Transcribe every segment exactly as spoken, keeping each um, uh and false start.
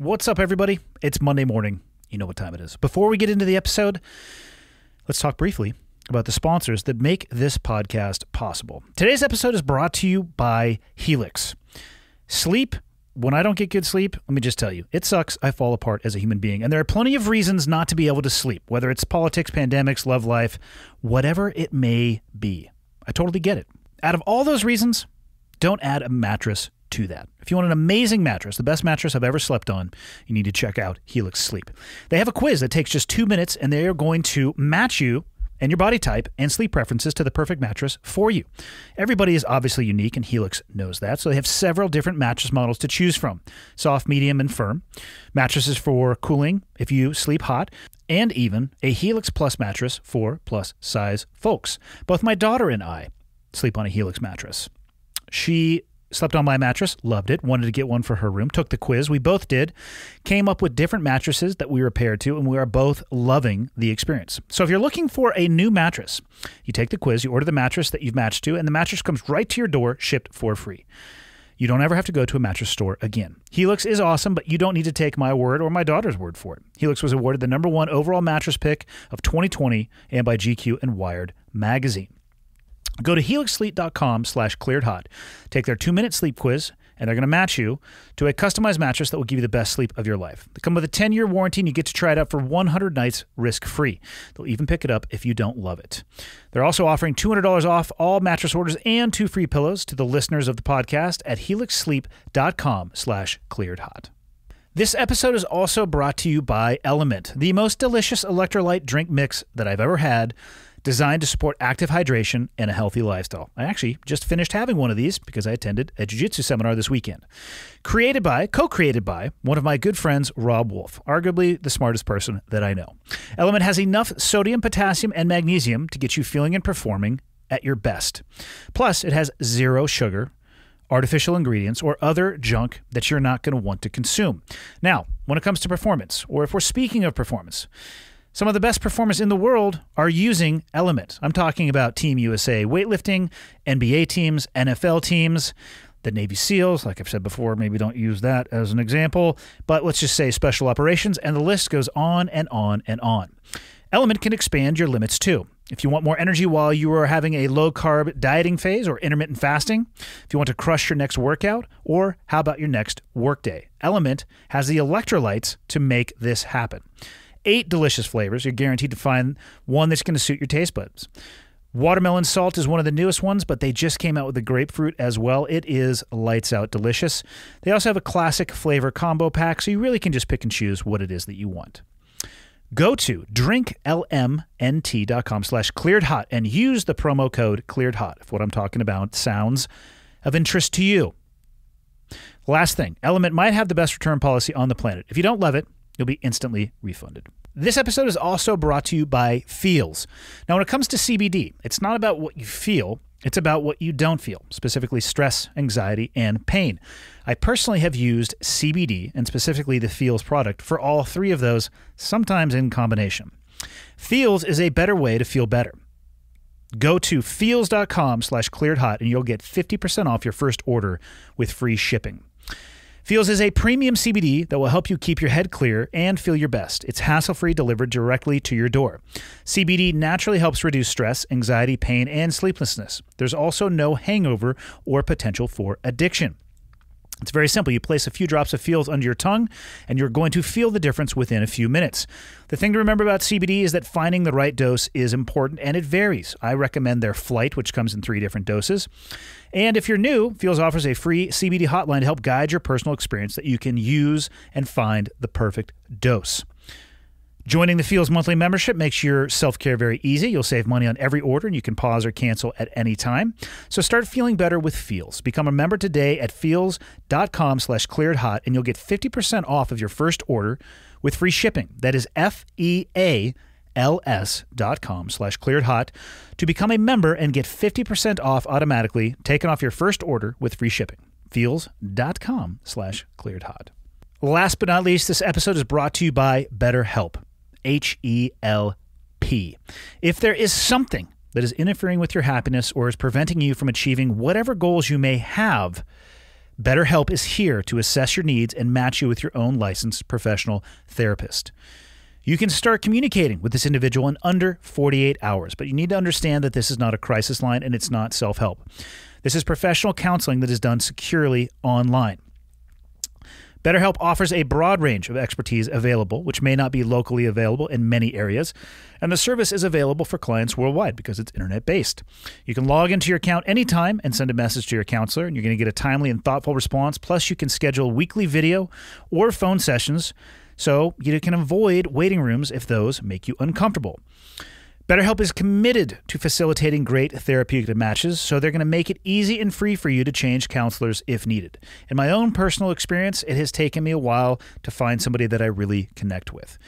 What's up, everybody? It's Monday morning. You know what time it is. Before we get into the episode, let's talk briefly about the sponsors that make this podcast possible. Today's episode is brought to you by Helix. Sleep, when I don't get good sleep, let me just tell you, it sucks. I fall apart as a human being. And there are plenty of reasons not to be able to sleep, whether it's politics, pandemics, love life, whatever it may be. I totally get it. Out of all those reasons, don't add a mattress to that. If you want an amazing mattress, the best mattress I've ever slept on, you need to check out Helix Sleep. They have a quiz that takes just two minutes, and they are going to match you and your body type and sleep preferences to the perfect mattress for you. Everybody is obviously unique, and Helix knows that, so they have several different mattress models to choose from. Soft, medium, and firm. Mattresses for cooling if you sleep hot, and even a Helix Plus mattress for plus size folks. Both my daughter and I sleep on a Helix mattress. She slept on my mattress, loved it, wanted to get one for her room, took the quiz. We both did, came up with different mattresses that we repaired to, and we are both loving the experience. So if you're looking for a new mattress, you take the quiz, you order the mattress that you've matched to, and the mattress comes right to your door, shipped for free. You don't ever have to go to a mattress store again. Helix is awesome, but you don't need to take my word or my daughter's word for it. Helix was awarded the number one overall mattress pick of twenty twenty and by G Q and Wired magazine. Go to helix sleep dot com slash cleared hot. Take their two-minute sleep quiz, and they're going to match you to a customized mattress that will give you the best sleep of your life. They come with a ten-year warranty, and you get to try it out for one hundred nights risk-free. They'll even pick it up if you don't love it. They're also offering two hundred dollars off all mattress orders and two free pillows to the listeners of the podcast at helix sleep dot com slash cleared hot. This episode is also brought to you by Element, the most delicious electrolyte drink mix that I've ever had, designed to support active hydration and a healthy lifestyle. I actually just finished having one of these because I attended a jiu-jitsu seminar this weekend. Created by, co-created by, one of my good friends, Rob Wolf, arguably the smartest person that I know. Element has enough sodium, potassium, and magnesium to get you feeling and performing at your best. Plus, it has zero sugar, artificial ingredients, or other junk that you're not going to want to consume. Now, when it comes to performance, or if we're speaking of performance, some of the best performers in the world are using Element. I'm talking about Team U S A weightlifting, N B A teams, N F L teams, the Navy SEALs. Like I've said before, maybe don't use that as an example, but let's just say special operations, and the list goes on and on and on. Element can expand your limits too. If you want more energy while you are having a low-carb dieting phase or intermittent fasting, if you want to crush your next workout, or how about your next workday, Element has the electrolytes to make this happen. Eight delicious flavors. You're guaranteed to find one that's going to suit your taste buds. Watermelon salt is one of the newest ones, but they just came out with the grapefruit as well. It is lights out delicious. They also have a classic flavor combo pack, so you really can just pick and choose what it is that you want. Go to drink L M N T dot com slash cleared hot and use the promo code cleared hot if what I'm talking about sounds of interest to you. Last thing, Element might have the best return policy on the planet. If you don't love it, you'll be instantly refunded. This episode is also brought to you by Feels. Now, when it comes to C B D, it's not about what you feel. It's about what you don't feel, specifically stress, anxiety, and pain. I personally have used C B D, and specifically the Feels product, for all three of those, sometimes in combination. Feels is a better way to feel better. Go to feels dot com slash cleared hot, and you'll get fifty percent off your first order with free shipping. Feels is a premium C B D that will help you keep your head clear and feel your best. It's hassle-free, delivered directly to your door. C B D naturally helps reduce stress, anxiety, pain, and sleeplessness. There's also no hangover or potential for addiction. It's very simple. You place a few drops of Feels under your tongue, and you're going to feel the difference within a few minutes. The thing to remember about C B D is that finding the right dose is important, and it varies. I recommend their Flight, which comes in three different doses. And if you're new, Feels offers a free C B D hotline to help guide your personal experience that you can use and find the perfect dose. Joining the Feels monthly membership makes your self-care very easy. You'll save money on every order, and you can pause or cancel at any time. So start feeling better with Feels. Become a member today at feels dot com slash cleared hot, and you'll get fifty percent off of your first order with free shipping. That is F E A L S dot com slash cleared hot to become a member and get fifty percent off automatically, taken off your first order with free shipping. Feels dot com slash cleared hot. Last but not least, this episode is brought to you by BetterHelp. H E L P. If there is something that is interfering with your happiness or is preventing you from achieving whatever goals you may have, BetterHelp is here to assess your needs and match you with your own licensed professional therapist. You can start communicating with this individual in under forty-eight hours, but you need to understand that this is not a crisis line and it's not self-help. This is professional counseling that is done securely online. BetterHelp offers a broad range of expertise available, which may not be locally available in many areas, and the service is available for clients worldwide because it's internet-based. You can log into your account anytime and send a message to your counselor, and you're going to get a timely and thoughtful response. Plus, you can schedule weekly video or phone sessions so you can avoid waiting rooms if those make you uncomfortable. BetterHelp is committed to facilitating great therapeutic matches, so they're going to make it easy and free for you to change counselors if needed. In my own personal experience, it has taken me a while to find somebody that I really connect with.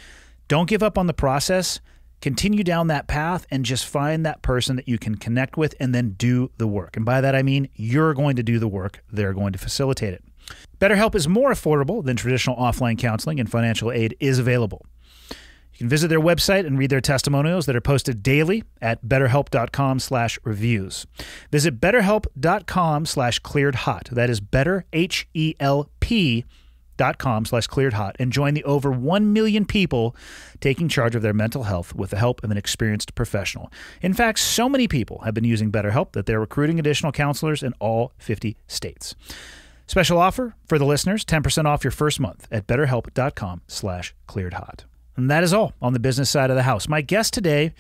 Don't give up on the process. Continue down that path and just find that person that you can connect with and then do the work. And by that, I mean you're going to do the work. They're going to facilitate it. BetterHelp is more affordable than traditional offline counseling, and financial aid is available. You can visit their website and read their testimonials that are posted daily at betterhelp dot com slash reviews. Visit betterhelp dot com slash cleared hot. That is better, H E L P, dot com slash cleared hot, and join the over one million people taking charge of their mental health with the help of an experienced professional. In fact, so many people have been using BetterHelp that they're recruiting additional counselors in all fifty states. Special offer for the listeners, ten percent off your first month at betterhelp dot com slash cleared hot. And that is all on the business side of the house. My guest today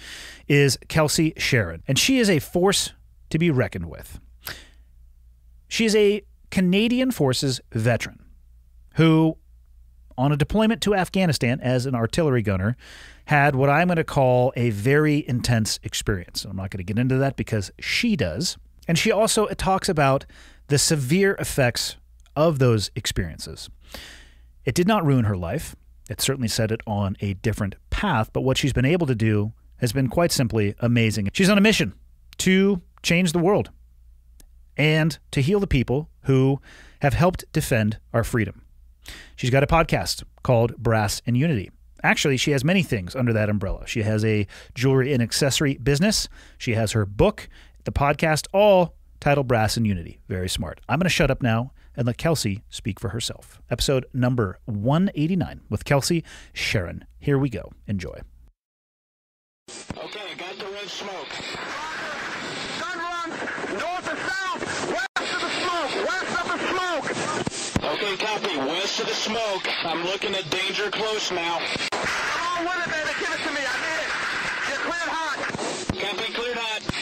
is Kelsi Sheren, and she is a force to be reckoned with. She is a Canadian Forces veteran who, on a deployment to Afghanistan as an artillery gunner, had what I'm going to call a very intense experience. I'm not going to get into that because she does. And she also talks about the severe effects of those experiences. It did not ruin her life. It certainly set it on a different path, but what she's been able to do has been quite simply amazing. She's on a mission to change the world and to heal the people who have helped defend our freedom. She's got a podcast called Brass and Unity. Actually, she has many things under that umbrella. She has a jewelry and accessory business. She has her book, the podcast, all titled Brass and Unity. Very smart. I'm going to shut up now and let Kelsi speak for herself. Episode number one eighty-nine with Kelsi Sheren. Here we go. Enjoy. Okay, I got the red smoke. Sun runs north and south, west of the smoke, west of the smoke. Okay, copy, west of the smoke. I'm looking at danger close now. Come on with it, baby, give it to me, I need it. You're cleared hot. Copy, cleared hot.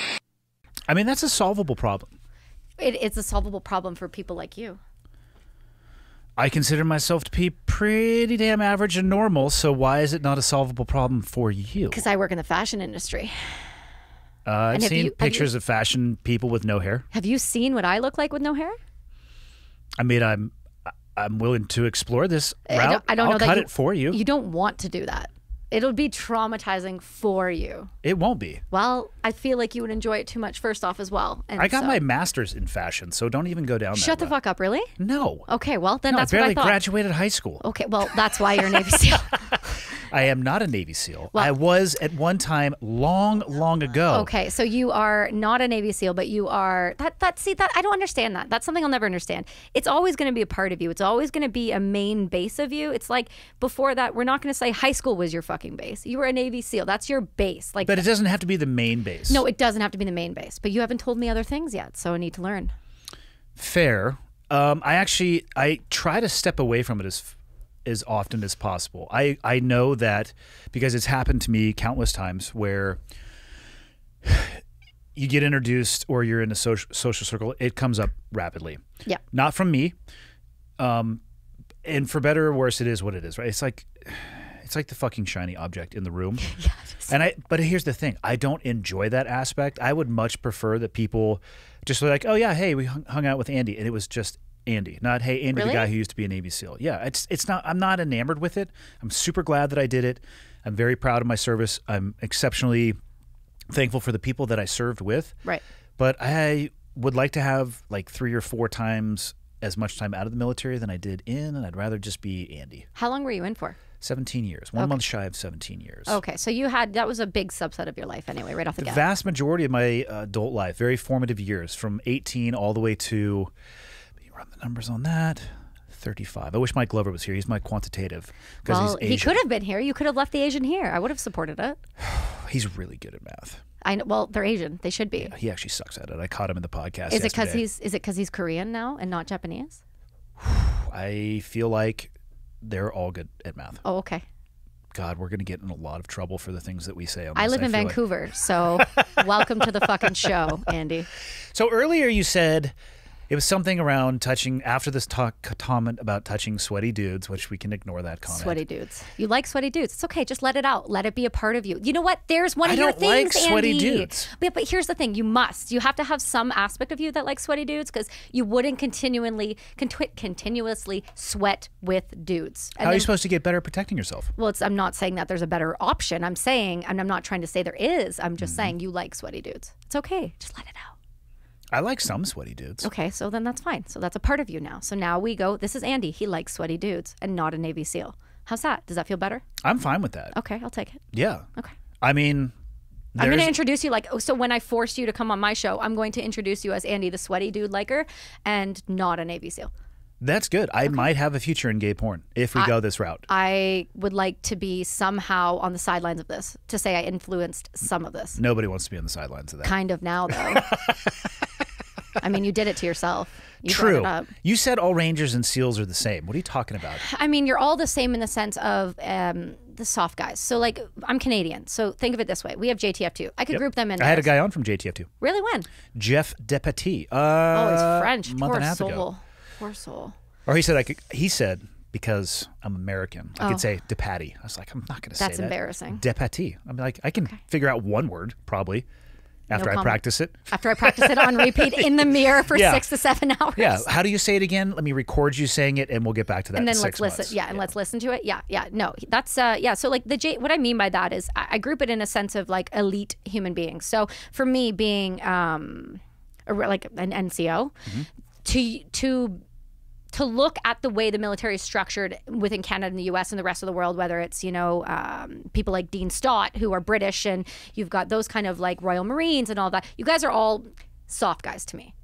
I mean, that's a solvable problem. It, it's a solvable problem for people like you. I consider myself to be pretty damn average and normal, so why is it not a solvable problem for you? Because I work in the fashion industry. Uh, I've seen you, pictures you, of fashion people with no hair. Have you seen what I look like with no hair? I mean, I'm I'm willing to explore this route. I don't, I don't I'll know cut that you, it for you. You don't want to do that. It'll be traumatizing for you. It won't be. Well, I feel like you would enjoy it too much first off as well. And I got so. my master's in fashion, so don't even go down Shut that the route. fuck up, really? No. Okay, well, then no, that's what I thought. I barely graduated high school. Okay, well, that's why you're a Navy SEAL. I am not a Navy SEAL. Well, I was at one time long, long ago. Okay, so you are not a Navy SEAL, but you are... that. That See, that I don't understand that. That's something I'll never understand. It's always going to be a part of you. It's always going to be a main base of you. It's like, before that, we're not going to say high school was your fucking base. You were a Navy SEAL. That's your base. Like, but it doesn't have to be the main base. No, it doesn't have to be the main base. But you haven't told me other things yet, so I need to learn. Fair. Um, I actually I try to step away from it as as often as possible. I I know that because it's happened to me countless times where you get introduced or you're in a social social circle. It comes up rapidly. Yeah. Not from me. Um, and for better or worse, it is what it is. Right. It's like. It's like the fucking shiny object in the room. Yes. And I, but here's the thing. I don't enjoy that aspect. I would much prefer that people just were like, oh yeah, hey, we hung out with Andy. And it was just Andy, not, hey, Andy, really? The guy who used to be a Navy SEAL. Yeah, it's, it's not, I'm not enamored with it. I'm super glad that I did it. I'm very proud of my service. I'm exceptionally thankful for the people that I served with. Right. But I would like to have like three or four times as much time out of the military than I did in, and I'd rather just be Andy. How long were you in for? seventeen years. One okay. month shy of seventeen years. Okay. So you had, that was a big subset of your life anyway, right off the, the get. The vast majority of my adult life, very formative years, from eighteen all the way to run the numbers on that. thirty-five. I wish Mike Glover was here. He's my quantitative. Well, he's he could have been here. You could have left the Asian here. I would have supported it. He's really good at math. I know. Well, they're Asian. They should be. Yeah, he actually sucks at it. I caught him in the podcast. Is yesterday. it because he's is it because he's Korean now and not Japanese? I feel like they're all good at math. Oh, okay. God, we're going to get in a lot of trouble for the things that we say on this. I live in I Vancouver, like... so welcome to the fucking show, Andy. So earlier you said it was something around touching, after this talk comment about touching sweaty dudes, which we can ignore that comment. Sweaty dudes. You like sweaty dudes. It's okay. Just let it out. Let it be a part of you. You know what? There's one I of your things, Andy. I don't like sweaty dudes. But, but here's the thing. You must. You have to have some aspect of you that likes sweaty dudes, because you wouldn't continually, cont continuously sweat with dudes. And How then, are you supposed to get better at protecting yourself? Well, it's, I'm not saying that there's a better option. I'm saying, and I'm not trying to say there is. I'm just mm-hmm. saying you like sweaty dudes. It's okay. Just let it out. I like some sweaty dudes. Okay, so then that's fine. So that's a part of you now. So now we go, this is Andy. He likes sweaty dudes and not a Navy SEAL. How's that? Does that feel better? I'm fine with that. Okay, I'll take it. Yeah. Okay. I mean, there's... I'm going to introduce you like, oh, so when I force you to come on my show, I'm going to introduce you as Andy the sweaty dude liker and not a Navy SEAL. That's good. I okay. might have a future in gay porn if we I, go this route. I would like to be somehow on the sidelines of this, to say I influenced some of this. Nobody wants to be on the sidelines of that. Kind of now, though. I mean, you did it to yourself. You True. It up. You said all Rangers and SEALs are the same. What are you talking about? I mean, you're all the same in the sense of um, the soft guys. So, like, I'm Canadian. So think of it this way. We have J T F two. I could yep. group them in. I had a guy on from J T F two. Really? When? Jeff Depatie. Uh, oh, he's French. A month Poor and a half soul. Ago. Poor soul. Or he said, I could, he said, because I'm American, I oh. could say Depatie. I was like, I'm not going to say that. That's embarrassing. Depatie. I'm like, I can okay. figure out one word, probably. After no I comment. practice it. After I practice it on repeat in the mirror for yeah. six to seven hours. Yeah. How do you say it again? Let me record you saying it, and we'll get back to that. And then in let's six listen. Months. Yeah, and yeah. let's listen to it. Yeah, yeah. No, that's uh, yeah. So like the J. What I mean by that is I, I group it in a sense of like elite human beings. So for me, being um, a, like an N C O, mm-hmm. to to. to look at the way the military is structured within Canada and the U S and the rest of the world, whether it's, you know, um, people like Dean Stott, who are British, and you've got those kind of like Royal Marines and all that. You guys are all soft guys to me.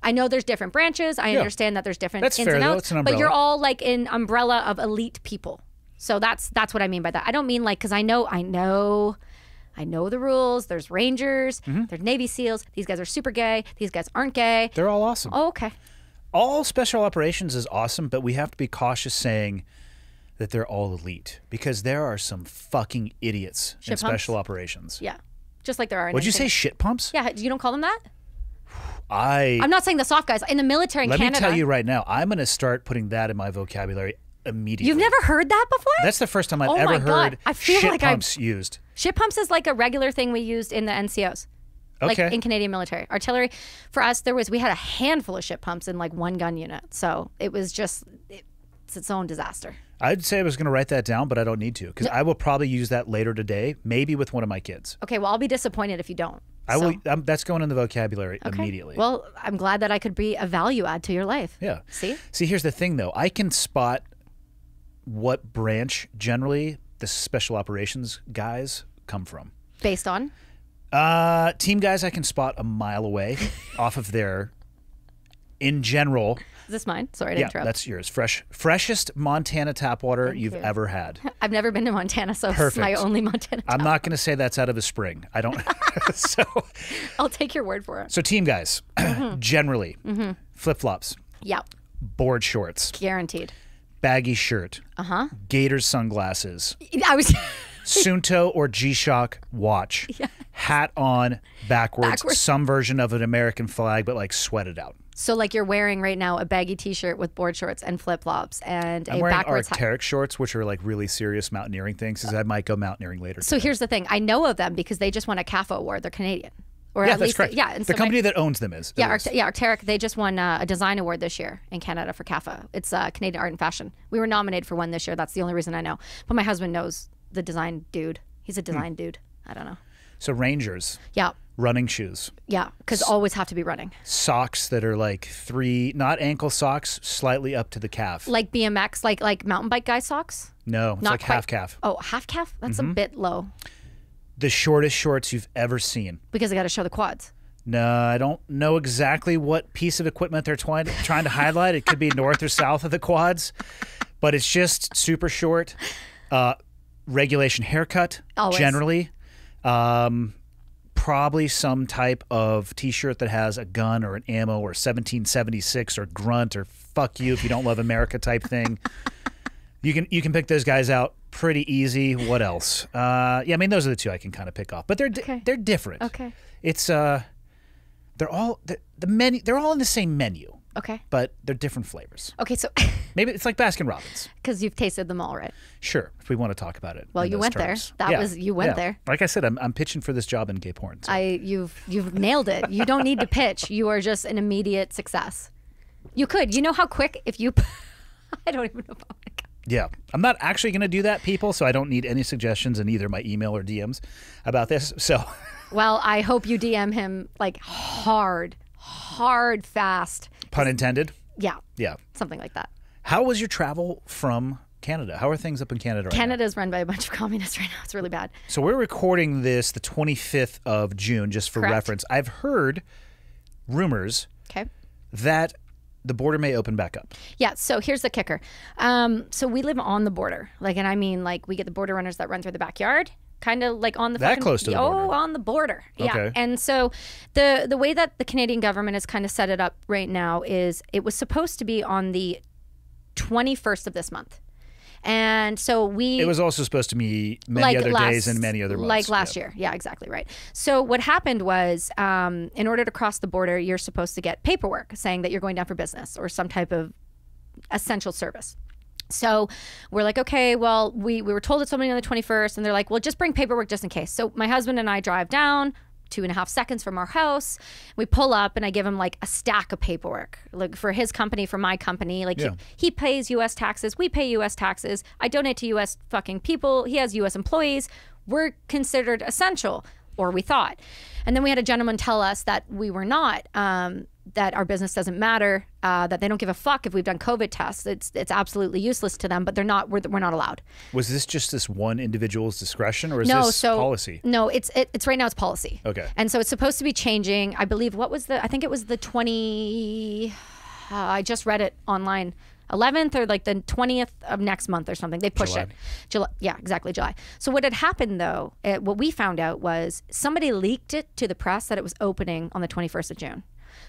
I know there's different branches. I yeah. understand that there's different that's ins fair, and outs, though. It's an but you're all like an umbrella of elite people. So that's that's what I mean by that. I don't mean like, because I know, I know... I know the rules. There's Rangers. Mm-hmm. There's Navy SEALs. These guys are super gay. These guys aren't gay. They're all awesome. Oh, okay. All special operations is awesome, but we have to be cautious saying that they're all elite, because there are some fucking idiots shit in pumps? special operations. Yeah, just like there are in Would anything. you say shit pumps? Yeah, you don't call them that? I, I'm not saying the soft guys. In the military in let Canada. Let me tell you right now, I'm going to start putting that in my vocabulary immediately. You've never heard that before? That's the first time I've oh ever heard I feel shit like pumps I've... used. Shit pumps is like a regular thing we used in the N C Os. Like okay. in Canadian military artillery, for us there was we had a handful of shit pumps in like one gun unit, so it was just it, it's its own disaster. I'd say I was going to write that down, but I don't need to, because no. I will probably use that later today, maybe with one of my kids. Okay, well I'll be disappointed if you don't. I so. will. I'm, that's going in the vocabulary okay. immediately. Well, I'm glad that I could be a value add to your life. Yeah. See. See, here's the thing though. I can spot what branch generally the special operations guys come from. Based on. Uh, team guys I can spot a mile away off of their, in general. Is this mine? Sorry to yeah, interrupt. Yeah, that's yours. Fresh, freshest Montana tap water Thank you've you. ever had. I've never been to Montana, so Perfect. it's my only Montana tap I'm not going to say that's out of a spring. I don't. so I'll take your word for it. So team guys, mm-hmm. generally, mm-hmm. flip-flops. Yep. Board shorts. Guaranteed. Baggy shirt. Uh-huh. Gator sunglasses. I was... Sunto or G-Shock watch, yeah. hat on, backwards, backwards, some version of an American flag, but like sweated out. So like you're wearing right now a baggy T-shirt with board shorts and flip-flops and I'm a backwards hat. I'm wearing Arc'teryx shorts, which are like really serious mountaineering things, because I might go mountaineering later. So today. Here's the thing. I know of them because they just won a CAFA award. They're Canadian. Or yeah, at that's least correct. They, yeah, and the so company my, that owns them is. Yeah, Arct yeah Arc'teryx, they just won uh, a design award this year in Canada for CAFA. It's uh, Canadian Art and Fashion. We were nominated for one this year. That's the only reason I know. But my husband knows. The design dude. He's a design hmm. dude. I don't know. So Rangers. Yeah. Running shoes. Yeah, because always have to be running. Socks that are like three, not ankle socks, slightly up to the calf. Like B M X, like like mountain bike guy socks? No, it's not like quite. half calf. Oh, half calf? That's mm-hmm. a bit low. The shortest shorts you've ever seen. Because I got to show the quads. No, I don't know exactly what piece of equipment they're twi- trying to highlight. It could be north or south of the quads, but it's just super short. Uh, regulation haircut, always. Generally. Um, probably some type of T-shirt that has a gun or an ammo or seventeen seventy-six or grunt or fuck you if you don't love America type thing. You can you can pick those guys out pretty easy. What else? Uh, yeah, I mean, those are the two I can kind of pick off, but they're di okay. they're different. Okay, it's uh, they're all they're, the menu. They're all in the same menu. Okay, but they're different flavors. Okay, so maybe it's like Baskin Robbins because you've tasted them all, right? Sure, if we want to talk about it. Well, you went terms. there. That yeah. was you went yeah. there. Like I said, I'm I'm pitching for this job in gay porn. So. I you've you've nailed it. You don't need to pitch. You are just an immediate success. You could. You know how quick if you. I don't even know. About it. Yeah, I'm not actually going to do that, people, so I don't need any suggestions in either my email or D Ms about this, so. Well, I hope you D M him, like, hard, hard, fast. Pun intended? Yeah. Yeah. Something like that. How was your travel from Canada? How are things up in Canada right now? Canada's run by a bunch of communists right now. It's really bad. So we're recording this the twenty-fifth of June, just for Correct. reference. I've heard rumors okay. that... the border may open back up. Yeah, so here's the kicker. Um, so we live on the border. Like, and I mean, like, we get the border runners that run through the backyard, kind of like on the- That fucking, close to the border. Oh, on the border. Okay. Yeah, and so the, the way that the Canadian government has kind of set it up right now is it was supposed to be on the twenty-first of this month. And so we- It was also supposed to be many like other last, days and many other months. Like last yep. year. Yeah, exactly right. So what happened was um, in order to cross the border, you're supposed to get paperwork saying that you're going down for business or some type of essential service. So we're like, okay, well, we, we were told it's something on the twenty-first and they're like, well, just bring paperwork just in case. So my husband and I drive down two and a half seconds from our house. We pull up and I give him like a stack of paperwork, like for his company, for my company. Like yeah. he, he pays U S taxes, we pay U S taxes. I donate to U S fucking people. He has U S employees. We're considered essential, or we thought. And then we had a gentleman tell us that we were not, um, that our business doesn't matter, uh, that they don't give a fuck if we've done COVID tests. It's it's absolutely useless to them, but they're not, we're, we're not allowed. Was this just this one individual's discretion or is no, this so, policy? No, it's it, it's right now it's policy. Okay. And so it's supposed to be changing, I believe, what was the, I think it was the twentieth, uh, I just read it online, eleventh or like the twentieth of next month or something. They pushed July. it. July, yeah, exactly, July. So what had happened though, it, what we found out was somebody leaked it to the press that it was opening on the twenty-first of June.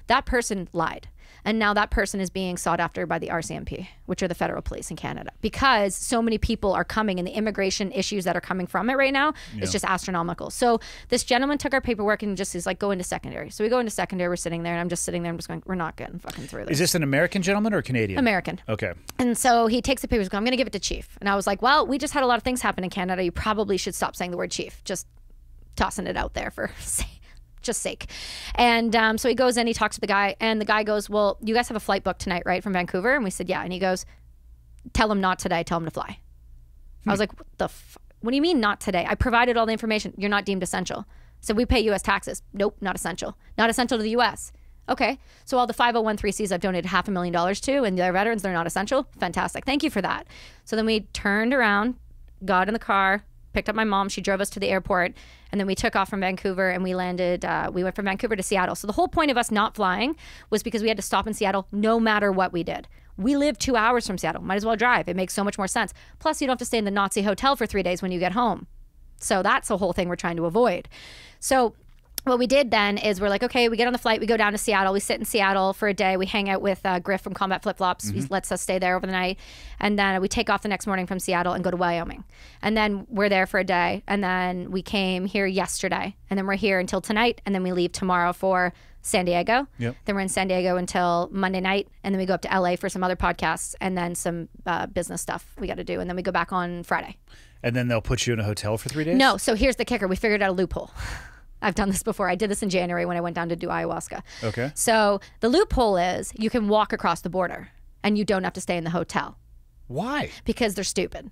That person lied. And now that person is being sought after by the R C M P, which are the federal police in Canada, because so many people are coming and the immigration issues that are coming from it right now yeah. is just astronomical. So this gentleman took our paperwork and just is like, go into secondary. So we go into secondary, we're sitting there and I'm just sitting there and I'm just going, we're not getting fucking through this. Is this an American gentleman or Canadian? American. Okay. And so he takes the papers, I'm going to give it to chief. And I was like, well, we just had a lot of things happen in Canada. You probably should stop saying the word chief. Just tossing it out there for sake. Just sake. And um, so he goes in, he talks to the guy and the guy goes, well, you guys have a flight booked tonight, right? From Vancouver. And we said, yeah. And he goes, tell him not today, tell him to fly. Hmm. I was like, what the f what do you mean not today? I provided all the information. You're not deemed essential. So we pay U S taxes. Nope, not essential. Not essential to the U S. Okay, so all the five oh one c threes I've donated half a million dollars to and they're veterans, they're not essential. Fantastic, thank you for that. So then we turned around, got in the car, picked up my mom, she drove us to the airport, and then we took off from Vancouver and we landed, uh, we went from Vancouver to Seattle. So the whole point of us not flying was because we had to stop in Seattle no matter what we did. We live two hours from Seattle, might as well drive. It makes so much more sense. Plus you don't have to stay in the Nazi hotel for three days when you get home. So that's the whole thing we're trying to avoid. So what we did then is we're like, okay, we get on the flight, we go down to Seattle, we sit in Seattle for a day, we hang out with uh, Griff from Combat Flip Flops, mm-hmm. he lets us stay there over the night, and then we take off the next morning from Seattle and go to Wyoming. And then we're there for a day, and then we came here yesterday, and then we're here until tonight, and then we leave tomorrow for San Diego. Yep. Then we're in San Diego until Monday night, and then we go up to L A for some other podcasts, and then some uh, business stuff we gotta do, and then we go back on Friday. And then they'll put you in a hotel for three days? No, so here's the kicker, we figured out a loophole. I've done this before. I did this in January when I went down to do ayahuasca. Okay. So the loophole is you can walk across the border and you don't have to stay in the hotel. Why? Because they're stupid.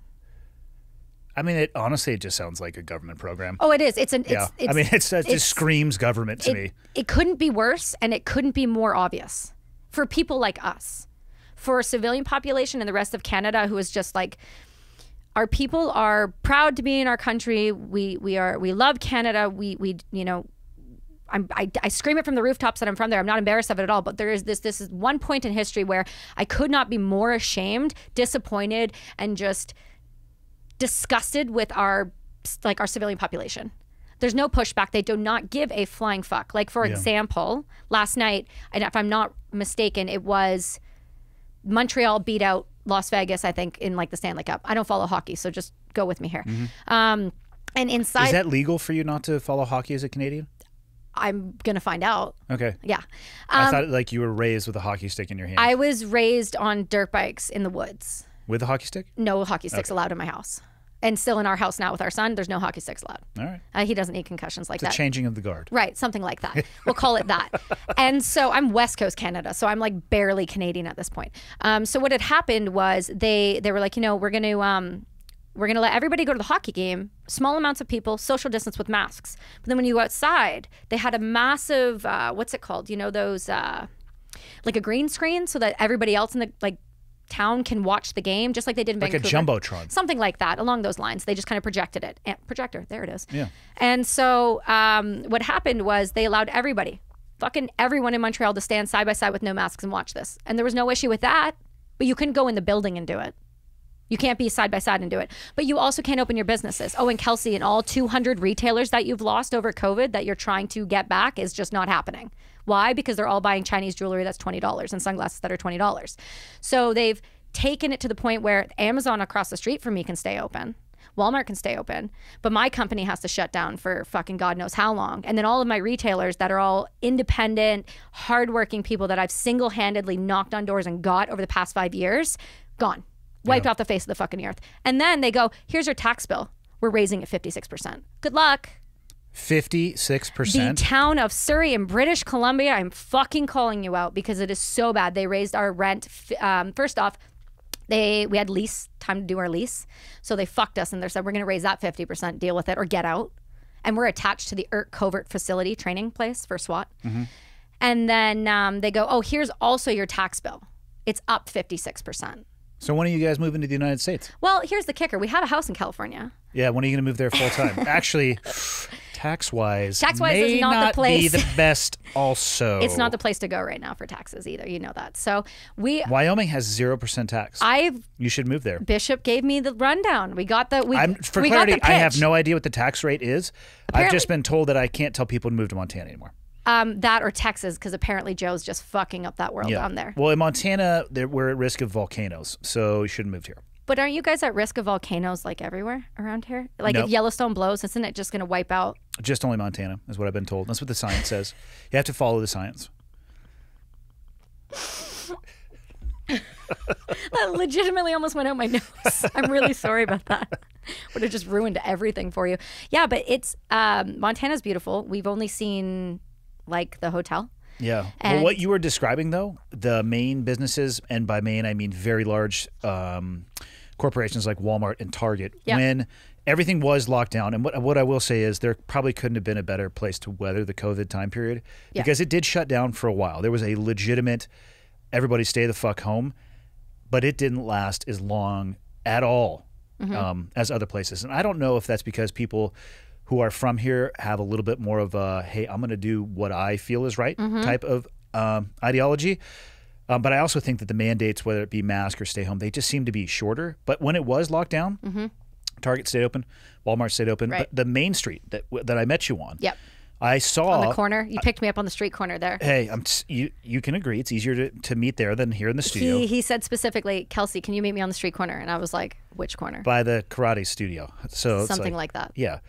I mean, it honestly, it just sounds like a government program. Oh, it is. It's an. It's, yeah. It's, I mean, it's, it it's, just screams government to it, me. It couldn't be worse and it couldn't be more obvious for people like us. For a civilian population and the rest of Canada who is just like... Our people are proud to be in our country. We we are we love Canada. We we you know I'm, I, I scream it from the rooftops that I'm from there. I'm not embarrassed of it at all. But there is this, this is one point in history where I could not be more ashamed, disappointed, and just disgusted with our, like our civilian population. There's no pushback. They do not give a flying fuck. Like, for yeah. example, last night, and if I'm not mistaken, it was Montreal beat out Las Vegas, I think, in like the Stanley Cup. I don't follow hockey, so just go with me here. Mm-hmm. um, and inside, is that legal for you not to follow hockey as a Canadian? I'm gonna find out. Okay. Yeah. Um, I thought like you were raised with a hockey stick in your hand. I was raised on dirt bikes in the woods. With a hockey stick? No hockey sticks okay. allowed in my house. And still in our house now with our son, there's no hockey sticks allowed. All right. Uh, he doesn't need concussions like it's that. The changing of the guard. Right, something like that. We'll call it that. And so I'm West Coast Canada, so I'm like barely Canadian at this point. Um, so what had happened was they they were like, you know, we're gonna um, we're gonna let everybody go to the hockey game, small amounts of people, social distance with masks. But then when you go outside, they had a massive uh, what's it called? You know those uh, like a green screen so that everybody else in the like. town can watch the game, just like they did in like Vancouver. Like a Jumbotron. Something like that, along those lines. They just kind of projected it. And projector, there it is. Yeah. And so um, what happened was they allowed everybody, fucking everyone in Montreal to stand side by side with no masks and watch this. And there was no issue with that, but you couldn't go in the building and do it. You can't be side by side and do it. But you also can't open your businesses. Oh, and Kelsi, and all two hundred retailers that you've lost over COVID that you're trying to get back is just not happening. Why? Because they're all buying Chinese jewelry that's twenty dollars and sunglasses that are twenty dollars. So they've taken it to the point where Amazon across the street from me can stay open. Walmart can stay open. But my company has to shut down for fucking God knows how long. And then all of my retailers that are all independent, hardworking people that I've single-handedly knocked on doors and got over the past five years, gone. Wiped yeah. off the face of the fucking earth. And then they go, here's your tax bill. We're raising it fifty-six percent. Good luck. fifty-six percent? The town of Surrey in British Columbia, I'm fucking calling you out because it is so bad. They raised our rent. Um, first off, they we had lease, time to do our lease. So they fucked us and they said, we're going to raise that fifty percent, deal with it or get out. And we're attached to the E R C covert facility training place for SWAT. Mm-hmm. And then um, they go, oh, here's also your tax bill. It's up fifty-six percent. So when are you guys moving to the United States? Well, here's the kicker. We have a house in California. Yeah, when are you going to move there full time? Actually, tax-wise, tax-wise is not, not the place. Be the best also. It's not the place to go right now for taxes either. You know that. So we Wyoming has zero percent tax. I've You should move there. Bishop gave me the rundown. We got the we, I'm, For we clarity, got the I have no idea what the tax rate is. Apparently, I've just been told that I can't tell people to move to Montana anymore. Um, that or Texas, because apparently Joe's just fucking up that world yeah. down there. Well, in Montana, we're at risk of volcanoes, so you shouldn't move here. But aren't you guys at risk of volcanoes like everywhere around here? Like nope. if Yellowstone blows, isn't it just going to wipe out? Just only Montana is what I've been told. That's what the science says. You have to follow the science. That legitimately almost went out my nose. I'm really sorry about that. Would have just ruined everything for you. Yeah, but it's um, Montana's beautiful. We've only seen... like the hotel. Yeah. And well, what you were describing though, the main businesses, and by main I mean very large um, corporations like Walmart and Target, yep. when everything was locked down. And what, what I will say is there probably couldn't have been a better place to weather the COVID time period yeah. because it did shut down for a while. There was a legitimate, everybody stay the fuck home, but it didn't last as long at all mm-hmm. um, as other places. And I don't know if that's because people who are from here have a little bit more of a, hey, I'm gonna do what I feel is right mm-hmm. type of um, ideology. Um, but I also think that the mandates, whether it be mask or stay home, they just seem to be shorter. But when it was locked down, mm-hmm. Target stayed open, Walmart stayed open, right. but the main street that that I met you on, yep. I saw- On the corner, you picked me up on the street corner there. Hey, I'm t you, you can agree, it's easier to, to meet there than here in the studio. He, he said specifically, Kelsi, can you meet me on the street corner? And I was like, which corner? By the karate studio. So something like, like that. Yeah.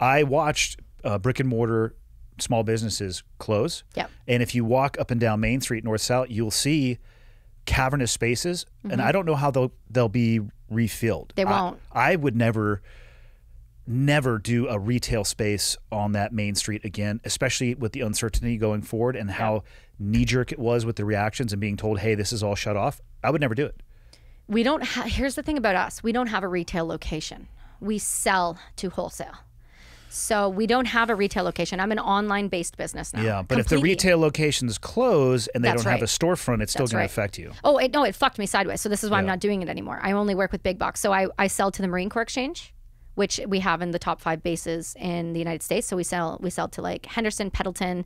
I watched uh, brick and mortar small businesses close. Yep. And if you walk up and down Main Street, north, south, you'll see cavernous spaces. Mm-hmm. And I don't know how they'll, they'll be refilled. They won't. I, I would never, never do a retail space on that Main Street again, especially with the uncertainty going forward and how yep. knee-jerk it was with the reactions and being told, hey, this is all shut off. I would never do it. We don't ha here's the thing about us. We don't have a retail location. We sell to wholesale. So we don't have a retail location. I'm an online-based business now. Yeah, but completely. If the retail locations close and they That's don't right. have a storefront, it's still going right. to affect you. Oh, it, no, it fucked me sideways. So this is why yeah. I'm not doing it anymore. I only work with big box. So I, I sell to the Marine Corps Exchange, which we have in the top five bases in the United States. So we sell we sell to like Henderson, Pendleton,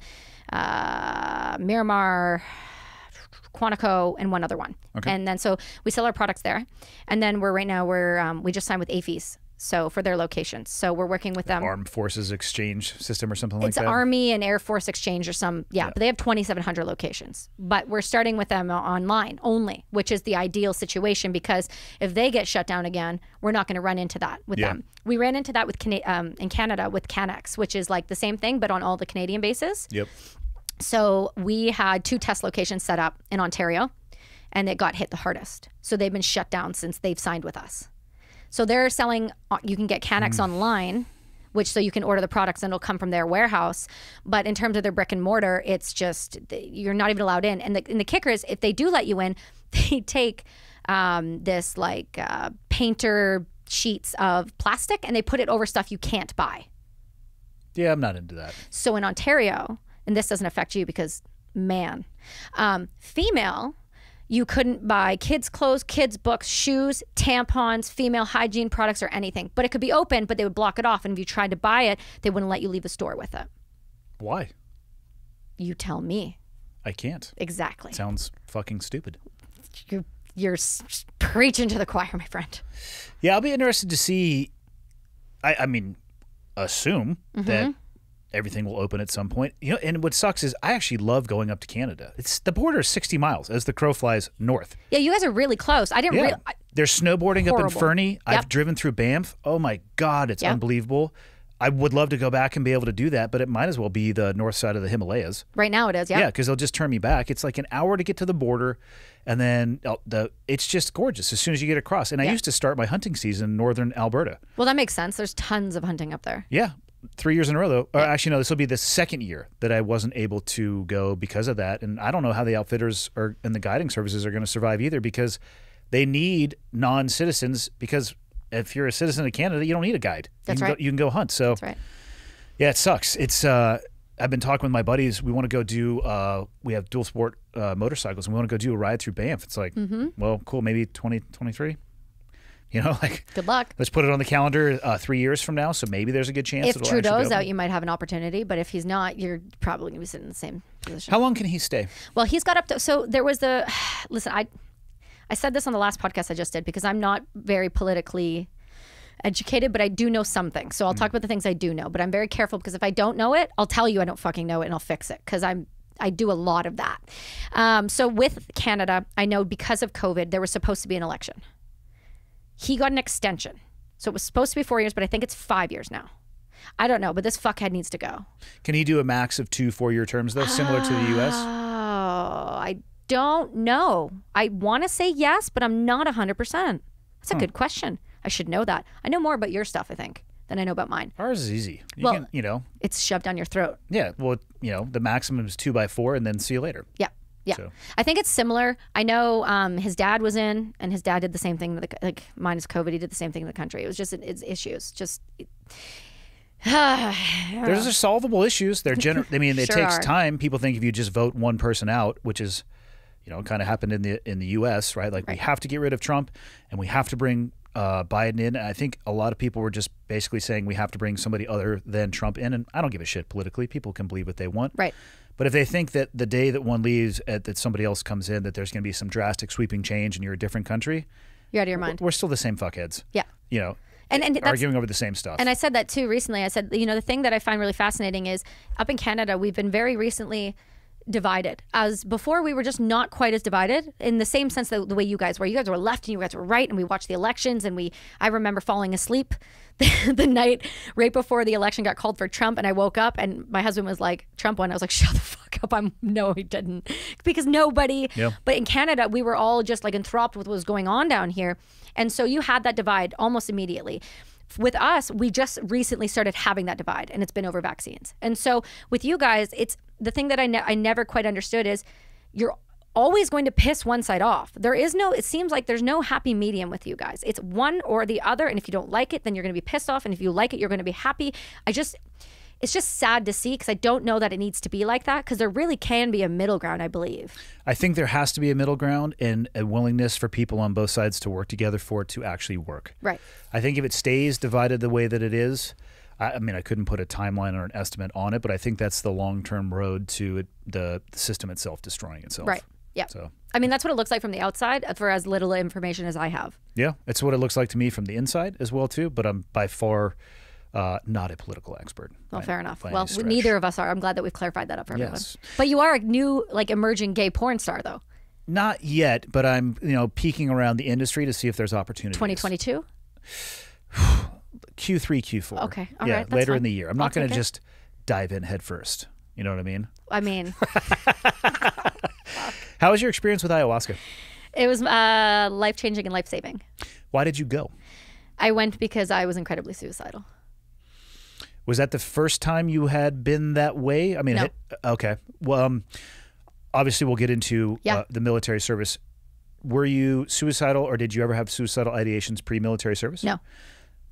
uh, Miramar, Quantico, and one other one. Okay. And then so we sell our products there. And then we're right now we're um, we just signed with A F E S. So for their locations. So we're working with them. Armed Forces Exchange System or something like that? It's Army and Air Force Exchange or some, yeah, yeah. But they have twenty-seven hundred locations. But we're starting with them online only, which is the ideal situation, because if they get shut down again, we're not going to run into that with yeah. them. We ran into that with Cana um, in Canada with CanEx, which is like the same thing, but on all the Canadian bases. Yep. So we had two test locations set up in Ontario, and it got hit the hardest. So they've been shut down since they've signed with us. So they're selling, you can get CanEx mm. online, which so you can order the products and it'll come from their warehouse. But in terms of their brick and mortar, it's just, you're not even allowed in. And the, and the kicker is, if they do let you in, they take um, this like uh, painter sheets of plastic and they put it over stuff you can't buy. Yeah, I'm not into that. So in Ontario, and this doesn't affect you because man, um, female, you couldn't buy kids' clothes, kids' books, shoes, tampons, female hygiene products, or anything. But it could be open, but they would block it off. And if you tried to buy it, they wouldn't let you leave the store with it. Why? You tell me. I can't. Exactly. Sounds fucking stupid. You're, you're preaching to the choir, my friend. Yeah, I'll be interested to see. I, I mean, assume mm-hmm. that everything will open at some point. You know, and what sucks is I actually love going up to Canada. It's the border is sixty miles as the crow flies north. Yeah, you guys are really close. I didn't yeah. really. There's snowboarding horrible. Up in Fernie. Yep. I've driven through Banff. Oh my God, it's yep. unbelievable. I would love to go back and be able to do that, but it might as well be the north side of the Himalayas. Right now it is, yeah. Yeah, because they'll just turn me back. It's like an hour to get to the border, and then oh, the it's just gorgeous as soon as you get across. And yeah. I used to start my hunting season in northern Alberta. Well, that makes sense. There's tons of hunting up there. Yeah. Three years in a row, though. Or actually, no, this will be the second year that I wasn't able to go because of that. And I don't know how the outfitters are, and the guiding services are going to survive either, because they need non-citizens, because if you're a citizen of Canada, you don't need a guide. That's you right. Go, you can go hunt. So, that's right. Yeah, it sucks. It's uh, I've been talking with my buddies. We want to go do, uh, we have dual sport uh, motorcycles, and we want to go do a ride through Banff. It's like, mm-hmm. well, cool, maybe twenty twenty-three. You know, like, good luck. Let's put it on the calendar uh, three years from now, so maybe there's a good chance. If Trudeau's out, you might have an opportunity, but if he's not, you're probably going to be sitting in the same position. How long can he stay? Well, he's got up to, so there was the, listen, I, I said this on the last podcast I just did, because I'm not very politically educated, but I do know something. So I'll mm. talk about the things I do know, but I'm very careful, because if I don't know it, I'll tell you I don't fucking know it, and I'll fix it, because I'm, I do a lot of that. Um, so with Canada, I know because of COVID, there was supposed to be an election. He got an extension. So it was supposed to be four years, but I think it's five years now. I don't know, but this fuckhead needs to go. Can he do a max of two four-year terms, though, similar uh, to the U S? Oh, I don't know. I want to say yes, but I'm not one hundred percent. That's a huh. good question. I should know that. I know more about your stuff, I think, than I know about mine. Ours is easy. You well, can, you know. It's shoved down your throat. Yeah, well, you know, the maximum is two by four, and then see you later. Yeah. Yeah, so. I think it's similar. I know um, his dad was in, and his dad did the same thing. The, like minus COVID, he did the same thing in the country. It was just it's issues. Just it, uh, there's are solvable issues. They're general. I mean, it sure takes are. time. People think if you just vote one person out, which is, you know, kind of happened in the in the U S, right? Like right. we have to get rid of Trump, and we have to bring uh, Biden in. And I think a lot of people were just basically saying we have to bring somebody other than Trump in. And I don't give a shit politically. People can believe what they want. Right. But if they think that the day that one leaves, at, that somebody else comes in, that there's going to be some drastic sweeping change and you're a different country, you're out of your mind. We're still the same fuckheads. Yeah. You know, and, and arguing over the same stuff. And I said that too recently. I said, you know, the thing that I find really fascinating is up in Canada, we've been very recently divided. As before, we were just not quite as divided in the same sense that the way you guys were. You guys were left and you guys were right, and we watched the elections, and we I remember falling asleep the, the night right before the election got called for Trump, and I woke up and my husband was like, Trump won. I was like, shut the fuck up. I'm no he didn't, because nobody yeah. But in Canada, we were all just like enthralled with what was going on down here, and so you had that divide almost immediately. With us, we just recently started having that divide, and it's been over vaccines. And so with you guys, it's the thing that I, ne I never quite understood is you're always going to piss one side off. There is no, it seems like there's no happy medium with you guys. It's one or the other. And if you don't like it, then you're going to be pissed off. And if you like it, you're going to be happy. I just, it's just sad to see, because I don't know that it needs to be like that, because there really can be a middle ground, I believe. I think there has to be a middle ground and a willingness for people on both sides to work together for it to actually work. Right. I think if it stays divided the way that it is, I, I mean, I couldn't put a timeline or an estimate on it, but I think that's the long-term road to it, the system itself destroying itself. Right. Yeah. So I mean, that's what it looks like from the outside for as little information as I have. Yeah. It's what it looks like to me from the inside as well, too. But I'm by far uh, not a political expert. Well, fair enough. Well, neither of us are. I'm glad that we've clarified that up for everyone. Yes. But you are a new, like, emerging gay porn star, though. Not yet, but I'm, you know, peeking around the industry to see if there's opportunities. twenty twenty-two? Q three, Q four. Okay. All yeah, right. Later fine. in the year. I'm not going to just dive in head first. You know what I mean? I mean. How was your experience with ayahuasca? It was uh, life-changing and life-saving. Why did you go? I went because I was incredibly suicidal. Was that the first time you had been that way? I mean, no. it, okay. Well, um, obviously we'll get into yeah. uh, the military service. Were you suicidal, or did you ever have suicidal ideations pre-military service? No.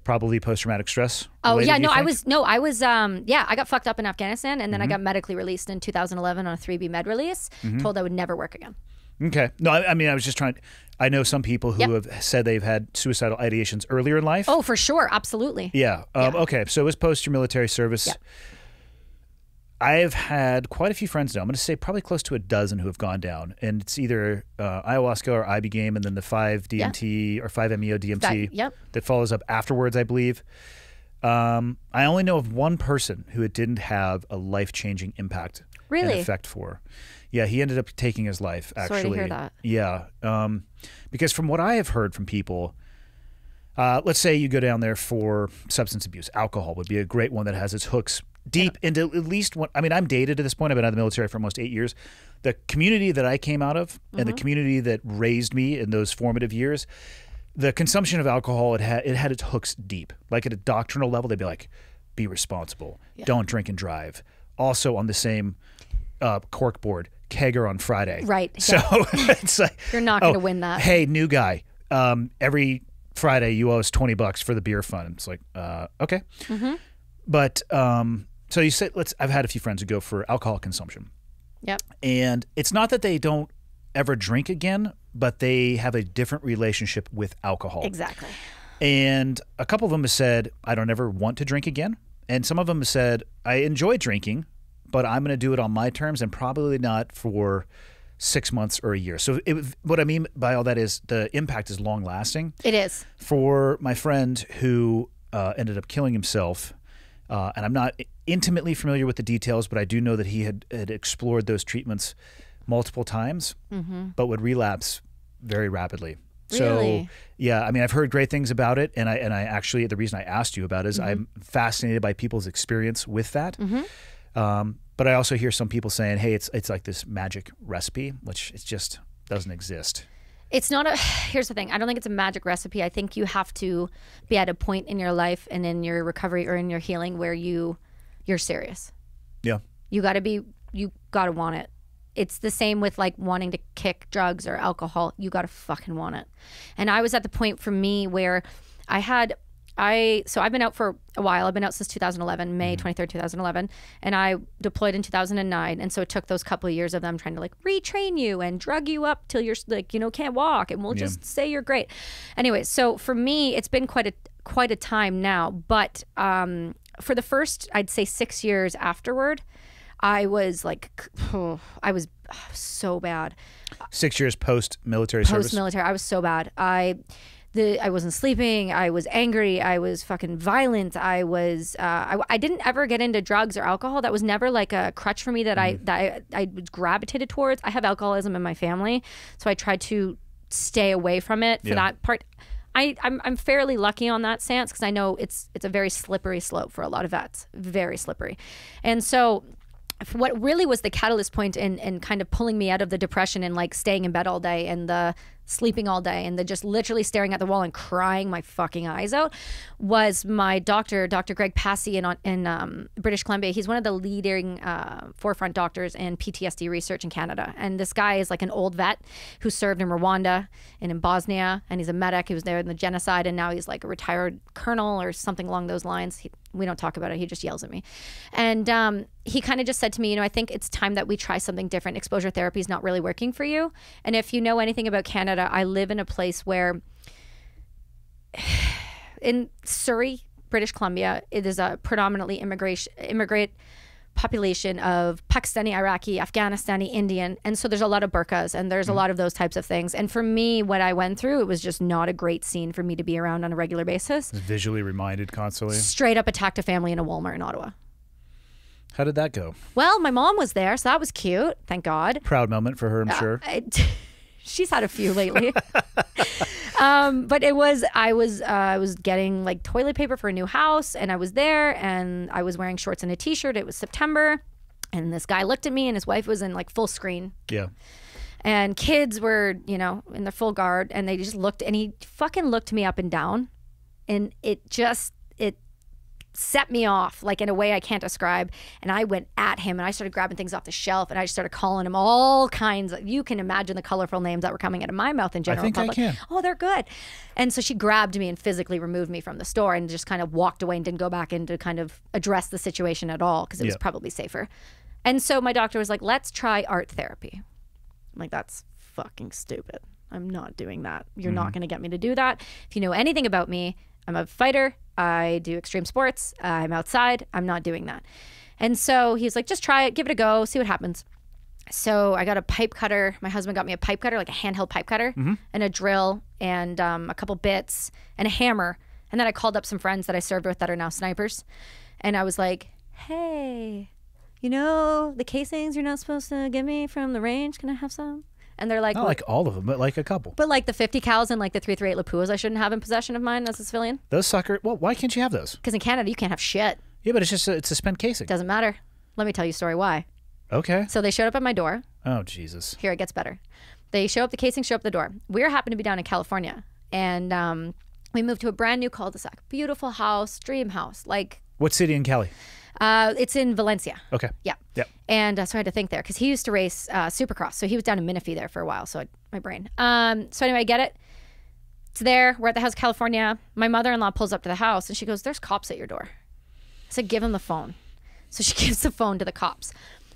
Probably post-traumatic stress. Oh related, yeah, no, I was no, I was um, yeah, I got fucked up in Afghanistan, and then mm-hmm. I got medically released in two thousand eleven on a three B med release, mm-hmm. told I would never work again. Okay, no, I, I mean, I was just trying. I know some people who yep. have said they've had suicidal ideations earlier in life. Oh, for sure, absolutely. Yeah. Um, yeah. Okay, so it was post your military service. Yep. I have had quite a few friends now. I'm going to say probably close to a dozen who have gone down, and it's either uh, ayahuasca or ibogaine, and then the five D M T yeah. or five M E O D M T that, yep. that follows up afterwards, I believe. Um, I only know of one person who it didn't have a life-changing impact really? and effect for. Yeah, he ended up taking his life, actually. Sorry to hear that. Yeah, um, because from what I have heard from people, uh, let's say you go down there for substance abuse. Alcohol would be a great one that has its hooks deep yeah. into at least one. I mean, I'm dated at this point. I've been out of the military for almost eight years. The community that I came out of mm-hmm. and the community that raised me in those formative years, the consumption of alcohol, it had, it had its hooks deep. Like at a doctrinal level, they'd be like, be responsible. Yeah. Don't drink and drive. Also on the same uh, cork board, kegger on Friday. Right. So yeah. it's like, you're not going to oh, win that. Hey, new guy. Um, every Friday you owe us twenty bucks for the beer fund. It's like, uh, okay. Mm-hmm. But, um, so you said, let's, I've had a few friends who go for alcohol consumption. Yep. And it's not that they don't ever drink again, but they have a different relationship with alcohol. Exactly. And a couple of them have said, I don't ever want to drink again. And some of them have said, I enjoy drinking, but I'm going to do it on my terms and probably not for six months or a year. So it, what I mean by all that is the impact is long lasting. It is. For my friend who uh, ended up killing himself, uh, and I'm not intimately familiar with the details, but I do know that he had, had explored those treatments multiple times, mm-hmm. but would relapse very rapidly. Really? So, yeah, I mean, I've heard great things about it, and I and I actually, the reason I asked you about it is mm-hmm. I'm fascinated by people's experience with that. Mm-hmm. um, but I also hear some people saying, hey, it's it's like this magic recipe, which it just doesn't exist. It's not a, here's the thing, I don't think it's a magic recipe. I think you have to be at a point in your life and in your recovery or in your healing where you you're serious. Yeah. You gotta be, you gotta want it. It's the same with like wanting to kick drugs or alcohol. You gotta fucking want it. And I was at the point for me where I had, I, so I've been out for a while. I've been out since two thousand eleven, May twenty-third, two thousand eleven. And I deployed in two thousand nine. And so it took those couple of years of them trying to like retrain you and drug you up till you're like, you know, can't walk, and we'll yeah. just say you're great. Anyway, so for me, it's been quite a, quite a time now, but, um, for the first, I'd say six years afterward, I was like, oh, I was so bad. Six years post-military service? Post-military, I was so bad. I the I wasn't sleeping, I was angry, I was fucking violent, I was, uh, I, I didn't ever get into drugs or alcohol. That was never like a crutch for me that, mm-hmm. I, that I, I gravitated towards. I have alcoholism in my family, so I tried to stay away from it for yeah. that part. I, I'm, I'm fairly lucky on that sense, because I know it's it's a very slippery slope for a lot of vets, very slippery. And so what really was the catalyst point in, in kind of pulling me out of the depression and like staying in bed all day and the sleeping all day and the just literally staring at the wall and crying my fucking eyes out was my doctor, Dr. Greg Passy in, in um, British Columbia. He's one of the leading uh, forefront doctors in P T S D research in Canada. And this guy is like an old vet who served in Rwanda and in Bosnia. And he's a medic. He was there in the genocide. And now he's like a retired colonel or something along those lines. He, we don't talk about it. He just yells at me. And um, he kind of just said to me, you know, I think it's time that we try something different. Exposure therapy is not really working for you. And if you know anything about Canada, I live in a place where in Surrey, British Columbia, it is a predominantly immigration, immigrant population of Pakistani, Iraqi, Afghanistani, Indian. And so there's a lot of burqas and there's mm. a lot of those types of things. And for me, what I went through, it was just not a great scene for me to be around on a regular basis. Visually reminded constantly. Straight up attacked a family in a Walmart in Ottawa. How did that go? Well, my mom was there, so that was cute. Thank God. Proud moment for her, I'm uh, sure. I, she's had a few lately. Um, but it was, I was, uh, I was getting like toilet paper for a new house, and I was there, and I was wearing shorts and a t-shirt. It was September, and this guy looked at me, and his wife was in like full screen. Yeah. And kids were, you know, in their full guard, and they just looked, and he fucking looked me up and down, and it just, it set me off like in a way I can't describe. And I went at him, and I started grabbing things off the shelf, and I started calling him all kinds of, you can imagine the colorful names that were coming out of my mouth in general. I think public. I can. Oh, they're good. And so she grabbed me and physically removed me from the store and just kind of walked away and didn't go back in to kind of address the situation at all, because it yeah. was probably safer. And so my doctor was like, let's try art therapy. I'm like, that's fucking stupid. I'm not doing that. You're mm-hmm. not going to get me to do that. If you know anything about me, I'm a fighter. I do extreme sports. I'm outside. I'm not doing that. And so he's like, just try it, give it a go, see what happens. So I got a pipe cutter. My husband got me a pipe cutter, like a handheld pipe cutter, mm-hmm. and a drill, and um, a couple bits, and a hammer. And then I called up some friends that I served with that are now snipers. And I was like, hey, you know, the casings you're not supposed to give me from the range, can I have some? And they're like, not like all of them, but like a couple. But like the fifty cals and like the three thirty-eight Lapuas I shouldn't have in possession of mine as a civilian. Those sucker, well, why can't you have those? Because in Canada, you can't have shit. Yeah, but it's just, a, it's a spent casing. Doesn't matter. Let me tell you a story why. Okay. So they showed up at my door. Oh, Jesus. Here, it gets better. They show up, the casing show up the door. We happened to be down in California. And um, we moved to a brand new cul-de-sac. Beautiful house, dream house. Like. What city in Cali? Uh, it's in Valencia. Okay. Yeah. Yep. And uh, so I had to think there, because he used to race uh, Supercross. So he was down in Menifee there for a while. So I, my brain. Um, so anyway, I get it. It's there. We're at the house, California. My mother-in-law pulls up to the house, and she goes, there's cops at your door. I said, give them the phone. So she gives the phone to the cops.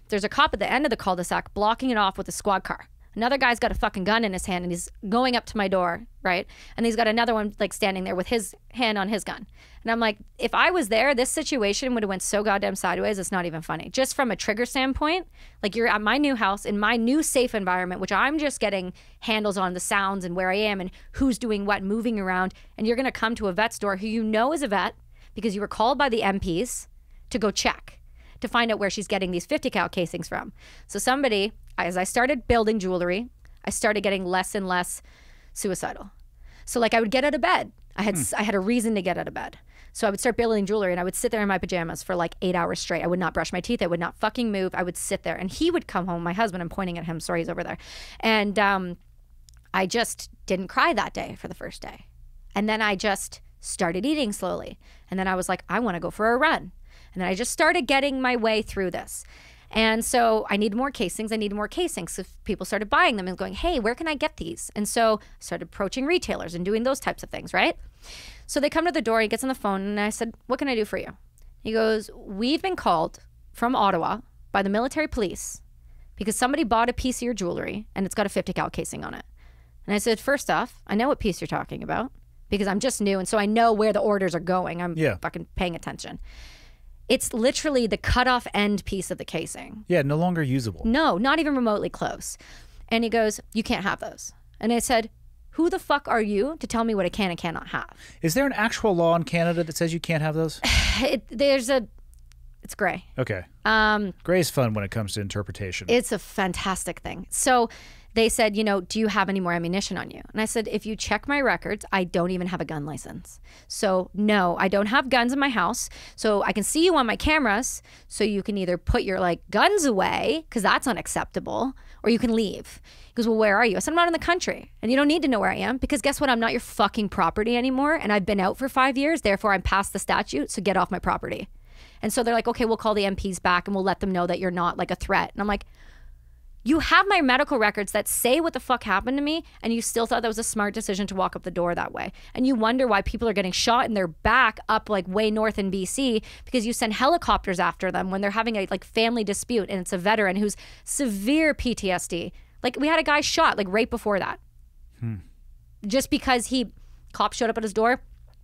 There's a cop at the end of the cul-de-sac blocking it off with a squad car. Another guy's got a fucking gun in his hand, and he's going up to my door, right? And he's got another one like standing there with his hand on his gun. And I'm like, if I was there, this situation would have went so goddamn sideways, it's not even funny. Just from a trigger standpoint, like you're at my new house in my new safe environment, which I'm just getting handles on the sounds and where I am and who's doing what, moving around. And you're gonna come to a vet's door who you know is a vet because you were called by the M Ps to go check, to find out where she's getting these fifty cal casings from. So somebody, as I started building jewelry, I started getting less and less suicidal. So like I would get out of bed. I had, mm. I had a reason to get out of bed. So I would start building jewelry, and I would sit there in my pajamas for like eight hours straight. I would not brush my teeth. I would not fucking move. I would sit there, and he would come home. My husband, I'm pointing at him. Sorry, he's over there. And um, I just didn't cry that day for the first day. And then I just started eating slowly. And then I was like, I want to go for a run. And then I just started getting my way through this. And so I need more casings. I need more casings. So people started buying them and going, hey, where can I get these? And so I started approaching retailers and doing those types of things, right? So they come to the door. He gets on the phone, and I said, what can I do for you? He goes, we've been called from Ottawa by the military police because somebody bought a piece of your jewelry, and it's got a fifty cal casing on it. And I said, first off, I know what piece you're talking about because I'm just new, and so I know where the orders are going. I'm yeah. fucking paying attention. It's literally the cutoff end piece of the casing. Yeah, no longer usable. No, not even remotely close. And he goes, you can't have those. And I said, who the fuck are you to tell me what I can and cannot have? Is there an actual law in Canada that says you can't have those? it, there's a, it's gray. Okay. Um, gray is fun when it comes to interpretation. It's a fantastic thing. So they said, you know, do you have any more ammunition on you? And I said, if you check my records, I don't even have a gun license. So no, I don't have guns in my house. So I can see you on my cameras. So you can either put your like guns away, because that's unacceptable, or you can leave. He goes, well, where are you? I said, I'm not in the country. And you don't need to know where I am, because guess what? I'm not your fucking property anymore. And I've been out for five years. Therefore, I'm past the statute. So get off my property. And so they're like, okay, we'll call the M Ps back and we'll let them know that you're not like a threat. And I'm like, You have my medical records that say what the fuck happened to me, and you still thought that was a smart decision to walk up the door that way. And you wonder why people are getting shot in their back up like way north in B C because you send helicopters after them when they're having a like family dispute and it's a veteran who's severe P T S D. Like we had a guy shot like right before that. Hmm. Just because he, cops showed up at his door,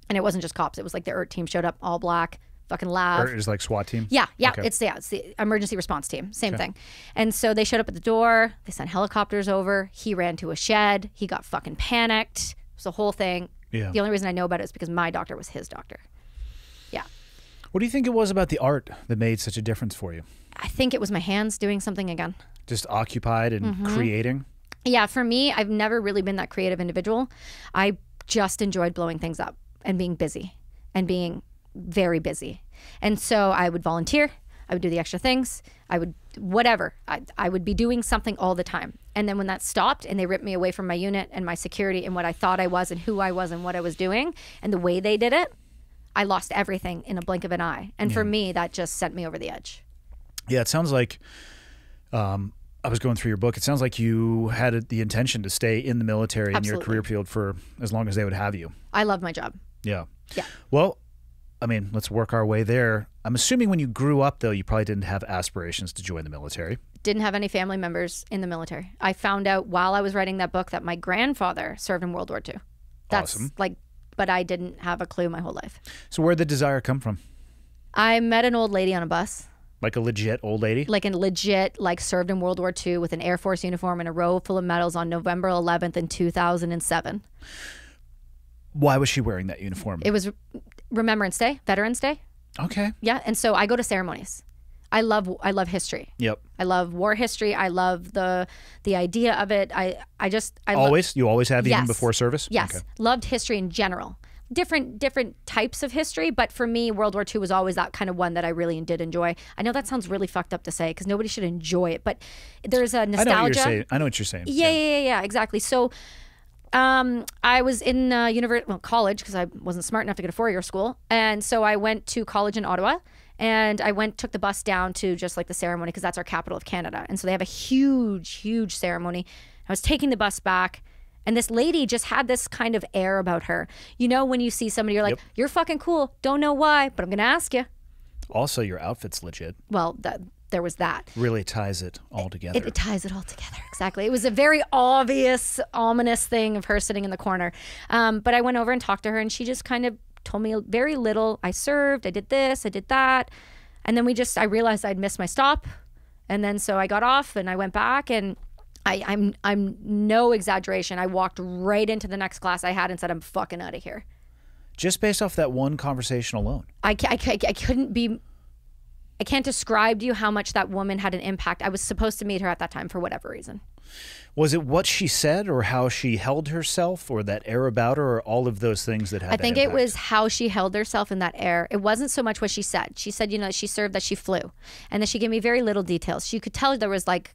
and it wasn't just cops, it was like the E R T team showed up, all black, fucking loud. E R T is like SWAT team? Yeah, yeah, okay. it's, yeah, it's the emergency response team, same okay. thing. And so they showed up at the door, they sent helicopters over, he ran to a shed, he got fucking panicked, it was the whole thing. Yeah. The only reason I know about it is because my doctor was his doctor. Yeah. What do you think it was about the art that made such a difference for you? I think it was my hands doing something again. Just occupied and mm-hmm. creating? Yeah, for me, I've never really been that creative individual. I just enjoyed blowing things up and being busy and being very busy. And so I would volunteer, I would do the extra things, I would, whatever. I, I would be doing something all the time. And then when that stopped and they ripped me away from my unit and my security and what I thought I was and who I was and what I was doing and the way they did it, I lost everything in a blink of an eye. And yeah. for me, that just sent me over the edge. Yeah, it sounds like... Um, I was going through your book. It sounds like you had a, the intention to stay in the military and your career field for as long as they would have you. I love my job. Yeah. Yeah. Well, I mean, let's work our way there. I'm assuming when you grew up, though, you probably didn't have aspirations to join the military. Didn't have any family members in the military. I found out while I was writing that book that my grandfather served in World War Two. That's awesome. Like, but I didn't have a clue my whole life. So where'd the desire come from? I met an old lady on a bus. Like a legit old lady? Like a legit, like served in World War Two with an Air Force uniform and a row full of medals on November eleventh in two thousand seven. Why was she wearing that uniform? It was Remembrance Day, Veterans Day. Okay. Yeah, and so I go to ceremonies. I love I love history. Yep. I love war history. I love the the idea of it. I, I just... I always? You always have yes. even before service? Yes. Okay. Loved history in general. Different different types of history, but for me, World War Two was always that kind of one that I really did enjoy. I know that sounds really fucked up to say because nobody should enjoy it, but there's a nostalgia. I know what you're saying. I know what you're saying. Yeah, yeah, yeah, yeah, exactly. So um, I was in uh, university, well, college, because I wasn't smart enough to get a four-year school, and so I went to college in Ottawa, and I went took the bus down to just like the ceremony because that's our capital of Canada, and so they have a huge, huge ceremony. I was taking the bus back. And this lady just had this kind of air about her. You know, when you see somebody, you're like, yep. you're fucking cool. Don't know why, but I'm going to ask you. Also, your outfit's legit. Well, th there was that. Really ties it all together. It, it ties it all together, exactly. It was a very obvious, ominous thing of her sitting in the corner. Um, but I went over and talked to her, and she just kind of told me very little. I served, I did this, I did that. And then we just, I realized I'd missed my stop. And then so I got off, and I went back, and... I, I'm, I'm no exaggeration. I walked right into the next class I had and said, I'm fucking out of here. Just based off that one conversation alone. I, I, I, I couldn't be, I can't describe to you how much that woman had an impact. I was supposed to meet her at that time for whatever reason. Was it what she said or how she held herself or that air about her or all of those things that had I think it was how she held herself in that air. It wasn't so much what she said. She said, you know, she served that she flew and that she gave me very little details. She could tell there was like,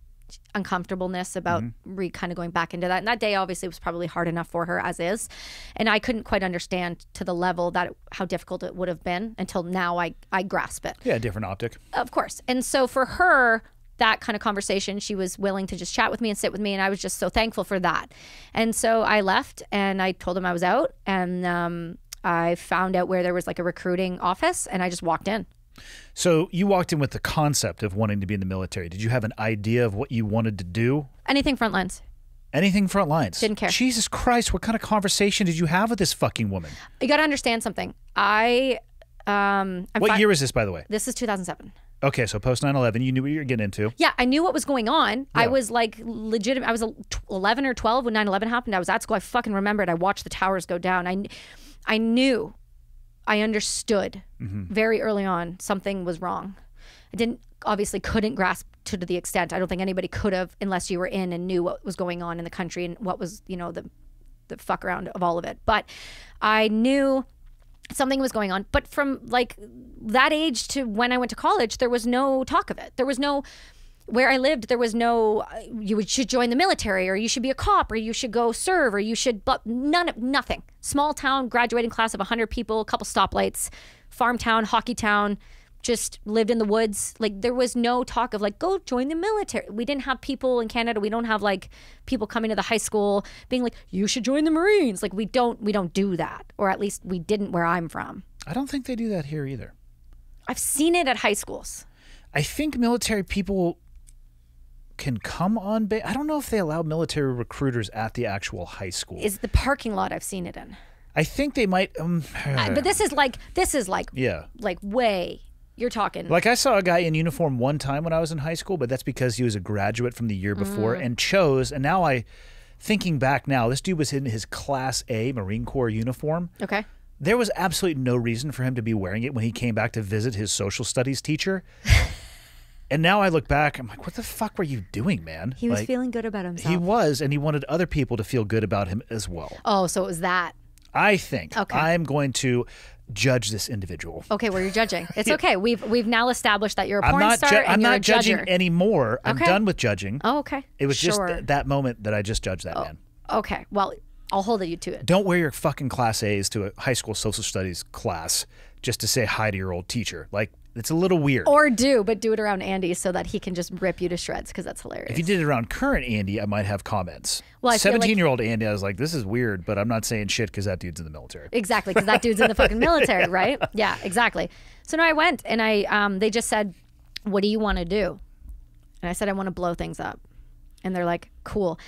uncomfortableness about mm-hmm. re kind of going back into that, and that day obviously was probably hard enough for her as is, and I couldn't quite understand to the level that it, how difficult it would have been until now I I grasp it. Yeah, different optic, of course. And so for her, that kind of conversation, she was willing to just chat with me and sit with me, and I was just so thankful for that. And so I left and I told him I was out, and um, I found out where there was like a recruiting office, and I just walked in. So you walked in with the concept of wanting to be in the military. Did you have an idea of what you wanted to do? Anything front lines. Anything front lines. Didn't care. Jesus Christ, what kind of conversation did you have with this fucking woman? You got to understand something. I, um... I'm what year is this, by the way? This is two thousand seven. Okay, so post nine eleven, you knew what you were getting into. Yeah, I knew what was going on. Yeah. I was like legitimate. I was eleven or twelve when nine eleven happened. I was at school. I fucking remembered. I watched the towers go down. I, I knew... I understood mm-hmm. very early on something was wrong. I didn't obviously couldn't grasp to the extent. I don't think anybody could have unless you were in and knew what was going on in the country and what was, you know, the the fuck around of all of it. But I knew something was going on. But from like that age to when I went to college, there was no talk of it. There was no where I lived, there was no you should join the military or you should be a cop or you should go serve or you should none of nothing. Small town, graduating class of a hundred people, a couple stoplights, farm town, hockey town, just lived in the woods. Like, there was no talk of like, go join the military. We didn't have people in Canada. We don't have like people coming to the high school being like, you should join the Marines. Like, we don't, we don't do that. Or at least we didn't where I'm from. I don't think they do that here either. I've seen it at high schools. I think military people can come on base. I don't know if they allow military recruiters at the actual high school. It's the parking lot I've seen it in. I think they might. Um, uh, but this is like, this is like, yeah, like way. You're talking. Like, I saw a guy in uniform one time when I was in high school, but that's because he was a graduate from the year before mm. and chose. And now I, thinking back now, this dude was in his Class A Marine Corps uniform. Okay. There was absolutely no reason for him to be wearing it when he came back to visit his social studies teacher. And now I look back, I'm like, what the fuck were you doing, man? He was like, feeling good about himself. He was, and he wanted other people to feel good about him as well. Oh, so it was that. I think. Okay. I'm going to judge this individual. Okay, well, you're judging. It's yeah. okay. We've we've now established that you're a porn star and I'm you're not a judging judger. anymore. I'm okay. done with judging. Oh, okay. It was sure. just th that moment that I just judged that oh. man. Okay, well, I'll hold you to it. Don't wear your fucking Class A's to a high school social studies class just to say hi to your old teacher. Like, it's a little weird. Or do, but do it around Andy so that he can just rip you to shreds, because that's hilarious. If you did it around current Andy, I might have comments. Well, seventeen-year-old like, Andy, I was like, this is weird, but I'm not saying shit because that dude's in the military. Exactly, because that dude's in the fucking military, yeah. right? Yeah, exactly. So no, I went, and I um, they just said, what do you want to do? And I said, I want to blow things up. And they're like, cool.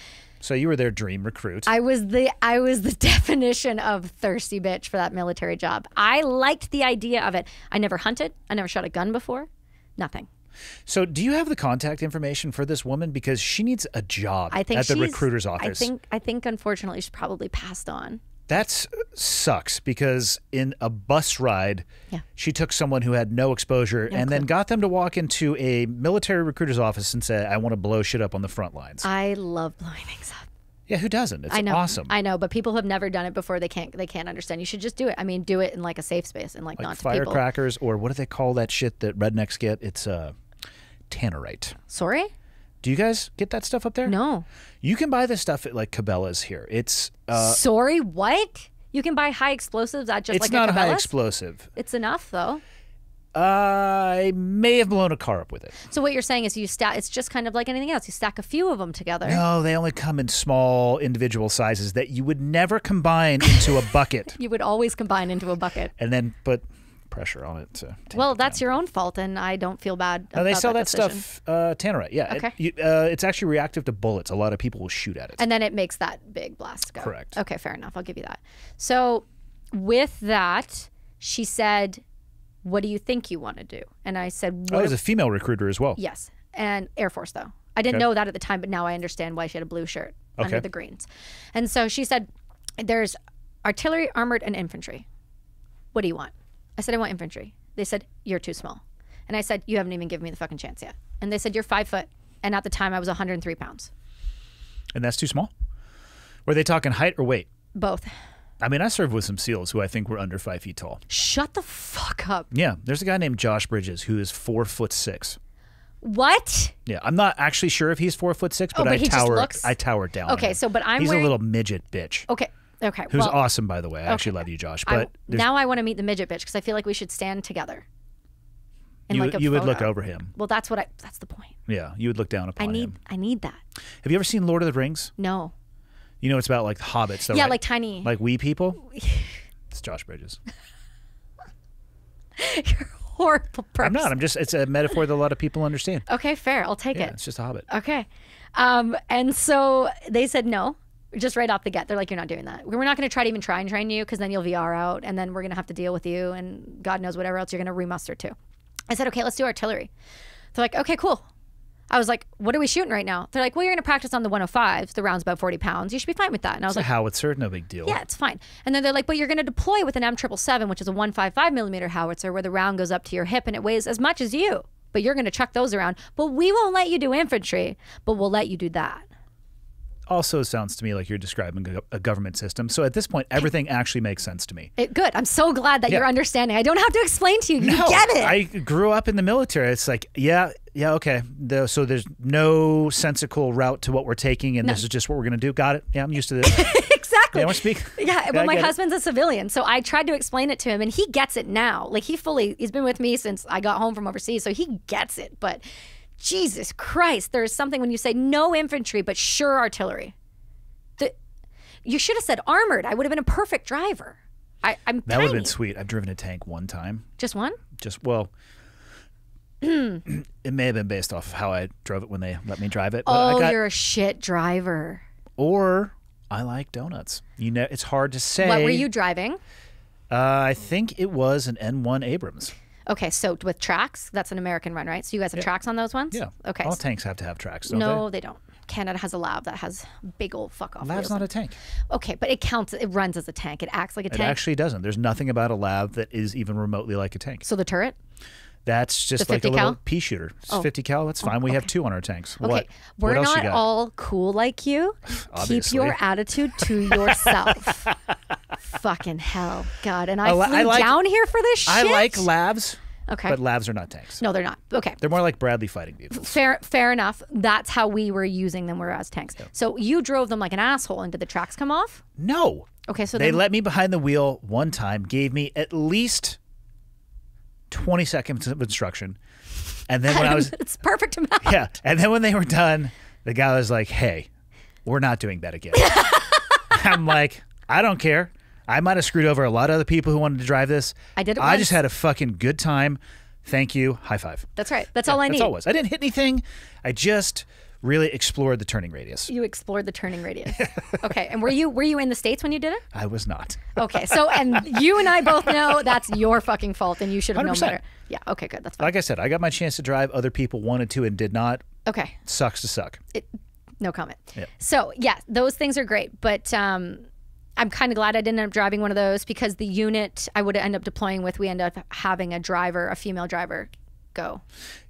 So you were their dream recruit. I was the I was the definition of thirsty bitch for that military job. I liked the idea of it. I never hunted. I never shot a gun before. Nothing. So do you have the contact information for this woman? Because she needs a job I think at the recruiter's office. I think, I think unfortunately she's probably passed on. That sucks, because in a bus ride, yeah. she took someone who had no exposure no and clue. then got them to walk into a military recruiter's office and say, I want to blow shit up on the front lines. I love blowing things up. Yeah, who doesn't? It's I know, awesome. I know, but people who have never done it before, they can't they can't understand. You should just do it. I mean, do it in like a safe space and like, like not to people. Firecrackers, or what do they call that shit that rednecks get? It's uh, tannerite. Sorry? Do you guys get that stuff up there? No. You can buy this stuff at like Cabela's here. It's uh, sorry, what? You can buy high explosives at just it's like It's not a, a high explosive. It's enough though. Uh, I may have blown a car up with it. So what you're saying is you stack. It's just kind of like anything else. You stack a few of them together. No, they only come in small individual sizes that you would never combine into a bucket. You would always combine into a bucket. And then put pressure on it. To well, that's down. your own fault, and I don't feel bad. No, they sell that, that stuff, uh, tannerite. Yeah, okay. It, you, uh, it's actually reactive to bullets. A lot of people will shoot at it, and then it makes that big blast go. Correct. Okay, fair enough. I'll give you that. So, with that, she said, "What do you think you want to do?" And I said, "Oh, there's a female recruiter as well." Yes, and Air Force though. I didn't okay. know that at the time, but now I understand why she had a blue shirt okay. under the greens. And so she said, "There's artillery, armored, and infantry. What do you want?" I said, I want infantry. They said, you're too small. And I said, you haven't even given me the fucking chance yet. And they said, you're five foot. And at the time, I was one hundred three pounds. And that's too small? Were they talking height or weight? Both. I mean, I served with some SEALs who I think were under five feet tall. Shut the fuck up. Yeah. There's a guy named Josh Bridges who is four foot six. What? Yeah, I'm not actually sure if he's four foot six, but, oh, but I he tower, just looks... I tower down. Okay, so but I'm. He's wearing... a little midget bitch. Okay. Okay, who's well, awesome, by the way. I okay. actually love you, Josh. But I, now I want to meet the midget bitch because I feel like we should stand together. And you like a you would look over him. Well, that's what I. That's the point. Yeah, you would look down upon I need, him. I need that. Have you ever seen Lord of the Rings? No. You know it's about like hobbits, though. Yeah, right? like tiny, like wee people. It's Josh Bridges. You're a horrible person. I'm not. I'm just. It's a metaphor that a lot of people understand. Okay, fair. I'll take yeah, it. It's just a hobbit. Okay, um, and so they said no. Just right off the get, they're like, you're not doing that. We're not going to try to even try and train you because then you'll V R out and then we're going to have to deal with you and God knows whatever else you're going to remuster to. I said, okay, let's do artillery. They're like, okay, cool. I was like, what are we shooting right now? They're like, well, you're going to practice on the one oh fives. The round's about forty pounds. You should be fine with that. And I was like, howitzer, no big deal. Yeah, it's fine. And then they're like, but you're going to deploy with an M seven seven seven, which is a one fifty-five millimeter howitzer where the round goes up to your hip and it weighs as much as you. But you're going to chuck those around. But we won't let you do infantry, but we'll let you do that. Also sounds to me like you're describing a government system. So at this point, everything actually makes sense to me. It, good. I'm so glad that yeah. you're understanding. I don't have to explain to you. You no, get it. I grew up in the military. It's like, yeah, yeah, okay. The, so there's no sensical route to what we're taking, and no. this is just what we're going to do. Got it. Yeah, I'm used to this. Exactly. exactly. You don't speak? Yeah, well, yeah, my husband's it. a civilian, so I tried to explain it to him, and he gets it now. Like, he fully, he's been with me since I got home from overseas, so he gets it. But Jesus Christ, there is something when you say no infantry, but sure artillery. The, you should have said armored. I would have been a perfect driver. I, I'm that would have been sweet. I've driven a tank one time. Just one? Just, well... It may have been based off of how I drove it when they let me drive it. But oh, I got, you're a shit driver. Or I like donuts. You know, it's hard to say. What were you driving? Uh, I think it was an N one Abrams. Okay, so with tracks, that's an American run, right? So you guys have yeah. tracks on those ones? Yeah. Okay. All tanks have to have tracks, don't no, they? they don't. Canada has a L A V that has big old fuck-off. L A V's not a tank. Okay, but it counts. It runs as a tank. It acts like a it tank. It actually doesn't. There's nothing about a L A V that is even remotely like a tank. So the turret? That's just like a little pea shooter. It's oh. fifty cal, that's fine. Oh, okay. We have two on our tanks. Okay. What? We're what not all cool like you. Keep your attitude to yourself. Fucking hell. God, and I oh, flew I like, down here for this shit? I like labs, okay. but labs are not tanks. No, they're not. Okay. They're more like Bradley fighting vehicles. Fair, fair enough. That's how we were using them were as tanks. Yep. So you drove them like an asshole, and did the tracks come off? No. Okay, so They then... let me behind the wheel one time, gave me at least... twenty seconds of instruction, and then when I was it's perfect amount. Yeah, and then when they were done, the guy was like, "Hey, we're not doing that again." I'm like, "I don't care. I might have screwed over a lot of other people who wanted to drive this. I did. It I once. just had a fucking good time. Thank you. High five." That's right. That's yeah, all I need. That's all it was. I didn't hit anything. I just really explored the turning radius. You explored the turning radius. Okay, and were you were you in the States when you did it? I was not. Okay, so and you and I both know that's your fucking fault, and you should have known better. Yeah. Okay. Good. That's fine. Like I said, I got my chance to drive. Other people wanted to and did not. Okay. Sucks to suck. It, no comment. Yeah. So yeah, those things are great, but um, I'm kind of glad I didn't end up driving one of those because the unit I would end up deploying with, we end up having a driver, a female driver, go.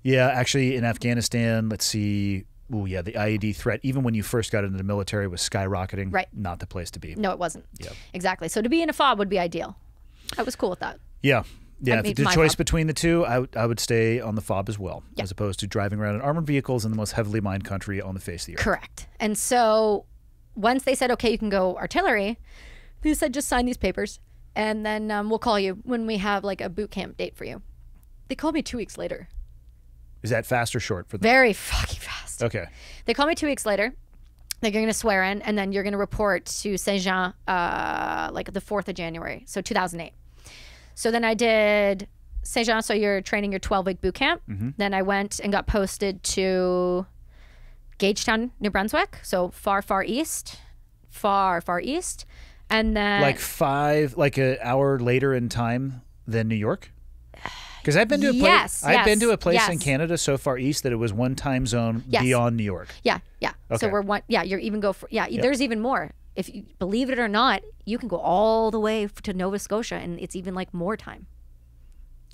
Yeah, actually, in Afghanistan, let's see. Oh, yeah, the I E D threat, even when you first got into the military, was skyrocketing. Right. Not the place to be. No, it wasn't. Yeah. Exactly. So to be in a FOB would be ideal. I was cool with that. Yeah. Yeah. If the choice FOB. between the two, I, I would stay on the FOB as well, yeah. as opposed to driving around in armored vehicles in the most heavily mined country on the face of the earth. Correct. And so once they said, okay, you can go artillery, they said, just sign these papers, and then um, we'll call you when we have like a boot camp date for you. They called me two weeks later. Is that fast or short for them? Very fucking fast. Okay. They call me two weeks later. Like, you're going to swear in, and then you're going to report to Saint Jean, uh, like the fourth of January, so two thousand eight. So then I did Saint Jean, so you're training your twelve week boot camp. Mm-hmm. Then I went and got posted to Gagetown, New Brunswick, so far, far east, far, far east. And then... Like five, like an hour later in time than New York? Because I've been to a place, yes, I've yes, been to a place yes. in Canada so far east that it was one time zone yes. beyond New York. Yeah, yeah. Okay. So we're one. Yeah, you're even go for. Yeah, yep. There's even more. If you believe it or not, you can go all the way to Nova Scotia, and it's even like more time.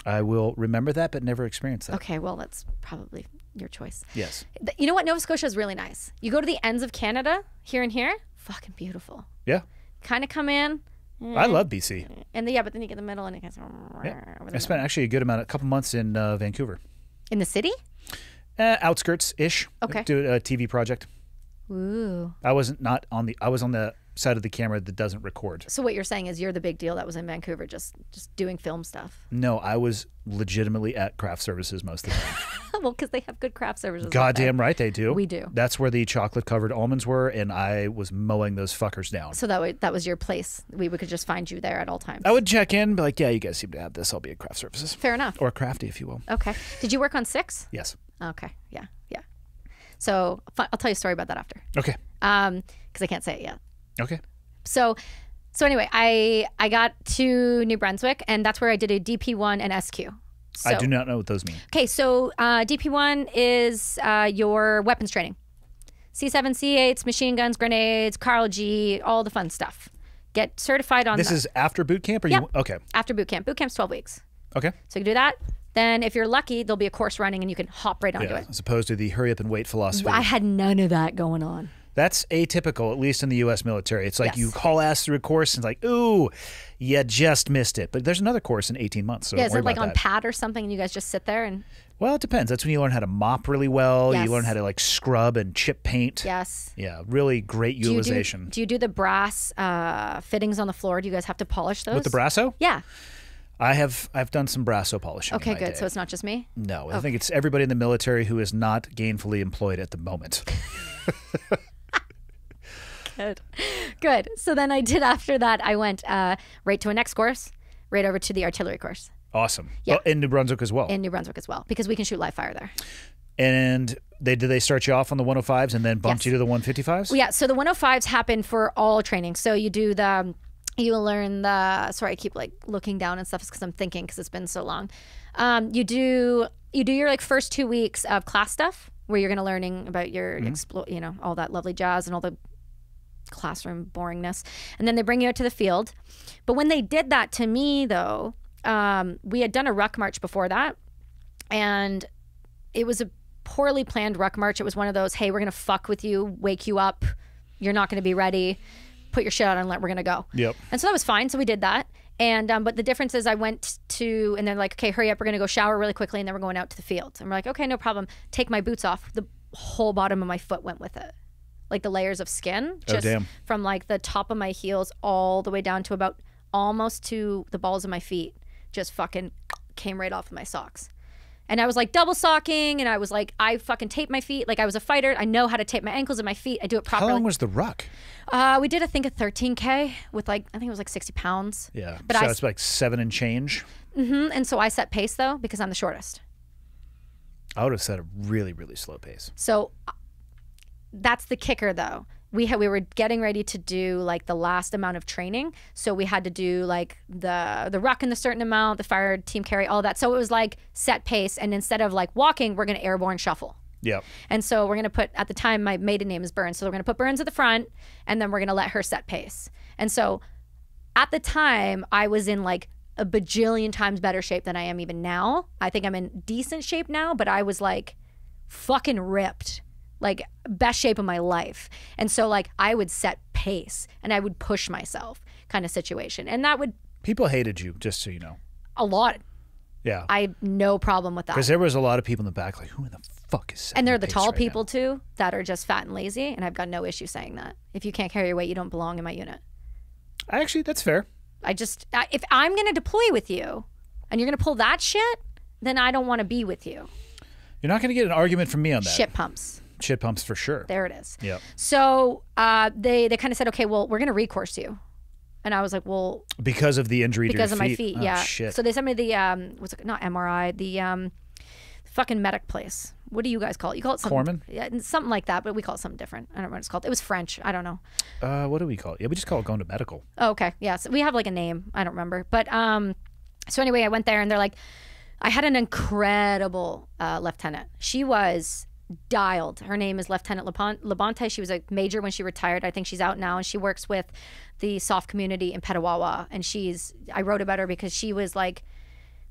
I will remember that, but never experience that. Okay, well, that's probably your choice. Yes. You know what? Nova Scotia is really nice. You go to the ends of Canada, here and here, fucking beautiful. Yeah. Kind of come in. I love B C. And the, yeah, but then you get the middle and it gets... Yeah. I spent actually a good amount, a couple months in uh, Vancouver. In the city? Uh, Outskirts-ish. Okay. Do a T V project. Ooh. I wasn't not on the... I was on the side of the camera that doesn't record. So what you're saying is you're the big deal that was in Vancouver, just, just doing film stuff. No, I was legitimately at craft services most of the time. Well, because they have good craft services. Goddamn right they do. We do. That's where the chocolate-covered almonds were, and I was mowing those fuckers down. So that, way, that was your place. We, we could just find you there at all times. I would check in, be like, yeah, you guys seem to have this. I'll be at craft services. Fair enough. Or crafty, if you will. Okay. Did you work on six? Yes. Okay. Yeah. Yeah. So I'll tell you a story about that after. Okay. Um, because I can't say it yet. Okay. So, so anyway, I I got to New Brunswick, and that's where I did a D P one and S Q. So, I do not know what those mean. Okay, so uh, D P one is uh, your weapons training. C seven, C eights, machine guns, grenades, Carl G, all the fun stuff. Get certified on this. This is after boot camp? Or yep. you Okay. After boot camp. Boot camp's twelve weeks. Okay. So you can do that. Then if you're lucky, there'll be a course running, and you can hop right onto yeah, it. As opposed to the hurry up and wait philosophy. I had none of that going on. That's atypical, at least in the U S military. It's like yes. you haul ass through a course and it's like, ooh, you just missed it. But there's another course in eighteen months. So yeah, is it like on that. P A D or something and you guys just sit there and Well, it depends. That's when you learn how to mop really well. Yes. You learn how to like scrub and chip paint. Yes. Yeah, really great utilization. Do you do, do, you do the brass uh, fittings on the floor? Do you guys have to polish those? With the brasso? Yeah. I have I've done some brasso polishing. Okay, good. Day. So it's not just me? No, okay. I think it's everybody in the military who is not gainfully employed at the moment. Good. Good. So then I did after that, I went uh, right to a next course, right over to the artillery course. Awesome. Yeah. Well, in New Brunswick as well. In New Brunswick as well, because we can shoot live fire there. And they did they start you off on the one oh fives and then bumped yes. you to the one fifty-fives? Yeah, so the one oh fives happen for all training. So you do the, you learn the, sorry, I keep like looking down and stuff because I'm thinking because it's been so long. Um, you do you do your like first two weeks of class stuff where you're going to learning about your, mm-hmm. explo- you know, all that lovely jazz and all the classroom boringness. And then they bring you out to the field. But when they did that to me though, Um, we had done a ruck march before that, and it was a poorly planned ruck march. It was one of those, hey, we're going to fuck with you, wake you up, you're not going to be ready, put your shit on and let, we're going to go. Yep. And so that was fine, so we did that. And um, but the difference is I went to, and they're like, okay, hurry up, we're going to go shower really quickly, and then we're going out to the field. And we're like, okay, no problem. Take my boots off. The whole bottom of my foot went with it. Like the layers of skin. Just oh, damn. From like the top of my heels all the way down to about almost to the balls of my feet. Just fucking came right off of my socks. And I was like double socking, and I was like, I fucking taped my feet. Like I was a fighter. I know how to tape my ankles and my feet. I do it properly. How long was the ruck? Uh, we did, I think, a thirteen K with like, I think it was like sixty pounds. Yeah, but so I, it's like seven and change. Mm-hmm. And so I set pace though, because I'm the shortest. I would have set a really, really slow pace. So that's the kicker though. We had, we were getting ready to do like the last amount of training. So we had to do like the the ruck in the certain amount, the fire team carry, all that. So it was like set pace. And instead of like walking, we're going to airborne shuffle. Yeah. And so we're going to put, at the time, my maiden name is Burns. So we're going to put Burns at the front, and then we're going to let her set pace. And so at the time, I was in like a bajillion times better shape than I am even now. I think I'm in decent shape now, but I was like fucking ripped. Like best shape of my life. And so like I would set pace and I would push myself kind of situation. And that would... People hated you, just so you know. A lot. Yeah. I have no problem with that. Because there was a lot of people in the back like, who in the fuck is setting pace? And they're the tall right people now? Too that are just fat and lazy. And I've got no issue saying that. If you can't carry your weight, you don't belong in my unit. Actually, that's fair. I just... I, if I'm going to deploy with you and you're going to pull that shit, then I don't want to be with you. You're not going to get an argument from me on that. Shit pumps. Shit pumps for sure. There it is. Yeah. So uh, they they kind of said, okay, well, we're going to recourse you. And I was like, well. Because of the injury to your feet. Because of my feet, oh, yeah. Shit. So they sent me the, um, what's it, not M R I, the um, fucking medic place. What do you guys call it? You call it something. Corpsman? Yeah, something like that, but we call it something different. I don't remember what it's called. It was French. I don't know. Uh, what do we call it? Yeah, we just call it going to medical. Oh, okay. Yeah. So we have like a name. I don't remember. But um, so anyway, I went there and they're like, I had an incredible uh, lieutenant. She was dialed. Her name is Lieutenant Labonte. She was a major when she retired. I think she's out now, and she works with the soft community in Petawawa. And she's, I wrote about her because she was like,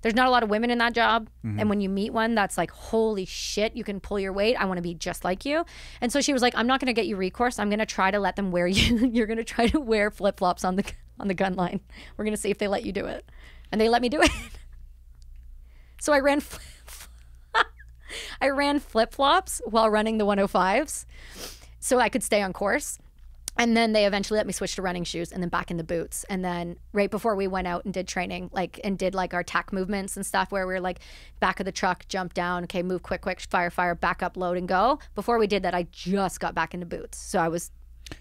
there's not a lot of women in that job. Mm-hmm. And when you meet one that's like, holy shit, you can pull your weight. I want to be just like you. And so she was like, I'm not going to get you recourse. I'm going to try to let them wear you. You're going to try to wear flip-flops on the, on the gun line. We're going to see if they let you do it. And they let me do it. So I ran flip I ran flip-flops while running the one oh fives so I could stay on course. And then they eventually let me switch to running shoes and then back in the boots. And then right before we went out and did training, like, and did like our tack movements and stuff where we were like back of the truck, jump down, okay, move quick, quick, fire, fire, back up, load and go. Before we did that, I just got back into boots. So I was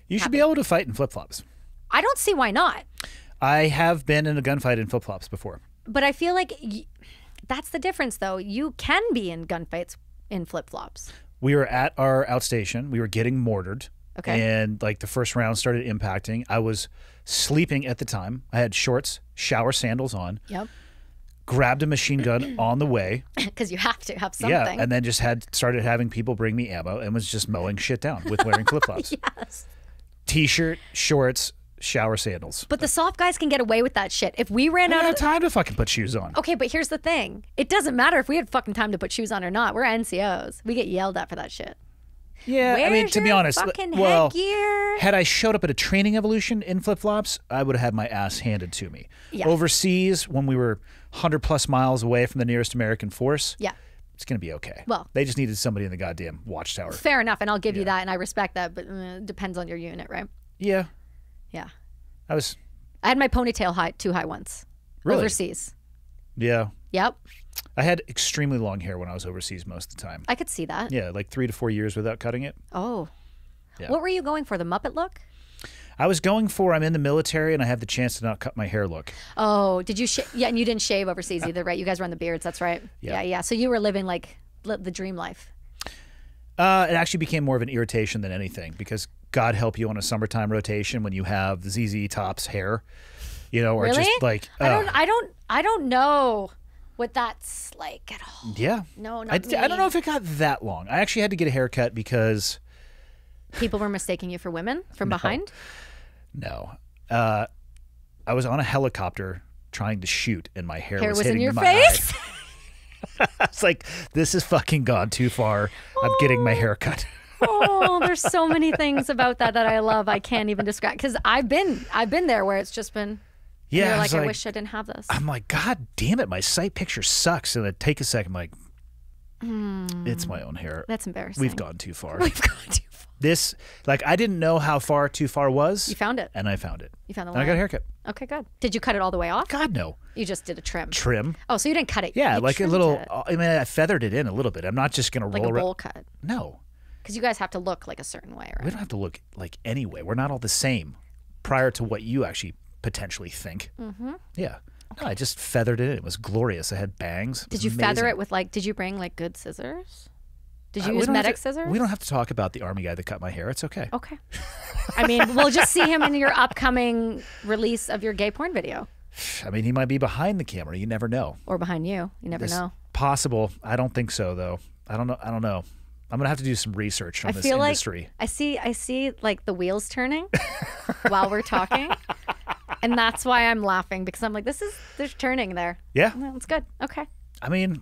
You happy. Should be able to fight in flip-flops. I don't see why not. I have been in a gunfight in flip-flops before. But I feel like... Y That's the difference, though. You can be in gunfights in flip-flops. We were at our outstation. We were getting mortared. Okay. And, like, the first round started impacting. I was sleeping at the time. I had shorts, shower sandals on. Yep. Grabbed a machine gun on the way. Because you have to have something. Yeah, and then just had started having people bring me ammo and was just mowing shit down with wearing flip-flops. Yes. T-shirt, shorts, shower sandals. But the soft guys can get away with that shit. If we ran I out of time to fucking put shoes on. Okay, but here's the thing. It doesn't matter if we had fucking time to put shoes on or not. We're N C Os. We get yelled at for that shit. Yeah, Where's I mean, to be honest, well, headgear? Had I showed up at a training evolution in flip-flops, I would have had my ass handed to me. Yeah. Overseas, when we were one hundred plus miles away from the nearest American force, yeah. it's going to be okay. Well, they just needed somebody in the goddamn watchtower. Fair enough, and I'll give yeah. you that, and I respect that, but uh, depends on your unit, right? Yeah. Yeah. I was... I had my ponytail high, too high once. Really? Overseas. Yeah. Yep. I had extremely long hair when I was overseas most of the time. I could see that. Yeah, like three to four years without cutting it. Oh. Yeah. What were you going for, the Muppet look? I was going for I'm in the military and I have the chance to not cut my hair look. Oh, did you? Sh yeah, and you didn't shave overseas either, right? You guys were on the beards, that's right. Yeah, yeah. yeah. So you were living like li the dream life. Uh, it actually became more of an irritation than anything because God help you on a summertime rotation when you have the Z Z Top's hair, you know, or really? just like uh, I don't, I don't, I don't know what that's like at all. Yeah, no, not I, me. I don't know if it got that long. I actually had to get a haircut because people were mistaking you for women from no. behind. No, uh, I was on a helicopter trying to shoot, and my hair, hair was, was hitting in your my face. Eye. I was like, "This has fucking gone too far." Oh. I'm getting my hair cut. Oh, there's so many things about that that I love. I can't even describe because I've been I've been there where it's just been. Yeah, you're like, I like I wish I didn't have this. I'm like, God damn it, my sight picture sucks. And I take a second, I'm like, mm, it's my own hair. That's embarrassing. We've gone too far. We've gone too. This, like, I didn't know how far too far was. You found it. And I found it. You found the line. And I got a haircut. Okay, good. Did you cut it all the way off? God, no. You just did a trim. Trim. Oh, so you didn't cut it. Yeah, you like a little, it. I mean, I feathered it in a little bit. I'm not just going to roll around. Like a bowl cut. No. Because you guys have to look like a certain way, right? We don't have to look like any way. We're not all the same prior to what you actually potentially think. Mm-hmm. Yeah. Okay. No, I just feathered it in. It was glorious. I had bangs. Did you amazing. feather it with, like, did you bring, like, good scissors? Did you uh, use medic to, scissors? We don't have to talk about the army guy that cut my hair. It's okay. Okay. I mean, we'll just see him in your upcoming release of your gay porn video. I mean, he might be behind the camera. You never know. Or behind you. You never it's know. Possible. I don't think so, though. I don't know. I don't know. I'm gonna have to do some research on I this feel industry. Like I see. I see like the wheels turning while we're talking, and that's why I'm laughing because I'm like, this is there's turning there. Yeah. Well, it's good. Okay. I mean.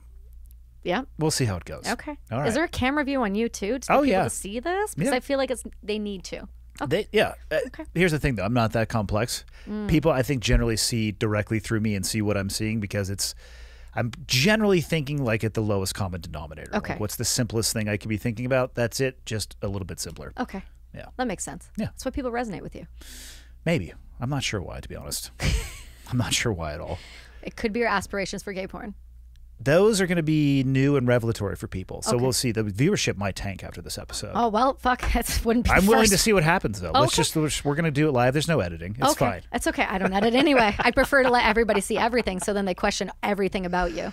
Yeah, we'll see how it goes. Okay. All right. Is there a camera view on you too? To oh people yeah. To see this because yeah. I feel like it's they need to. Okay. They, yeah. Okay. Uh, here's the thing though, I'm not that complex. Mm. People I think generally see directly through me and see what I'm seeing because it's, I'm generally thinking like at the lowest common denominator. Okay. Like what's the simplest thing I could be thinking about? That's it, just a little bit simpler. Okay. Yeah. That makes sense. Yeah. That's why people resonate with you. Maybe. I'm not sure why, to be honest. I'm not sure why at all. It could be your aspirations for gay porn. Those are going to be new and revelatory for people. So okay. we'll see. The viewership might tank after this episode. Oh, well, fuck. That wouldn't be I'm first. willing to see what happens, though. Okay. Let's just, we're, we're going to do it live. There's no editing. It's okay. fine. That's okay. I don't edit anyway. I prefer to let everybody see everything so then they question everything about you.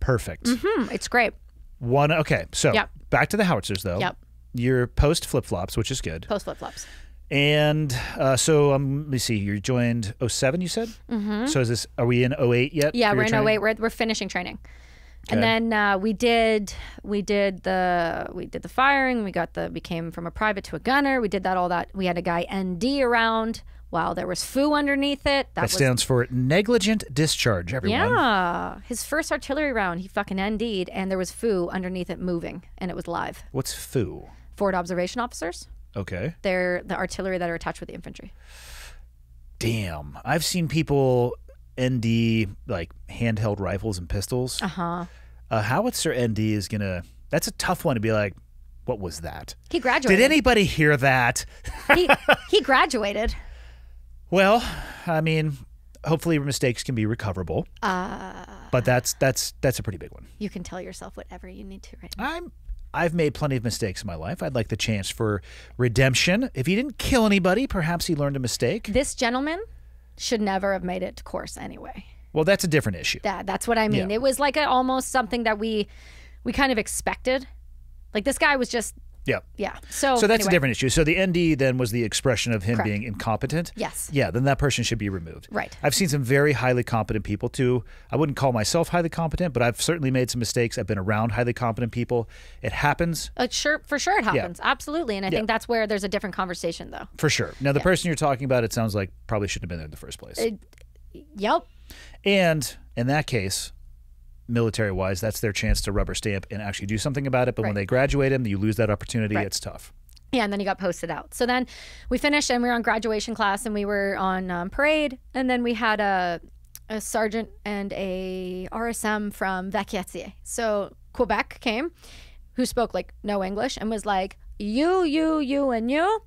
Perfect. Mm-hmm. It's great. One. Okay. So yep. back to the howitzers, though. Yep. You're post flip flops, which is good. Post flip flops. And uh, so um, let me see. You joined oh seven, you said. Mm-hmm. So is this? Are we in oh eight yet? Yeah, we're in training? oh eight. We're we're finishing training, okay. and then uh, we did we did the we did the firing. We got the became from a private to a gunner. We did that all that. We had a guy N D around. Wow, there was F O O underneath it. That, that was, stands for negligent discharge. Everyone. Yeah, his first artillery round, he fucking N D'd, and there was F O O underneath it moving, and it was live. What's F O O? Forward observation officers. Okay. They're the artillery that are attached with the infantry. Damn. I've seen people N D like handheld rifles and pistols. Uh-huh. Uh, howitzer N D is going to, that's a tough one to be like, what was that? He graduated. Did anybody hear that? he, he graduated. Well, I mean, hopefully mistakes can be recoverable. Uh, but that's, that's, that's a pretty big one. You can tell yourself whatever you need to right now. I'm. I've made plenty of mistakes in my life. I'd like the chance for redemption. If he didn't kill anybody, perhaps he learned a mistake. This gentleman should never have made it to course anyway. Well, that's a different issue. That, that's what I mean. Yeah. It was like a, almost something that we we kind of expected. Like this guy was just... Yeah. Yeah. So, so that's anyway. a different issue. So the N D then was the expression of him Correct. being incompetent. Yes. Yeah. Then that person should be removed. Right. I've seen some very highly competent people too. I wouldn't call myself highly competent, but I've certainly made some mistakes. I've been around highly competent people. It happens. Uh, sure, for sure it happens. Yeah. Absolutely. And I yeah. think that's where there's a different conversation though. For sure. Now the yeah. person you're talking about, it sounds like probably shouldn't have been there in the first place. It, yep. And in that case... military-wise, that's their chance to rubber stamp and actually do something about it. But right. when they graduate him, you lose that opportunity. Right. It's tough. Yeah, and then he got posted out. So then we finished and we were on graduation class and we were on um, parade. And then we had a, a sergeant and a R S M from Vecchiezze. So Quebec came, who spoke like no English, and was like, you, you, you, and you,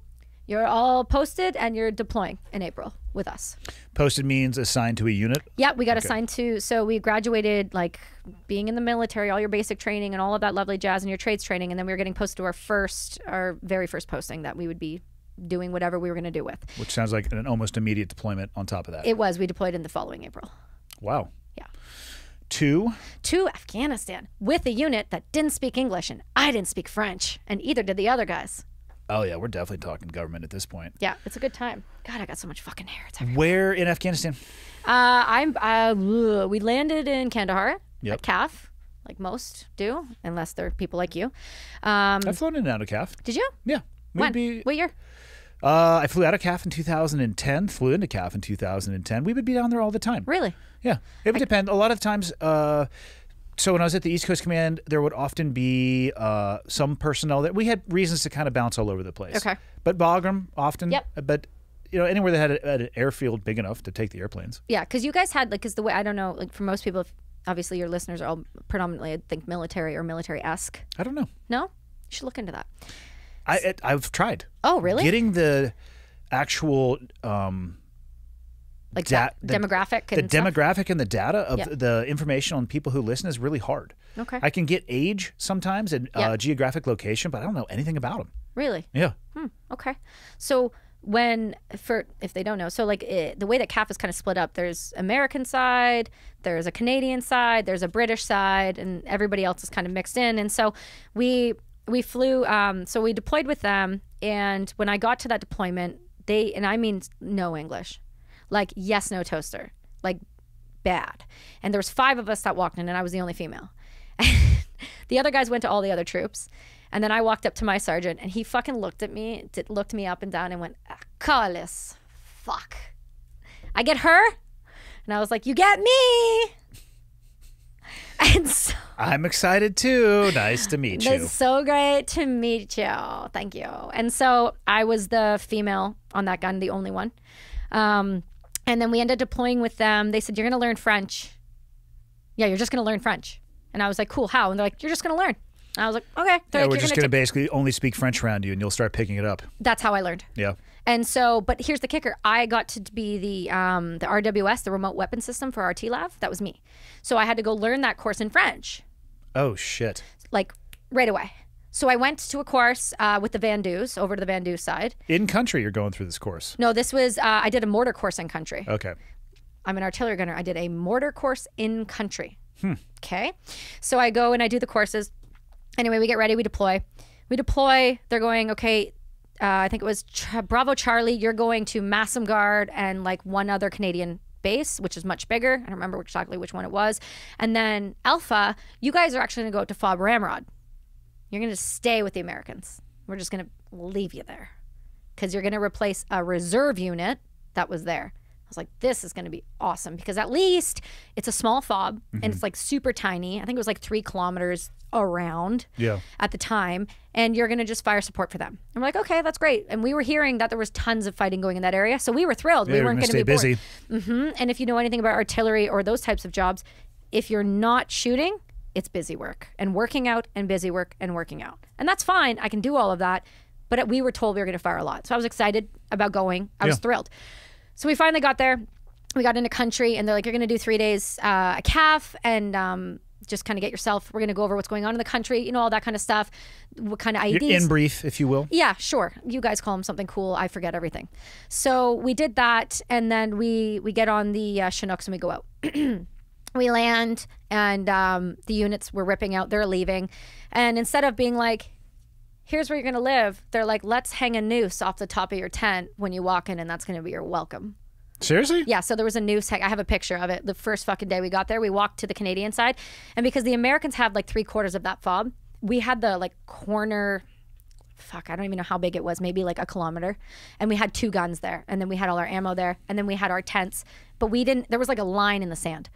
you're all posted and you're deploying in April with us. Posted means assigned to a unit? Yeah, we got okay. assigned to, so we graduated like being in the military, all your basic training and all of that lovely jazz and your trades training, and then we were getting posted to our first, our very first posting that we would be doing whatever we were going to do with. Which sounds like an almost immediate deployment on top of that. It was. We deployed in the following April. Wow. Yeah. To? To Afghanistan with a unit that didn't speak English and I didn't speak French and either did the other guys. Oh, yeah. We're definitely talking government at this point. Yeah. It's a good time. God, I got so much fucking hair. It's everywhere. Where in Afghanistan? Uh, I'm, uh, we landed in Kandahar, yep. at C A F, like most do, unless they're people like you. Um, I've flown in and out of C A F. Did you? Yeah. When? Be, what year? Uh, I flew out of C A F in two thousand ten, flew into C A F in two thousand ten. We would be down there all the time. Really? Yeah. It would I, depend. A lot of times... Uh, So when I was at the East Coast Command, there would often be uh, some personnel that we had reasons to kind of bounce all over the place. Okay. But Bagram often. Yep. But you know, anywhere that had, a, had an airfield big enough to take the airplanes. Yeah, because you guys had like, because the way I don't know, like for most people, if, obviously your listeners are all predominantly, I think, military or military-esque. I don't know. No, you should look into that. I it, I've tried. Oh really? Getting the actual. Um, Like da the, demographic and the stuff? demographic and the data of yeah. the information on people who listen is really hard. Okay. I can get age sometimes and yeah. uh, geographic location, but I don't know anything about them. Really? Yeah. Hmm. Okay. So when, for if they don't know, so like it, the way that C A F is kind of split up, there's American side, there's a Canadian side, there's a British side, and everybody else is kind of mixed in. And so we we flew, um, so we deployed with them, and when I got to that deployment, they, and I mean no English. Like, yes, no toaster. Like, bad. And there was five of us that walked in, and I was the only female. The other guys went to all the other troops. And then I walked up to my sergeant, and he fucking looked at me, did, looked me up and down, and went, Carlos, fuck. I get her? And I was like, you get me. And so, I'm excited too. Nice to meet you. It's so great to meet you. Thank you. And so I was the female on that gun, the only one. Um, And then we ended up deploying with them. They said, you're going to learn French. Yeah, you're just going to learn French. And I was like, cool, how? And they're like, you're just going to learn. And I was like, okay. Yeah, like, we're just going to basically only speak French around you and you'll start picking it up. That's how I learned. Yeah. And so, but here's the kicker. I got to be the um, the R W S, the remote weapon system for our T LAV. That was me. So I had to go learn that course in French. Oh, shit. Like, right away. So I went to a course uh, with the Vandoos, over to the Vandoos side. In country, you're going through this course? No, this was, uh, I did a mortar course in country. Okay. I'm an artillery gunner. I did a mortar course in country. Hmm. Okay. So I go and I do the courses. Anyway, we get ready, we deploy. We deploy, they're going, okay, uh, I think it was Ch Bravo Charlie, you're going to Massamguard and like one other Canadian base, which is much bigger. I don't remember exactly which one it was. And then Alpha, you guys are actually gonna go up to Fob Ramrod. You're going to stay with the Americans. We're just going to leave you there because you're going to replace a reserve unit that was there. I was like, this is going to be awesome because at least it's a small fob, mm-hmm. and it's like super tiny. I think it was like three kilometers around, yeah. at the time. And you're going to just fire support for them. And we're like, okay, that's great. And we were hearing that there was tons of fighting going in that area. So we were thrilled. Yeah, we weren't going to be busy. Mm-hmm. And if you know anything about artillery or those types of jobs, if you're not shooting, it's busy work and working out and busy work and working out. And that's fine. I can do all of that. But we were told we were going to fire a lot. So I was excited about going. I was yeah. thrilled. So we finally got there. We got into country and they're like, you're going to do three days uh, a C A F and um, just kind of get yourself. We're going to go over what's going on in the country, you know, all that kind of stuff. What kind of I Ds. In brief, if you will. Yeah, sure. You guys call them something cool. I forget everything. So we did that. And then we, we get on the uh, Chinooks and we go out. We land and um, the units were ripping out, they're leaving. And instead of being like, here's where you're gonna live, they're like, let's hang a noose off the top of your tent when you walk in and that's gonna be your welcome. Seriously? Yeah, so there was a noose hang. I have a picture of it. The first fucking day we got there, we walked to the Canadian side. And because the Americans have like three quarters of that fob, we had the like corner, fuck, I don't even know how big it was, maybe like a kilometer. And we had two guns there. And then we had all our ammo there. And then we had our tents. But we didn't, there was like a line in the sand.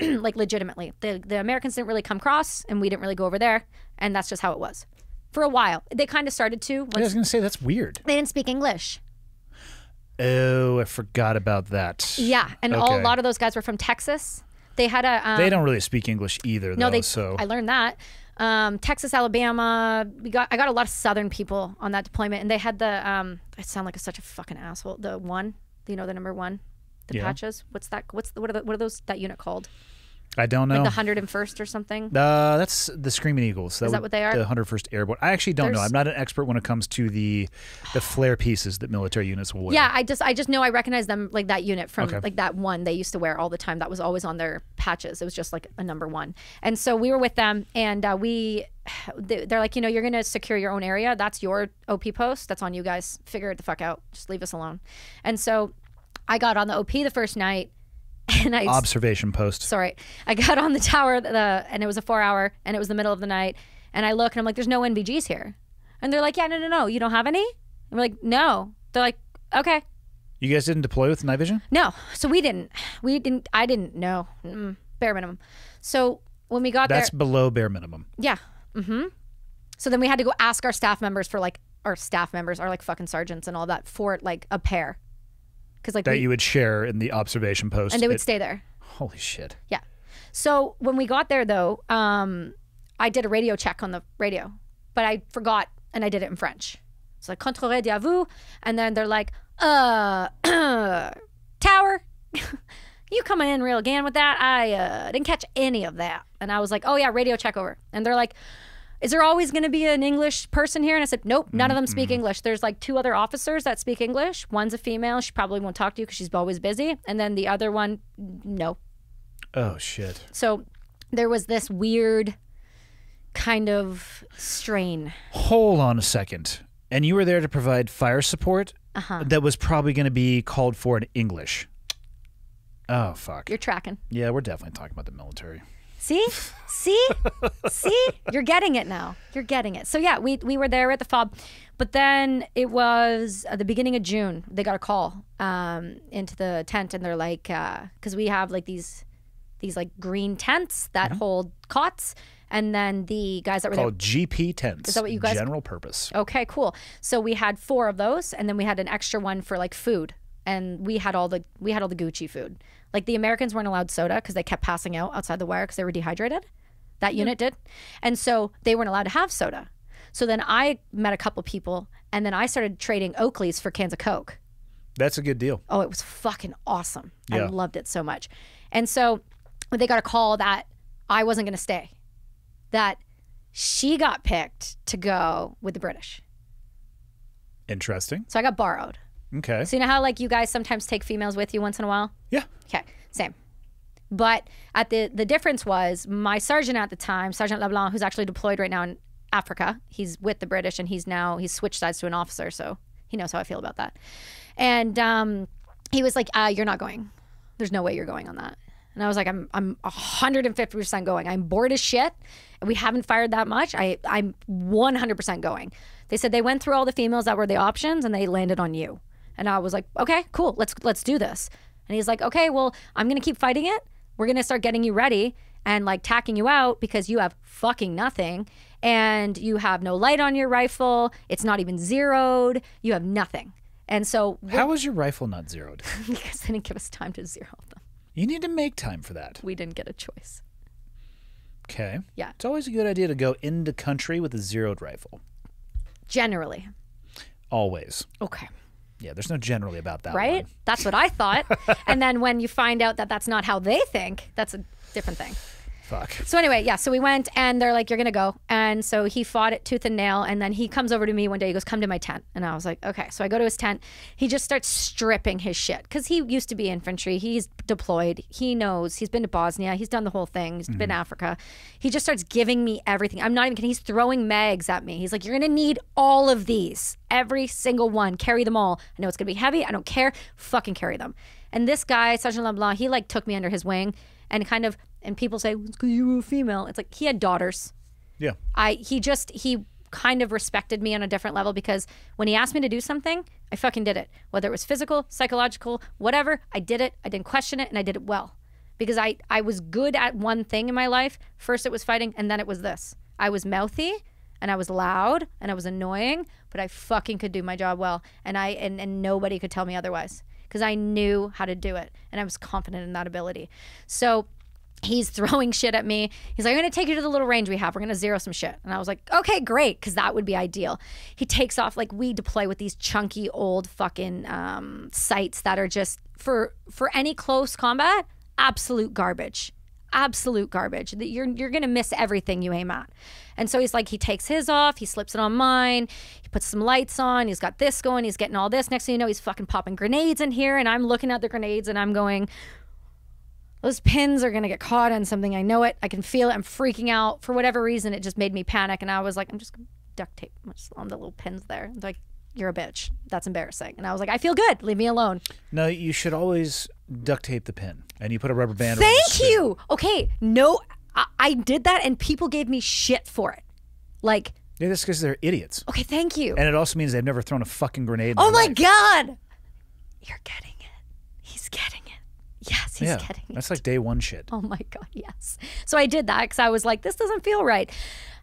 Like legitimately, the the Americans didn't really come across, and we didn't really go over there, and that's just how it was, for a while. They kind of started to. Once, yeah, I was gonna say that's weird. They didn't speak English. Oh, I forgot about that. Yeah, and okay. all, a lot of those guys were from Texas. They had a. Um, they don't really speak English either. No, though, they. So. I learned that. um, Texas, Alabama. We got I got a lot of Southern people on that deployment, and they had the um, I sound like such a fucking asshole. The one, you know, the number one, the yeah. patches. What's that? What's the, what are the, what are those that unit called? I don't know. Like the one hundred and first or something? Uh, that's the Screaming Eagles. That Is that would, what they are? The one hundred and first Airborne. I actually don't There's... know. I'm not an expert when it comes to the the flare pieces that military units will wear. Yeah, I just I just know I recognize them, like that unit from okay. like that one they used to wear all the time. That was always on their patches. It was just like a number one. And so we were with them, and uh, we they're like, you know, you're going to secure your own area. That's your O P post. That's on you guys. Figure it the fuck out. Just leave us alone. And so I got on the O P the first night. And I, observation post. Sorry, I got on the tower, the and it was a four hour, and it was the middle of the night. And I look, and I'm like, "There's no N V Gs here," and they're like, "Yeah, no, no, no, you don't have any." And we're like, "No." They're like, "Okay." You guys didn't deploy with night vision? No, so we didn't. We didn't. I didn't. No, mm-mm. Bare minimum. So when we got there, that's below bare minimum. Yeah. Mm-hmm. So then we had to go ask our staff members for like our staff members, our like fucking sergeants and all that for like a pair. Like that we, you would share in the observation post. And they would it, stay there. Holy shit. Yeah. So when we got there, though, um, I did a radio check on the radio, but I forgot, and I did it in French. It's like, contrôle de vous. And then they're like, uh, tower, you coming in real again with that? I uh, didn't catch any of that. And I was like, oh, yeah, radio check over. And they're like, is there always going to be an English person here? And I said, nope, none of them speak mm-hmm. English. There's like two other officers that speak English. One's a female. She probably won't talk to you because she's always busy. And then the other one, no. Oh, shit. So there was this weird kind of strain. Hold on a second. And you were there to provide fire support uh-huh. that was probably going to be called for in English. Oh, fuck. You're tracking. Yeah, we're definitely talking about the military. See? See? See? You're getting it now. You're getting it. So yeah, we, we were there at the FOB. But then it was at the beginning of June. They got a call um, into the tent, and they're like, because uh, we have like these these like green tents that mm-hmm. hold cots. And then the guys that were called there, G P tents. Is that what you guys? General purpose. Okay, cool. So we had four of those, and then we had an extra one for like food. And we had all the we had all the Gucci food. Like the Americans weren't allowed soda because they kept passing out outside the wire because they were dehydrated. That unit did. And so they weren't allowed to have soda. So then I met a couple people, and then I started trading Oakleys for cans of Coke. That's a good deal. Oh, it was fucking awesome. Yeah. I loved it so much. And so they got a call that I wasn't going to stay. That she got picked to go with the British. Interesting. So I got borrowed. Okay. So you know how like you guys sometimes take females with you once in a while? Yeah. Okay, same. But at the the difference was my sergeant at the time, Sergeant LeBlanc, who's actually deployed right now in Africa, he's with the British, and he's now, he's switched sides to an officer, so he knows how I feel about that. And um, he was like, uh, you're not going. There's no way you're going on that. And I was like, I'm I'm one hundred fifty percent going. I'm bored as shit. We haven't fired that much. I, I'm one hundred percent going. They said they went through all the females that were the options, and they landed on you. And I was like, okay, cool, let's let's do this. And he's like, okay, well, I'm gonna keep fighting it. We're gonna start getting you ready and like tacking you out because you have fucking nothing, and you have no light on your rifle. It's not even zeroed. You have nothing. And so how was your rifle not zeroed? Because they didn't give us time to zero them. You need to make time for that. We didn't get a choice. Okay. Yeah. It's always a good idea to go into country with a zeroed rifle. Generally. Always. Okay. Yeah, there's no generally about that, right? One. That's what I thought. And then when you find out that that's not how they think, that's a different thing. Fuck. So anyway, yeah, so we went, and they're like, you're going to go. And so he fought it tooth and nail, and then he comes over to me one day. He goes, come to my tent. And I was like, okay. So I go to his tent. He just starts stripping his shit because he used to be infantry. He's deployed. He knows. He's been to Bosnia. He's done the whole thing. He's mm-hmm. been to Africa. He just starts giving me everything. I'm not even kidding. He's throwing mags at me. He's like, you're going to need all of these, every single one. Carry them all. I know it's going to be heavy. I don't care. Fucking carry them. And this guy, Sergeant LeBlanc, he like took me under his wing and kind of, and people say, it's because you were a female. It's like, he had daughters. Yeah. I He just, he kind of respected me on a different level because when he asked me to do something, I fucking did it. Whether it was physical, psychological, whatever, I did it. I didn't question it, and I did it well. Because I, I was good at one thing in my life. First it was fighting, and then it was this. I was mouthy, and I was loud, and I was annoying, but I fucking could do my job well. And I and, and nobody could tell me otherwise because I knew how to do it, and I was confident in that ability. So He's throwing shit at me. He's like, I'm gonna take you to the little range we have. We're gonna zero some shit. And I was like, okay, great, because that would be ideal. He takes off, like we deploy with these chunky old fucking um, sights that are just, for for any close combat, absolute garbage. Absolute garbage. You're, you're gonna miss everything you aim at. And so he's like, he takes his off, he slips it on mine, he puts some lights on, he's got this going, he's getting all this. Next thing you know, he's fucking popping grenades in here, and I'm looking at the grenades and I'm going, those pins are gonna get caught on something. I know it, I can feel it, I'm freaking out. For whatever reason, it just made me panic, and I was like, I'm just gonna duct tape on the little pins there. Like, you're a bitch, that's embarrassing. And I was like, I feel good, leave me alone. No, you should always duct tape the pin, and you put a rubber band around it. Thank you! Okay, no, I, I did that, and people gave me shit for it. Like- Yeah, that's because they're idiots. Okay, thank you. And it also means they've never thrown a fucking grenade in their life. Oh my God! You're getting it, he's getting it. Yes, he's yeah, getting it. That's like day one shit. Oh my God, yes. So I did that because I was like, this doesn't feel right.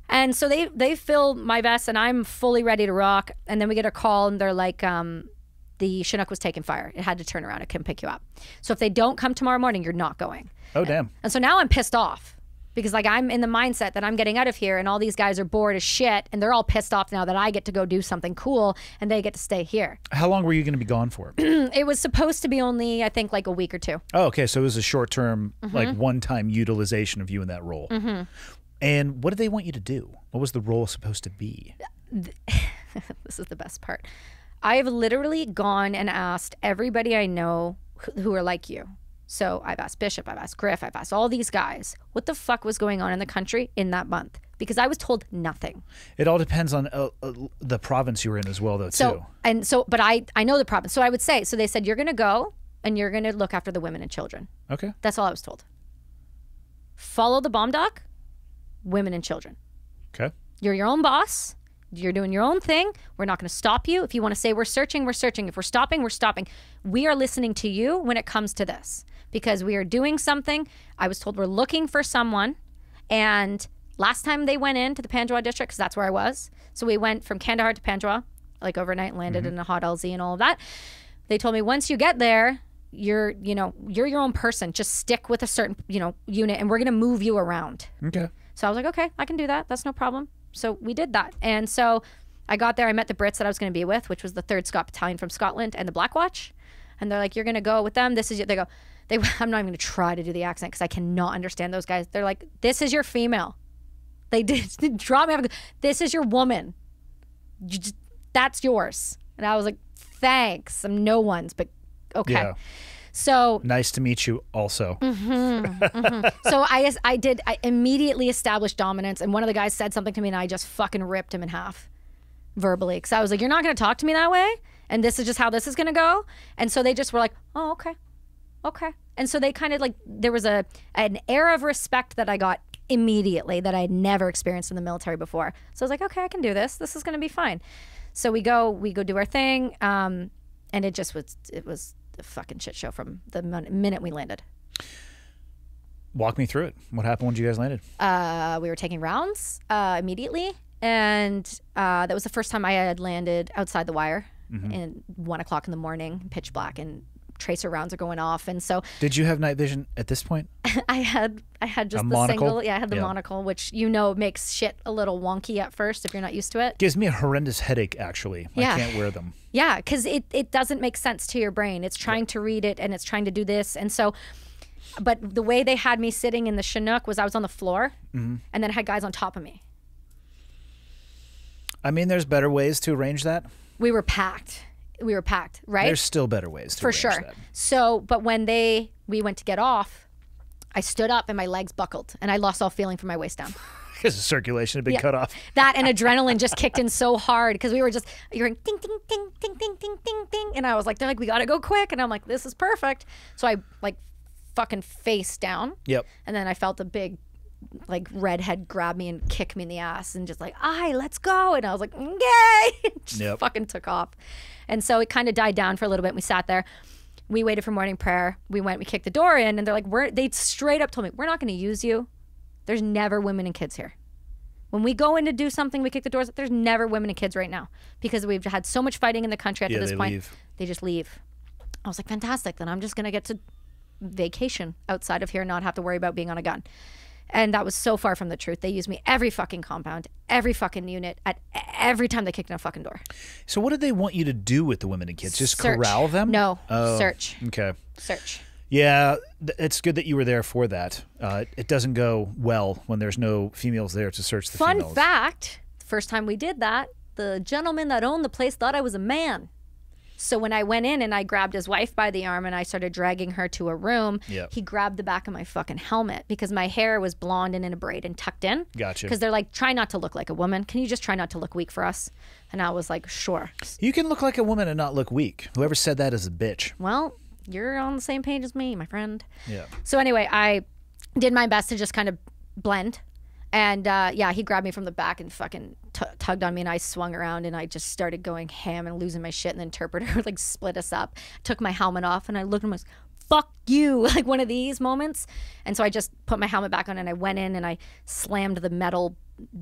And so they they fill my vest and I'm fully ready to rock. And then we get a call and they're like, um, the Chinook was taking fire. It had to turn around. It couldn't pick you up. So if they don't come tomorrow morning, you're not going. Oh, and, damn. And so now I'm pissed off because like I'm in the mindset that I'm getting out of here and all these guys are bored as shit and they're all pissed off now that I get to go do something cool and they get to stay here. How long were you gonna be gone for? It was supposed to be only, I think, like a week or two. Oh, okay, so it was a short-term, mm-hmm. like one-time utilization of you in that role. Mm-hmm. And what did they want you to do? What was the role supposed to be? This is the best part. I have literally gone and asked everybody I know who are like you. So I've asked Bishop, I've asked Griff, I've asked all these guys, what the fuck was going on in the country in that month? Because I was told nothing. It all depends on uh, uh, the province you were in as well, though, so, too. And so, but I, I know the province. So I would say, so they said, you're going to go and you're going to look after the women and children. Okay. That's all I was told. Follow the bomb doc, women and children. Okay. You're your own boss. You're doing your own thing. We're not going to stop you. If you want to say we're searching, we're searching. If we're stopping, we're stopping. We are listening to you when it comes to this because we are doing something. I was told we're looking for someone. And last time they went into the Panjwai District, because that's where I was. So we went from Kandahar to Panjwai, like overnight, and landed mm-hmm. in a hot L Z and all of that. They told me once you get there, you're, you know, you're your own person. Just stick with a certain, you know, unit and we're going to move you around. Okay. So I was like, okay, I can do that. That's no problem. So we did that. And so I got there, I met the Brits that I was gonna be with, which was the third Scott Battalion from Scotland and the Black Watch. And they're like, you're gonna go with them. This is your, they go, they, I'm not even gonna try to do the accent because I cannot understand those guys. They're like, this is your female. They did, did drop me, this is your woman. You just, that's yours. And I was like, thanks, I'm no one's, but okay. Yeah. So nice to meet you also. Mm-hmm, mm-hmm. So I, I did, I immediately established dominance and one of the guys said something to me and I just fucking ripped him in half verbally. Cause I was like, you're not gonna talk to me that way. And this is just how this is gonna go. And so they just were like, oh, okay, okay. And so they kind of like, there was a an air of respect that I got immediately that I had never experienced in the military before. So I was like, okay, I can do this. This is gonna be fine. So we go, we go do our thing. Um, and it just was, it was, the fucking shit show from the minute we landed. Walk me through it. What happened when you guys landed? Uh, we were taking rounds uh, immediately, and uh, that was the first time I had landed outside the wire. Mm-hmm. And one o'clock in the morning, pitch black, and tracer rounds are going off. And so, did you have night vision at this point? I had, I had just a the monocle? single. Yeah, I had the yeah. monocle, which you know makes shit a little wonky at first if you're not used to it. Gives me a horrendous headache. Actually, yeah. I can't wear them. Yeah, because it it doesn't make sense to your brain. It's trying yeah. to read it and it's trying to do this. And so, but the way they had me sitting in the Chinook was I was on the floor, mm-hmm. and then I had guys on top of me. I mean, there's better ways to arrange that. We were packed. We were packed, right? There's still better ways to for sure. That. So, but when they we went to get off, I stood up and my legs buckled, and I lost all feeling from my waist down because the circulation had been yeah. cut off. That and adrenaline just kicked in so hard because we were just you're in ding ding ding ding ding ding ding ding, and I was like, they're like, we gotta go quick, and I'm like, this is perfect. So I like fucking face down. Yep. And then I felt a big like redhead grab me and kick me in the ass and just like, aye, let's go. And I was like, yay, just yep. fucking took off. And so it kind of died down for a little bit. We sat there, we waited for morning prayer. We went, we kicked the door in and they're like, we're, they straight up told me, we're not gonna use you. There's never women and kids here. When we go in to do something, we kick the doors, there's never women and kids right now because we've had so much fighting in the country after yeah, this they point, leave. They just leave. I was like, fantastic, then I'm just gonna get to vacation outside of here and not have to worry about being on a gun. And that was so far from the truth. They used me every fucking compound, every fucking unit, at every time they kicked in a fucking door. So what did they want you to do with the women and kids? Just search. Corral them? No. Oh, search. Okay. Search. Yeah, it's good that you were there for that. Uh, it doesn't go well when there's no females there to search the Fun females. Fun fact, the first time we did that, the gentleman that owned the place thought I was a man. So when I went in and I grabbed his wife by the arm and I started dragging her to a room, yep. he grabbed the back of my fucking helmet because my hair was blonde and in a braid and tucked in. Gotcha. Because they're like, try not to look like a woman. Can you just try not to look weak for us? And I was like, sure. You can look like a woman and not look weak. Whoever said that is a bitch. Well, you're on the same page as me, my friend. Yeah. So anyway, I did my best to just kind of blend. And uh, yeah, he grabbed me from the back and fucking t tugged on me, and I swung around and I just started going ham and losing my shit. And the interpreter like split us up, took my helmet off, and I looked at him and was, fuck you, like one of these moments. And so I just put my helmet back on and I went in and I slammed the metal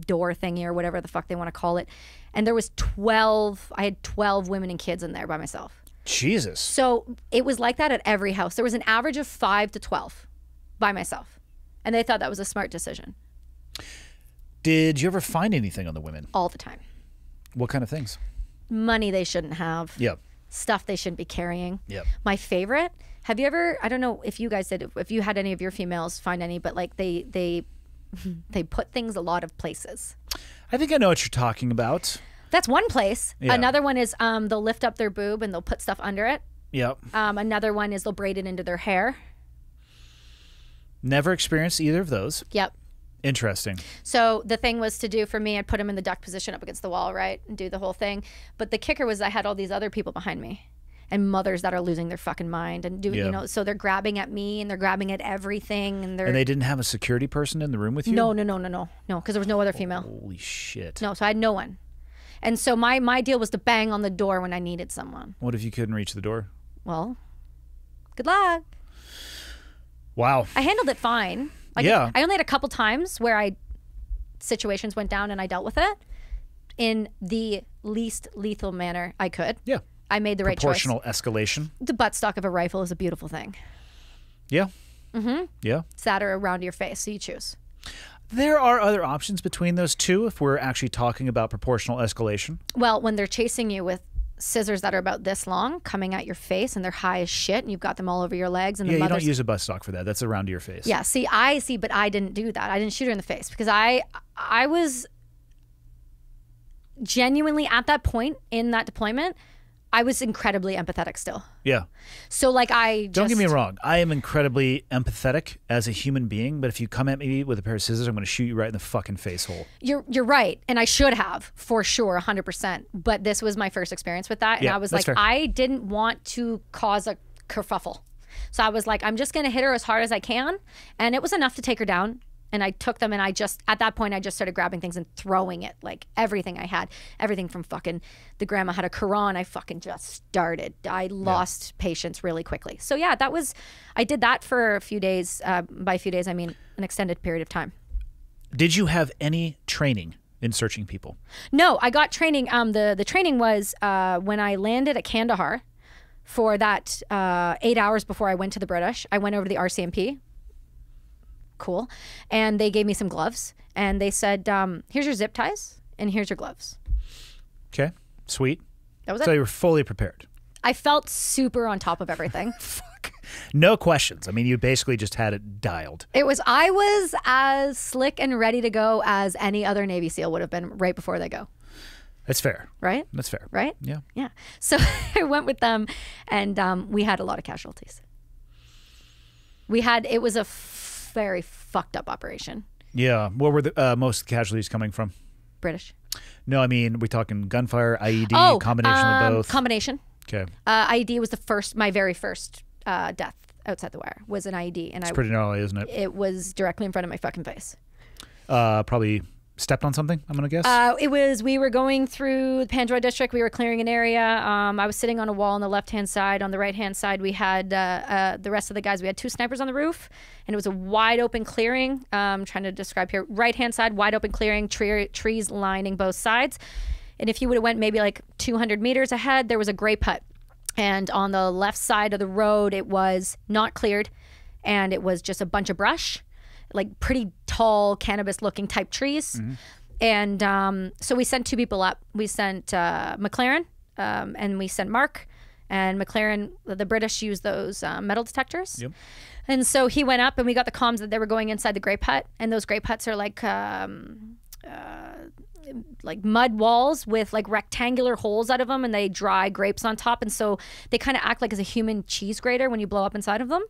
door thingy or whatever the fuck they want to call it. And there was twelve, I had twelve women and kids in there by myself. Jesus. So it was like that at every house. There was an average of five to twelve by myself. And they thought that was a smart decision. Did you ever find anything on the women? All the time. What kind of things? Money they shouldn't have. Yep. Stuff they shouldn't be carrying. Yep. My favorite, have you ever, I don't know if you guys did, if you had any of your females find any, but like they, they, they put things a lot of places. I think I know what you're talking about. That's one place. Yeah. Another one is um, they'll lift up their boob and they'll put stuff under it. Yep. Um, another one is they'll braid it into their hair. Never experienced either of those. Yep. Interesting. So the thing was to do for me, I'd put them in the duck position up against the wall, right? And do the whole thing. But the kicker was I had all these other people behind me and mothers that are losing their fucking mind and doing, yeah. you know, so they're grabbing at me and they're grabbing at everything. And, they're... and they didn't have a security person in the room with you? No, no, no, no, no, no, because there was no other female. Holy shit. No, so I had no one. And so my, my deal was to bang on the door when I needed someone. What if you couldn't reach the door? Well, good luck. Wow. I handled it fine. Like yeah. I only had a couple times where I situations went down and I dealt with it in the least lethal manner I could. Yeah. I made the right choice. Proportional escalation. The buttstock of a rifle is a beautiful thing. Yeah. Mm-hmm. Yeah. Sat or around your face, so you choose. There are other options between those two if we're actually talking about proportional escalation. Well, when they're chasing you with scissors that are about this long coming at your face and they're high as shit and you've got them all over your legs. And yeah, the you don't use a buttstock for that. That's around your face. Yeah, see, I see, but I didn't do that. I didn't shoot her in the face because I, I was genuinely at that point in that deployment, I was incredibly empathetic still. Yeah. So like I just... Don't get me wrong. I am incredibly empathetic as a human being, but if you come at me with a pair of scissors, I'm going to shoot you right in the fucking face hole. You're, you're right. And I should have, for sure, one hundred percent. But this was my first experience with that. And yeah, I was like, fair. I didn't want to cause a kerfuffle. So I was like, I'm just going to hit her as hard as I can. And it was enough to take her down. And I took them and I just, at that point, I just started grabbing things and throwing it, like everything I had. Everything from fucking, the grandma had a Quran, I fucking just started. I lost yeah. patience really quickly. So yeah, that was, I did that for a few days. Uh, by a few days, I mean an extended period of time. Did you have any training in searching people? No, I got training. Um, the, the training was uh, when I landed at Kandahar for that uh, eight hours before I went to the British, I went over to the R C M P. Cool. And they gave me some gloves and they said, um, here's your zip ties and here's your gloves. Okay. Sweet. That was it. So you were fully prepared. I felt super on top of everything. Fuck. No questions. I mean, you basically just had it dialed. It was, I was as slick and ready to go as any other Navy SEAL would have been right before they go. That's fair. Right? That's fair. Right? Yeah. Yeah. So I went with them and um, we had a lot of casualties. We had, it was a very fucked up operation. Yeah. Where were the uh, most casualties coming from? British. No, I mean, we're talking gunfire, I E D, oh, combination um, of both? Combination. Okay. Uh, I E D was the first, my very first uh, death outside the wire was an I E D. And it's I, pretty gnarly, isn't it? It was directly in front of my fucking face. Uh, probably stepped on something, I'm going to guess? Uh, it was, we were going through the Panjwai District. We were clearing an area. Um, I was sitting on a wall on the left-hand side. On the right-hand side, we had uh, uh, the rest of the guys. We had two snipers on the roof, and it was a wide-open clearing. I'm um, trying to describe here. Right-hand side, wide-open clearing, tree, trees lining both sides. And if you would have went maybe like two hundred meters ahead, there was a grape hut. And on the left side of the road, it was not cleared. and it was just a bunch of brush, like pretty tall cannabis looking type trees. Mm-hmm. And um, so we sent two people up. We sent uh, McLaren um, and we sent Mark. And McLaren, the British use those uh, metal detectors. Yep. And so he went up and we got the comms that they were going inside the grape hut. And those grape huts are like um, uh, like mud walls with like rectangular holes out of them, and they dry grapes on top. And so they kind of act like as a human cheese grater when you blow up inside of them.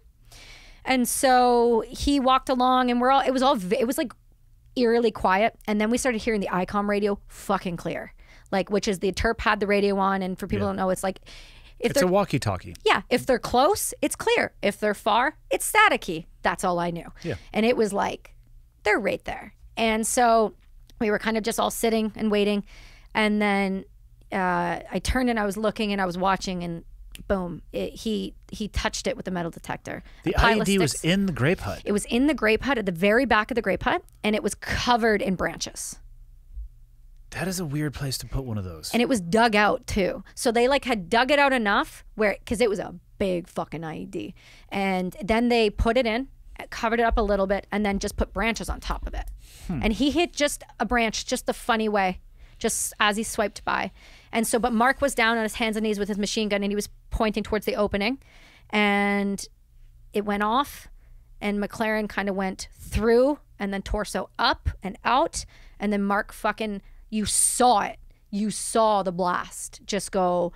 And so he walked along, and we're all, it was all, it was like eerily quiet. And then we started hearing the I COM radio fucking clear, like, which is the T E R P had the radio on. And for people yeah. who don't know, it's like, if it's a walkie-talkie. Yeah. If they're close, it's clear. If they're far, it's staticky. That's all I knew. Yeah. And it was like, they're right there. And so we were kind of just all sitting and waiting. And then uh, I turned and I was looking and I was watching, and boom, it, he he touched it with a metal detector. The I E D was in the grape hut. It was in the grape hut, at the very back of the grape hut, and it was covered in branches. That is a weird place to put one of those. And it was dug out too. So they like had dug it out enough where, because it was a big fucking I E D. And then they put it in, covered it up a little bit, and then just put branches on top of it. Hmm. And he hit just a branch, just the funny way, just as he swiped by. And so, but Mark was down on his hands and knees with his machine gun, and he was pointing towards the opening. And it went off, and McLaren kind of went through, and then torso up and out. And then Mark fucking... You saw it. You saw the blast just go,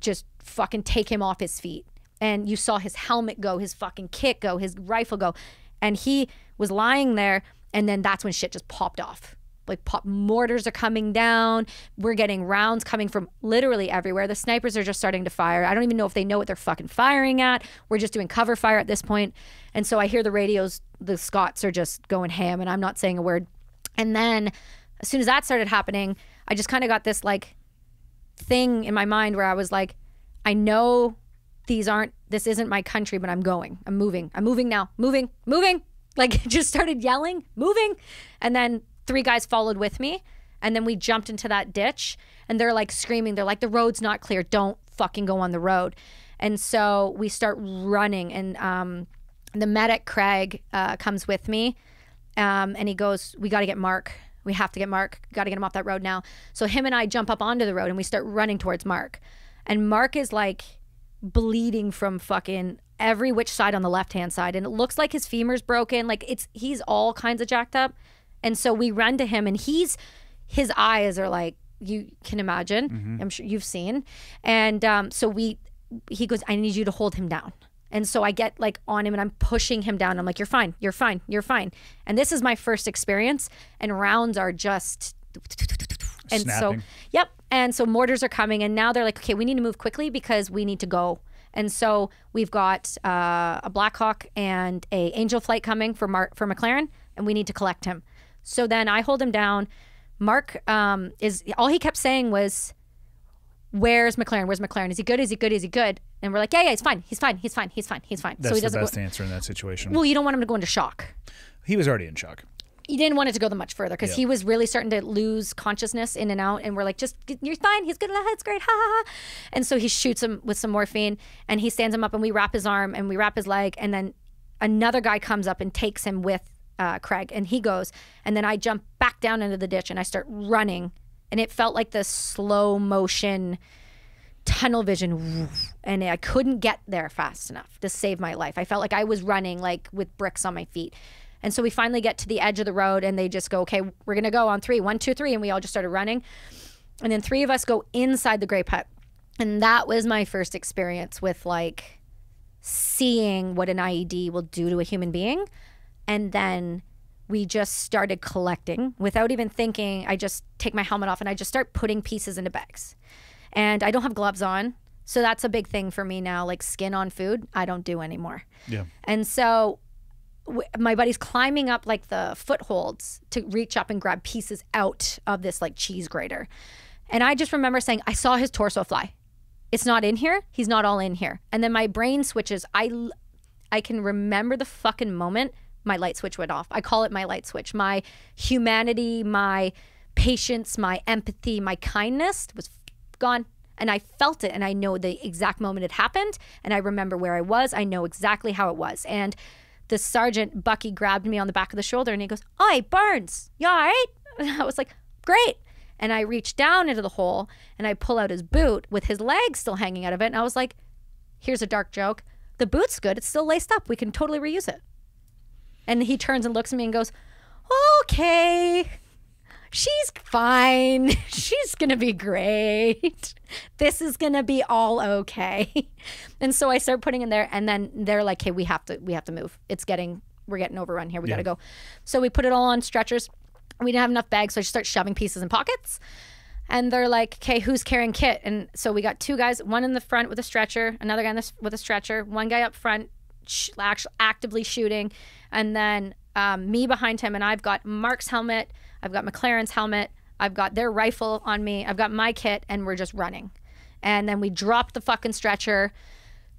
just fucking take him off his feet. And you saw his helmet go, his fucking kit go, his rifle go. And he was lying there. And then that's when shit just popped off. Like pop mortars are coming down. We're getting rounds coming from literally everywhere. The snipers are just starting to fire. I don't even know if they know what they're fucking firing at. We're just doing cover fire at this point. And so I hear the radios, the Scots are just going ham, and I'm not saying a word. And then... as soon as that started happening, I just kind of got this like thing in my mind where I was like, I know these aren't, this isn't my country, but I'm going, I'm moving, I'm moving now, moving, moving. Like just started yelling, moving. And then three guys followed with me. And then we jumped into that ditch, and they're like screaming. They're like, the road's not clear. Don't fucking go on the road. And so we start running, and um, the medic Craig uh, comes with me um, and he goes, we got to get Mark. We have to get Mark, got to get him off that road now. So him and I jump up onto the road, and we start running towards Mark. And Mark is like bleeding from fucking every which side on the left-hand side. And it looks like his femur's broken. Like it's, he's all kinds of jacked up. And so we run to him, and he's, his eyes are like, you can imagine, mm-hmm. I'm sure you've seen. And um, so we, he goes, I need you to hold him down. And so I get like on him, and I'm pushing him down. I'm like, you're fine, you're fine, you're fine. And this is my first experience, and rounds are just, and snapping. So, yep. And so mortars are coming, and now they're like, okay, we need to move quickly because we need to go. And so we've got uh, a Black Hawk and a Angel Flight coming for, Mark, for McLaren, and we need to collect him. So then I hold him down. Mark um, is, all he kept saying was, where's McLaren? Where's McLaren? Is he good? Is he good? Is he good? And we're like, yeah, yeah, he's fine. He's fine. He's fine. He's fine. He's fine. That's so he doesn't the best go... answer in that situation. Well, you don't want him to go into shock. He was already in shock. You didn't want it to go that much further because yeah. he was really starting to lose consciousness in and out. And we're like, just, you're fine. He's good. It's great. Ha ha ha. And so he shoots him with some morphine, and he stands him up, and we wrap his arm and we wrap his leg. And then another guy comes up and takes him with uh, Craig, and he goes. And then I jump back down into the ditch, and I start running. And it felt like this slow motion tunnel vision, and I couldn't get there fast enough to save my life. I felt like I was running like with bricks on my feet. And so we finally get to the edge of the road, and they just go, okay, we're gonna go on three, one, two, three, and we all just started running. And then three of us go inside the grape hut. And that was my first experience with like seeing what an I E D will do to a human being. And then we just started collecting without even thinking. I just take my helmet off and I just start putting pieces into bags. And I don't have gloves on. So that's a big thing for me now, like skin on food, I don't do anymore. Yeah. And so w my buddy's climbing up like the footholds to reach up and grab pieces out of this like cheese grater. And I just remember saying, I saw his torso fly. It's not in here, he's not all in here. And then my brain switches. I, I can remember the fucking moment my light switch went off. I call it my light switch. My humanity, my patience, my empathy, my kindness was gone. And I felt it, and I know the exact moment it happened, and I remember where I was. I know exactly how it was. And the sergeant, Bucky, grabbed me on the back of the shoulder and he goes, "Oi, Burns, you all right?" And I was like, "Great." And I reached down into the hole and I pull out his boot with his leg still hanging out of it. And I was like, here's a dark joke. The boot's good. It's still laced up. We can totally reuse it. And he turns and looks at me and goes, "Okay, she's fine. She's going to be great. This is going to be all okay." And so I start putting in there, and then they're like, "Hey, we have to, we have to move. It's getting, we're getting overrun here. We yeah. got to go." So we put it all on stretchers. We didn't have enough bags, so I just start shoving pieces in pockets. And they're like, "Okay, who's carrying kit?" And so we got two guys, one in the front with a stretcher, another guy in the, with a stretcher, one guy up front sh actively shooting, and then um, me behind him. And I've got Mark's helmet, I've got McLaren's helmet, I've got their rifle on me, I've got my kit, and we're just running. And then we drop the fucking stretcher,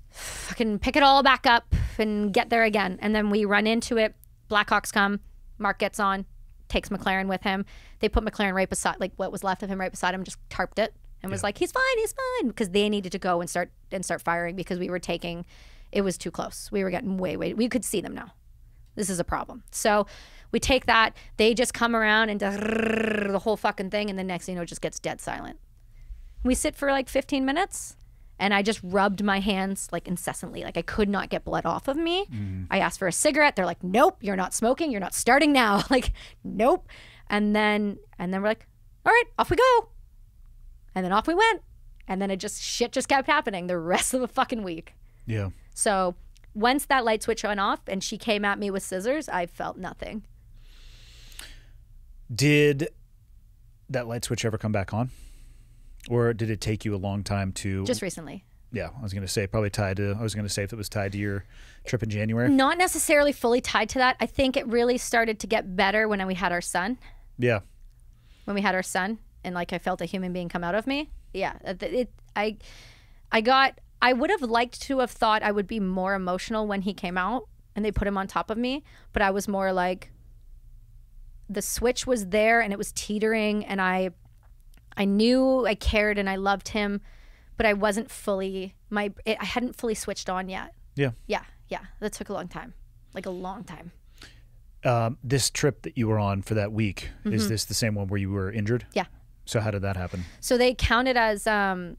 fucking pick it all back up and get there again. And then we run into it. Blackhawks come, Mark gets on, takes McLaren with him. They put McLaren right beside, like what was left of him right beside him, just tarped it and yeah. was like, "He's fine, he's fine," because they needed to go and start and start firing because we were taking, it was too close. We were getting way, way, we could see them now. This is a problem. So we take that, they just come around and the whole fucking thing, and the next thing you know, it just gets dead silent. We sit for like fifteen minutes and I just rubbed my hands like incessantly, like I could not get blood off of me. Mm. I asked for a cigarette. They're like, "Nope, you're not smoking. You're not starting now." Like, nope. And then, and then we're like, "All right, off we go." And then off we went. And then it just, shit just kept happening the rest of the fucking week. Yeah. So once that light switch went off and she came at me with scissors, I felt nothing. Did that light switch ever come back on? Or did it take you a long time to... Just recently. Yeah, I was going to say probably tied to... I was going to say if it was tied to your trip in January. Not necessarily fully tied to that. I think it really started to get better when we had our son. Yeah. When we had our son and like I felt a human being come out of me. Yeah. It, it, I, I got... I would have liked to have thought I would be more emotional when he came out and they put him on top of me. But I was more like... The switch was there and it was teetering and I... I knew I cared and I loved him, but I wasn't fully, my, it, I hadn't fully switched on yet. Yeah. Yeah, yeah, that took a long time, like a long time. Um, this trip that you were on for that week, mm-hmm. is this the same one where you were injured? Yeah. So how did that happen? So they counted as, um,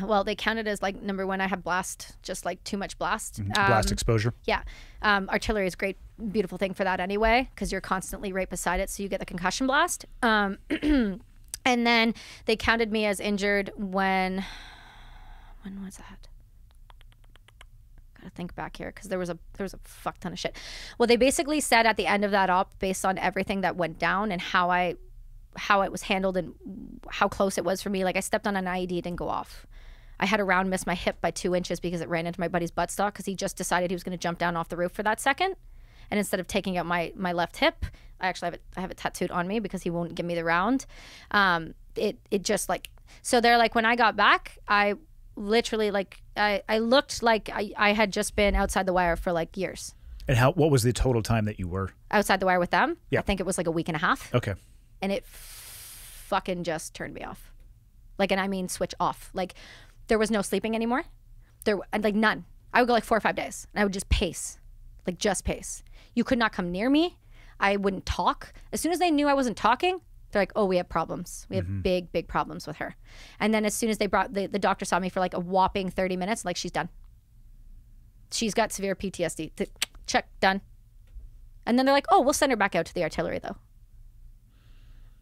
well, they counted as like, number one, I had blast, just like too much blast. Mm-hmm. um, blast exposure. Yeah, um, artillery is great, beautiful thing for that anyway, because you're constantly right beside it, so you get the concussion blast. Um, And then they counted me as injured when, when was that? Gotta think back here because there was a there was a fuck ton of shit. Well, they basically said at the end of that op, based on everything that went down and how I, how it was handled and how close it was for me. Like I stepped on an I E D, it didn't go off. I had a round miss my hip by two inches because it ran into my buddy's buttstock because he just decided he was going to jump down off the roof for that second. And instead of taking out my, my left hip, I actually have it, I have it tattooed on me because he won't give me the round. Um, it, it just like, so they're like, when I got back, I literally like, I, I looked like I, I had just been outside the wire for like years. And how, what was the total time that you were? Outside the wire with them? Yeah. I think it was like a week and a half. Okay. And it fucking just turned me off. Like, and I mean switch off. Like there was no sleeping anymore. There, like none. I would go like four or five days and I would just pace, like just pace. You could not come near me. I wouldn't talk. As soon as they knew I wasn't talking, they're like, "Oh, we have problems. We have mm-hmm. big, big problems with her." And then as soon as they brought, the, the doctor saw me for like a whopping thirty minutes, like, "She's done. She's got severe P T S D. Th- check, done." And then they're like, "Oh, we'll send her back out to the artillery though."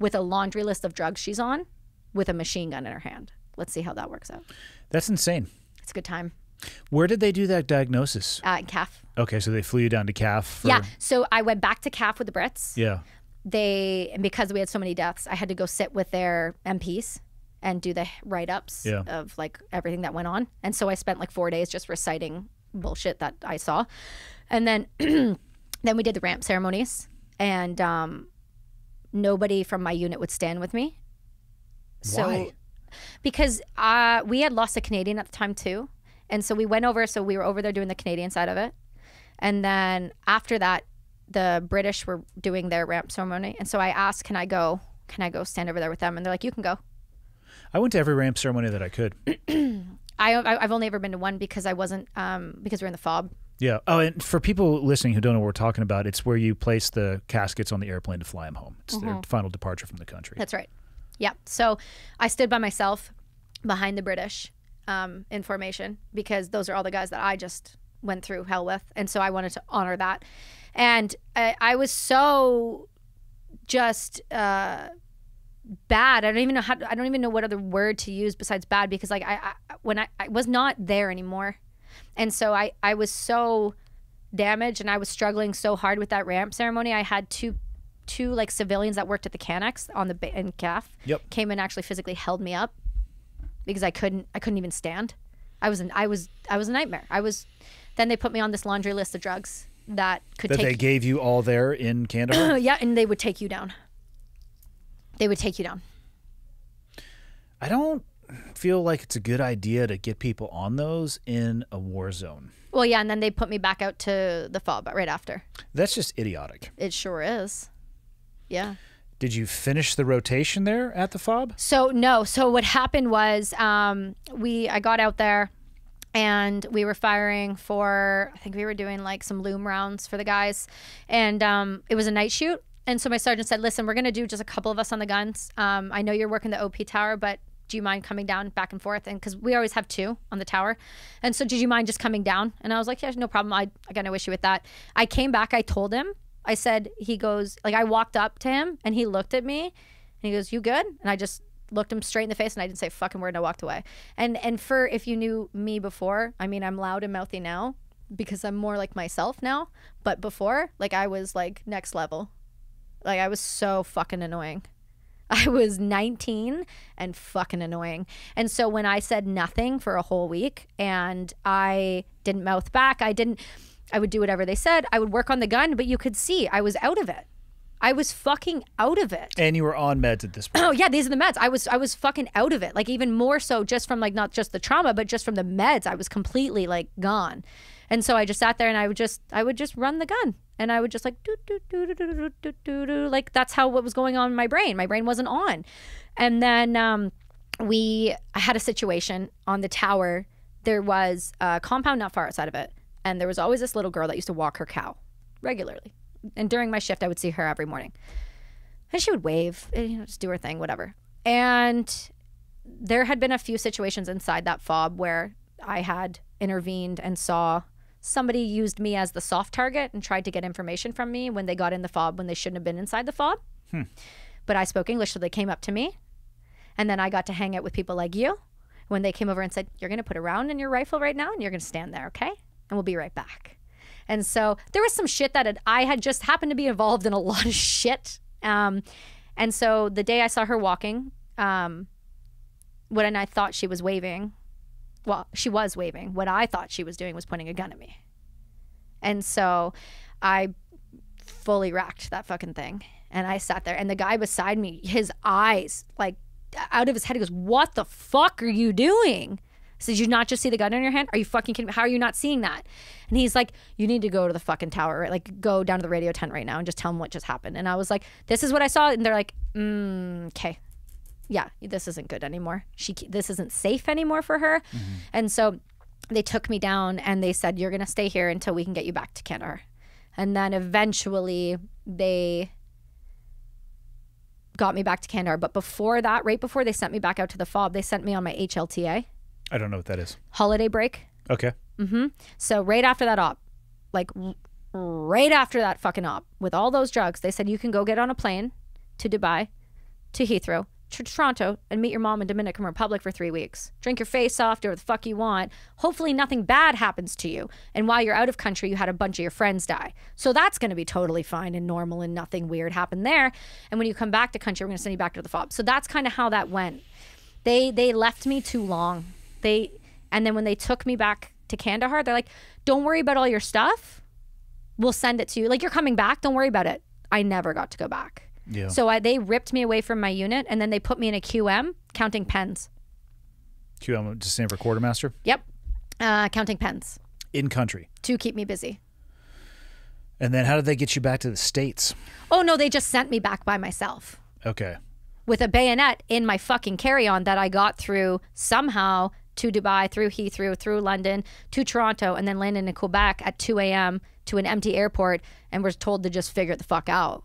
With a laundry list of drugs she's on, with a machine gun in her hand. Let's see how that works out. That's insane. It's a good time. Where did they do that diagnosis? Uh, in C A F. Okay, so they flew you down to C A F. For... Yeah, so I went back to C A F with the Brits. Yeah. They, and because we had so many deaths, I had to go sit with their M Ps and do the write-ups yeah. of like everything that went on. And so I spent like four days just reciting bullshit that I saw. And then, then we did the ramp ceremonies and um, nobody from my unit would stand with me. So, why? Because uh, we had lost a Canadian at the time too. And so we went over, so we were over there doing the Canadian side of it. And then after that, the British were doing their ramp ceremony. And so I asked, can I go, can I go stand over there with them? And they're like, you can go. I went to every ramp ceremony that I could. I, I've only ever been to one because I wasn't, um, because we were in the Fob. Yeah. Oh, and for people listening who don't know what we're talking about, it's where you place the caskets on the airplane to fly them home. It's mm-hmm. their final departure from the country. That's right. Yeah. So I stood by myself behind the British um, in formation because those are all the guys that I just went through hell with. And so I wanted to honor that. And I, I was so just uh, bad. I don't even know how, I don't even know what other word to use besides bad, because like I, I when I, I was not there anymore. And so I, I was so damaged, and I was struggling so hard with that ramp ceremony. I had two two like civilians that worked at the CanEx on the in C A F yep. came and actually physically held me up because I couldn't I couldn't even stand. I was an, I was I was a nightmare. I was then they put me on this laundry list of drugs that could that take That they gave you all there in Canada? Yeah, and they would take you down. They would take you down. I don't feel like it's a good idea to get people on those in a war zone. Well, yeah, and then they put me back out to the FOB right after. That's just idiotic. It sure is. Yeah. Did you finish the rotation there at the FOB? So no. So what happened was um, we I got out there and we were firing for, I think we were doing like some loom rounds for the guys, and um, it was a night shoot. And so my sergeant said, listen, we're going to do just a couple of us on the guns. Um, I know you're working the O P tower, but do you mind coming down back and forth? And because we always have two on the tower. And so did you mind just coming down? And I was like, yeah, no problem. I, I got no issue with that. I came back. I told him. I said, he goes, like I walked up to him and he looked at me and he goes, you good? And I just looked him straight in the face and I didn't say a fucking word and I walked away. And and for if you knew me before, I mean, I'm loud and mouthy now because I'm more like myself now. But before, like I was like next level. Like I was so fucking annoying. I was nineteen and fucking annoying. And so when I said nothing for a whole week and I didn't mouth back, I didn't, I would do whatever they said. I would work on the gun, but you could see I was out of it. I was fucking out of it. And you were on meds at this point. Oh yeah, these are the meds. I was I was fucking out of it. Like even more so just from like not just the trauma, but just from the meds. I was completely like gone. And so I just sat there and I would just I would just run the gun. And I would just like do do do do do do do, like that's how what was going on in my brain. My brain wasn't on. And then um, we I had a situation on the tower. There was a compound not far outside of it, and there was always this little girl that used to walk her cow regularly. And during my shift, I would see her every morning, and she would wave, and, you know, just do her thing, whatever. And there had been a few situations inside that FOB where I had intervened and saw. Somebody used me as the soft target and tried to get information from me when they got in the FOB when they shouldn't have been inside the FOB. Hmm. But I spoke English, so they came up to me. And then I got to hang out with people like you when they came over and said, you're going to put a round in your rifle right now and you're going to stand there, okay? And we'll be right back. And so there was some shit that had, I had just happened to be involved in a lot of shit. Um, and so the day I saw her walking, um, when I thought she was waving, well, she was waving. What I thought she was doing was pointing a gun at me. And so I fully racked that fucking thing. And I sat there. And the guy beside me, his eyes, like, out of his head, he goes, what the fuck are you doing? I said, did you not just see the gun in your hand? Are you fucking kidding me? How are you not seeing that? And he's like, you need to go to the fucking tower, right? Like, go down to the radio tent right now and just tell him what just happened. And I was like, this is what I saw. And they're like, mm, okay. Yeah, this isn't good anymore. She, this isn't safe anymore for her. Mm-hmm. And so they took me down and they said, you're going to stay here until we can get you back to Canada. And then eventually they got me back to Canada. But before that, right before they sent me back out to the FOB, they sent me on my H L T A. I don't know what that is. Holiday break. Okay. Mm-hmm. So right after that op, like right after that fucking op with all those drugs, they said, you can go get on a plane to Dubai, to Heathrow, to Toronto, and meet your mom in Dominican Republic for three weeks. Drink your face off, do whatever the fuck you want. Hopefully nothing bad happens to you. And while you're out of country, you had a bunch of your friends die. So that's going to be totally fine and normal and nothing weird happened there. And when you come back to country, we're going to send you back to the FOB. So that's kind of how that went. They they left me too long. They And then when they took me back to Kandahar, they're like, don't worry about all your stuff. We'll send it to you. Like, you're coming back. Don't worry about it. I never got to go back. Yeah. So I, they ripped me away from my unit, and then they put me in a Q M, counting pens. Q M, just stand for quartermaster? Yep. Uh, counting pens. In country. To keep me busy. And then how did they get you back to the States? Oh, no, they just sent me back by myself. Okay. With a bayonet in my fucking carry-on that I got through somehow to Dubai, through Heathrow, through London, to Toronto, and then landed in Quebec at two a m to an empty airport and was told to just figure it the fuck out.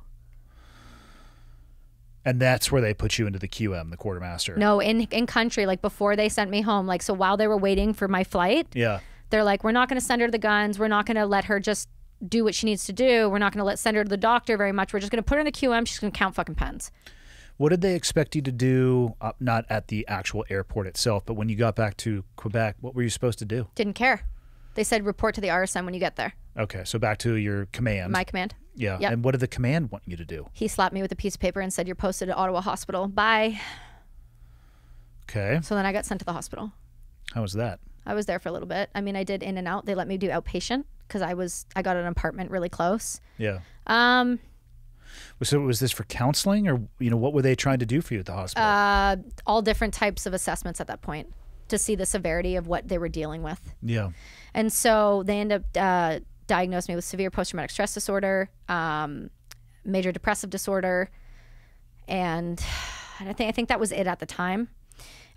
And that's where they put you into the Q M, the quartermaster. No, in in country, like before they sent me home. Like, so while they were waiting for my flight, yeah, they're like, we're not going to send her to the guns. We're not going to let her just do what she needs to do. We're not going to let send her to the doctor very much. We're just going to put her in the Q M. She's going to count fucking pens. What did they expect you to do, uh, not at the actual airport itself, but when you got back to Quebec, what were you supposed to do? Didn't care. They said report to the R S M when you get there. Okay, so back to your command. My command. Yeah, yep. And what did the command want you to do? He slapped me with a piece of paper and said, you're posted at Ottawa Hospital. Bye. Okay. So then I got sent to the hospital. How was that? I was there for a little bit. I mean, I did in and out. They let me do outpatient because I was, I got an apartment really close. Yeah. Um. So was this for counseling, or, you know, what were they trying to do for you at the hospital? Uh, all different types of assessments at that point to see the severity of what they were dealing with. Yeah. And so they end up uh, diagnosed me with severe post-traumatic stress disorder, um, major depressive disorder, and I think I think that was it at the time.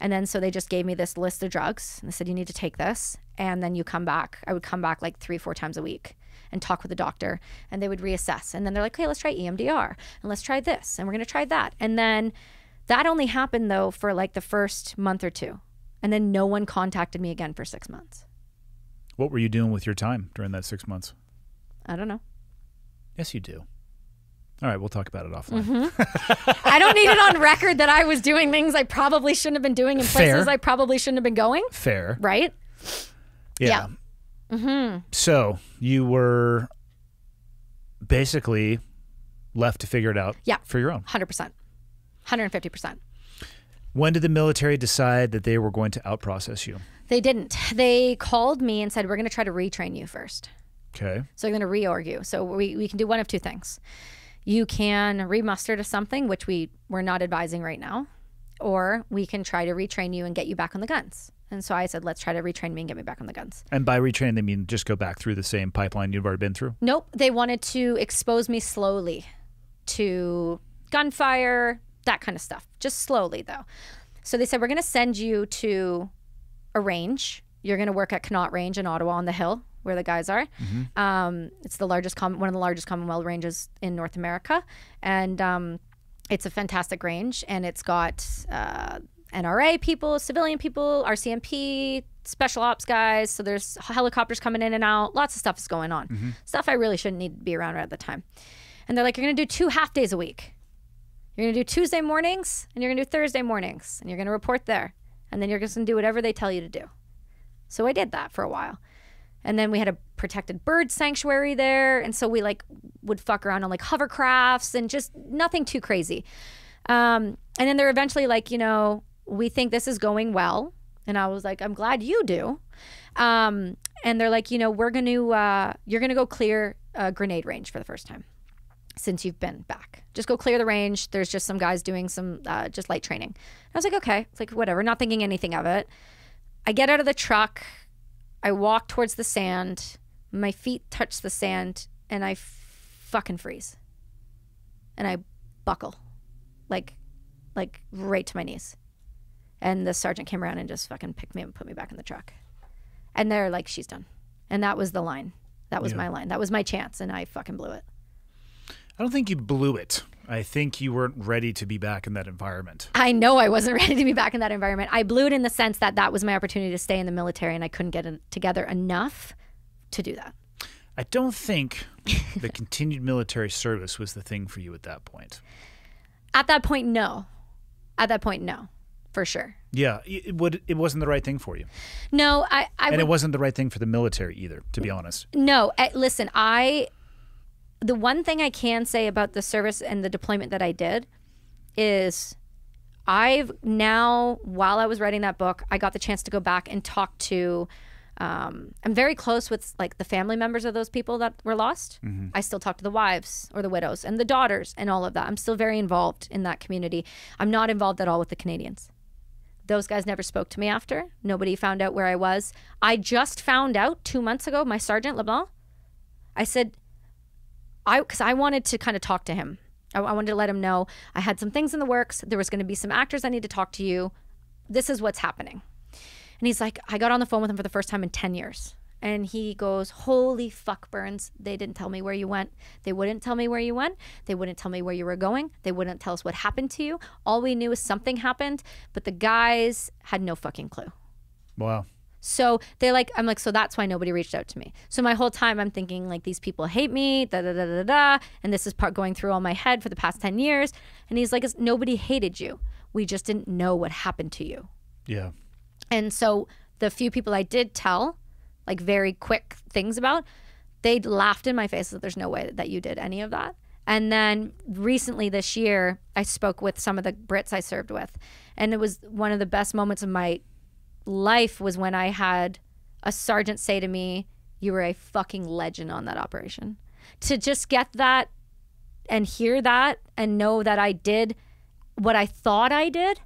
And then so they just gave me this list of drugs and they said, you need to take this and then you come back. I would come back like three, four times a week and talk with the doctor, and they would reassess. And then they're like, okay, let's try E M D R and let's try this and we're gonna try that. And then that only happened though for like the first month or two. And then no one contacted me again for six months. What were you doing with your time during that six months? I don't know. Yes, you do. All right, we'll talk about it offline. Mm-hmm. I don't need it on record that I was doing things I probably shouldn't have been doing in places Fair. I probably shouldn't have been going. Fair. Right? Yeah. yeah. Mm-hmm. So you were basically left to figure it out yeah. for your own. one hundred percent. one hundred fifty percent. When did the military decide that they were going to outprocess you? They didn't. They called me and said, we're going to try to retrain you first. Okay. So you're going to reorg you. So we, we can do one of two things. You can remuster to something, which we, we're not advising right now, or we can try to retrain you and get you back on the guns. And so I said, let's try to retrain me and get me back on the guns. And by retrain, they mean just go back through the same pipeline you've already been through? Nope. They wanted to expose me slowly to gunfire, that kind of stuff. Just slowly, though. So they said, we're going to send you to a range. You're going to work at Connaught Range in Ottawa on the hill where the guys are. Mm-hmm. um, it's the largest, one of the largest Commonwealth ranges in North America. And um, it's a fantastic range. And it's got uh, N R A people, civilian people, R C M P, special ops guys. So there's helicopters coming in and out. Lots of stuff is going on. Mm-hmm. Stuff I really shouldn't need to be around at the time. And they're like, you're going to do two half days a week. You're going to do Tuesday mornings and you're going to do Thursday mornings. And you're going to report there. And then you're just going to do whatever they tell you to do. So I did that for a while. And then we had a protected bird sanctuary there. And so we like would fuck around on like hovercrafts and just nothing too crazy. Um, and then they're eventually like, you know, we think this is going well. And I was like, I'm glad you do. Um, and they're like, you know, we're going to, uh, you're going to go clear a grenade range for the first time since you've been back. Just go clear the range. There's just some guys doing some uh, just light training. And I was like, okay. It's like, whatever, not thinking anything of it. I get out of the truck, I walk towards the sand, my feet touch the sand, and I fucking freeze. And I buckle, like, like right to my knees. And the sergeant came around and just fucking picked me up and put me back in the truck. And they're like, she's done. And that was the line. That was yeah. my line. That was my chance, and I fucking blew it. I don't think you blew it. I think you weren't ready to be back in that environment. I know I wasn't ready to be back in that environment. I blew it in the sense that that was my opportunity to stay in the military and I couldn't get it together enough to do that. I don't think the continued military service was the thing for you at that point. At that point, no. At that point, no, for sure. Yeah, it, would, it wasn't the right thing for you. No, I... I and would, it wasn't the right thing for the military either, to be honest. No, I, listen, I... The one thing I can say about the service and the deployment that I did is I've now, while I was writing that book, I got the chance to go back and talk to, um, I'm very close with like the family members of those people that were lost. Mm-hmm. I still talk to the wives or the widows and the daughters and all of that. I'm still very involved in that community. I'm not involved at all with the Canadians. Those guys never spoke to me after. Nobody found out where I was. I just found out two months ago, my sergeant LeBlanc, I said, I, because I wanted to kind of talk to him. I, I wanted to let him know I had some things in the works. There was going to be some actors I need to talk to you. This is what's happening. And he's like, I got on the phone with him for the first time in ten years. And he goes, holy fuck, Burns, they didn't tell me where you went. They wouldn't tell me where you went. They wouldn't tell me where you were going. They wouldn't tell us what happened to you. All we knew is something happened, but the guys had no fucking clue. Wow. So they like, I'm like, so that's why nobody reached out to me. So my whole time I'm thinking like, these people hate me, da da da da da. And this is part going through all my head for the past ten years. And he's like, nobody hated you. We just didn't know what happened to you. Yeah. And so the few people I did tell, like very quick things about, they laughed in my face that there's no way that you did any of that. And then recently this year, I spoke with some of the Brits I served with. And it was one of the best moments of my life was when I had a sergeant say to me, you were a fucking legend on that operation. To just get that and hear that and know that I did what I thought I did,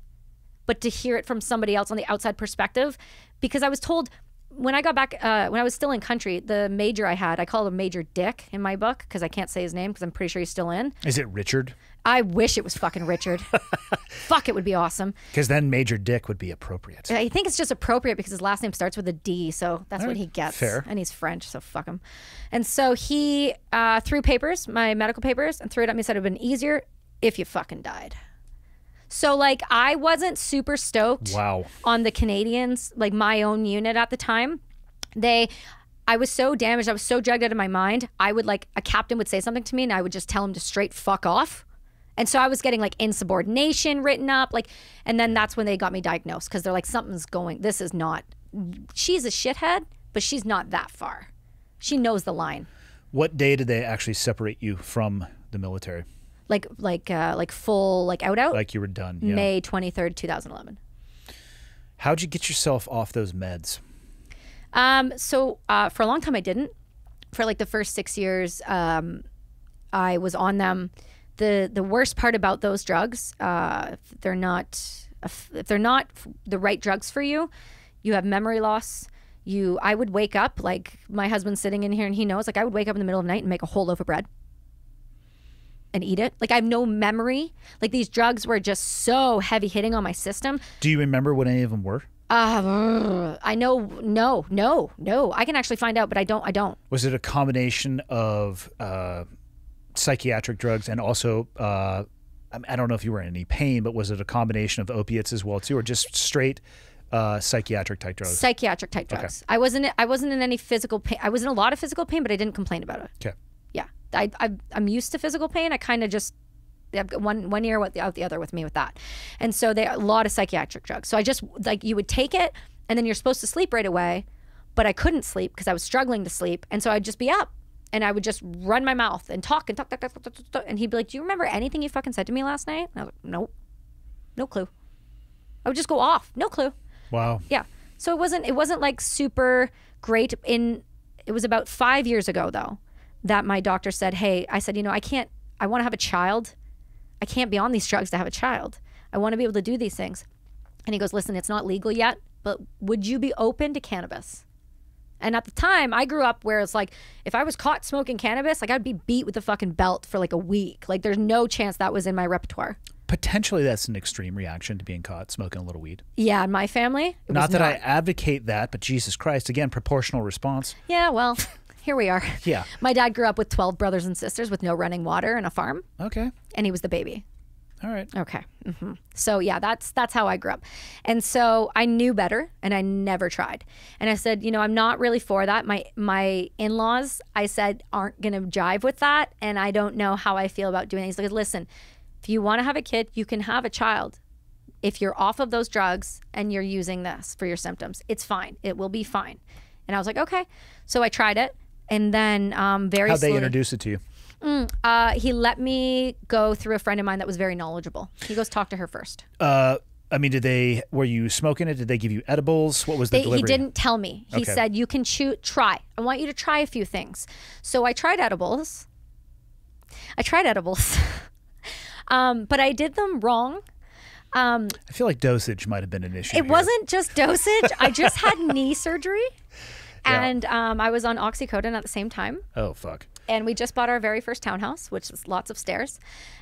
but to hear it from somebody else on the outside perspective, because I was told, when I got back, uh, when I was still in country, the major I had, I call him Major Dick in my book because I can't say his name because I'm pretty sure he's still in. Is it Richard? I wish it was fucking Richard. Fuck, it would be awesome. Because then Major Dick would be appropriate. I think it's just appropriate because his last name starts with a D, so that's right. What he gets. Fair. And he's French, so fuck him. And so he uh, threw papers, my medical papers, and threw it at me and said it would have been easier if you fucking died. So like I wasn't super stoked wow. on the Canadians, like my own unit at the time. They, I was so damaged, I was so drugged out of my mind. I would like, a captain would say something to me and I would just tell him to straight fuck off. And so I was getting like insubordination written up, like, and then that's when they got me diagnosed because they're like, something's going, this is not, she's a shithead, but she's not that far. She knows the line. What day did they actually separate you from the military? Like like uh, like full like out out. Like you were done. Yeah. May twenty third, two thousand eleven. How'd you get yourself off those meds? Um, so uh, for a long time I didn't. For like the first six years, um, I was on them. the The worst part about those drugs, uh, they're not if they're not the right drugs for you, you have memory loss. You, I would wake up like my husband's sitting in here and he knows. Like I would wake up in the middle of the night and make a whole loaf of bread and eat it. Like I have no memory. Like these drugs were just so heavy hitting on my system. Do you remember what any of them were? Uh, I know, no, no, no. I can actually find out, but I don't, I don't. Was it a combination of uh, psychiatric drugs and also, uh, I don't know if you were in any pain, but was it a combination of opiates as well too, or just straight uh, psychiatric type drugs? Psychiatric type drugs. Okay. I wasn't, I wasn't in any physical pain. I was in a lot of physical pain, but I didn't complain about it. Okay. Yeah, I, I, I'm used to physical pain. I kind of just have one one ear out the other with me with that. And so they, a lot of psychiatric drugs. So I just, like you would take it and then you're supposed to sleep right away, but I couldn't sleep because I was struggling to sleep. And so I'd just be up and I would just run my mouth and talk and talk, talk, talk, talk, talk, talk, talk. And he'd be like, do you remember anything you fucking said to me last night? And I was like, nope, no clue. I would just go off, no clue. Wow. Yeah, so it wasn't, it wasn't like super great in, it was about five years ago though, that my doctor said, hey, I said, you know, I can't, I want to have a child. I can't be on these drugs to have a child. I want to be able to do these things. And he goes, listen, it's not legal yet, but would you be open to cannabis? And at the time I grew up where it's like, if I was caught smoking cannabis, like I'd be beat with the fucking belt for like a week. Like there's no chance that was in my repertoire. Potentially that's an extreme reaction to being caught smoking a little weed. Yeah, in my family. Not that not. I advocate that, but Jesus Christ, again, proportional response. Yeah, well. Here we are. Yeah. My dad grew up with twelve brothers and sisters with no running water and a farm. Okay. And he was the baby. All right. Okay. Mm-hmm. So yeah, that's that's how I grew up. And so I knew better and I never tried. And I said, you know, I'm not really for that. My my in-laws, I said, aren't going to jive with that. And I don't know how I feel about doing it. He's like, listen, if you want to have a kid, you can have a child. If you're off of those drugs and you're using this for your symptoms, it's fine. It will be fine. And I was like, okay. So I tried it. And then um, very How'd they slowly, introduce it to you? Mm, uh, he let me go through a friend of mine that was very knowledgeable. He goes, talk to her first. Uh, I mean, did they, were you smoking it? Did they give you edibles? What was the they, delivery? He didn't tell me. He okay. said, you can shoot, try. I want you to try a few things. So I tried edibles. I tried edibles. um, but I did them wrong. Um, I feel like dosage might have been an issue. It here. wasn't just dosage. I just had knee surgery. Yeah. And um, I was on oxycodone at the same time. Oh, fuck. And we just bought our very first townhouse, which is lots of stairs.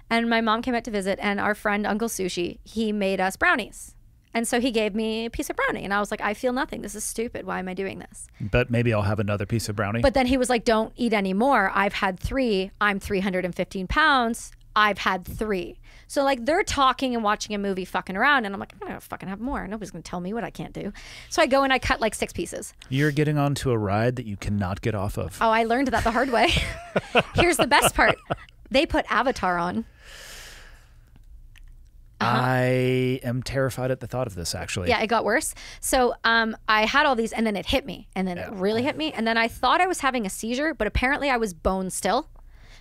And my mom came out to visit, and our friend Uncle Sushi, he made us brownies. And so he gave me a piece of brownie. And I was like, I feel nothing. This is stupid. Why am I doing this? But maybe I'll have another piece of brownie. But then he was like, don't eat any more. I've had three. I'm three hundred fifteen pounds. I've had three. So like they're talking and watching a movie fucking around. And I'm like, I'm going to fucking have more. Nobody's going to tell me what I can't do. So I go and I cut like six pieces. You're getting onto a ride that you cannot get off of. Oh, I learned that the hard way. Here's the best part. They put Avatar on. Uh-huh. I am terrified at the thought of this, actually. Yeah, it got worse. So um, I had all these, and then it hit me, and then yeah. it really hit me. And then I thought I was having a seizure, but apparently I was bone still.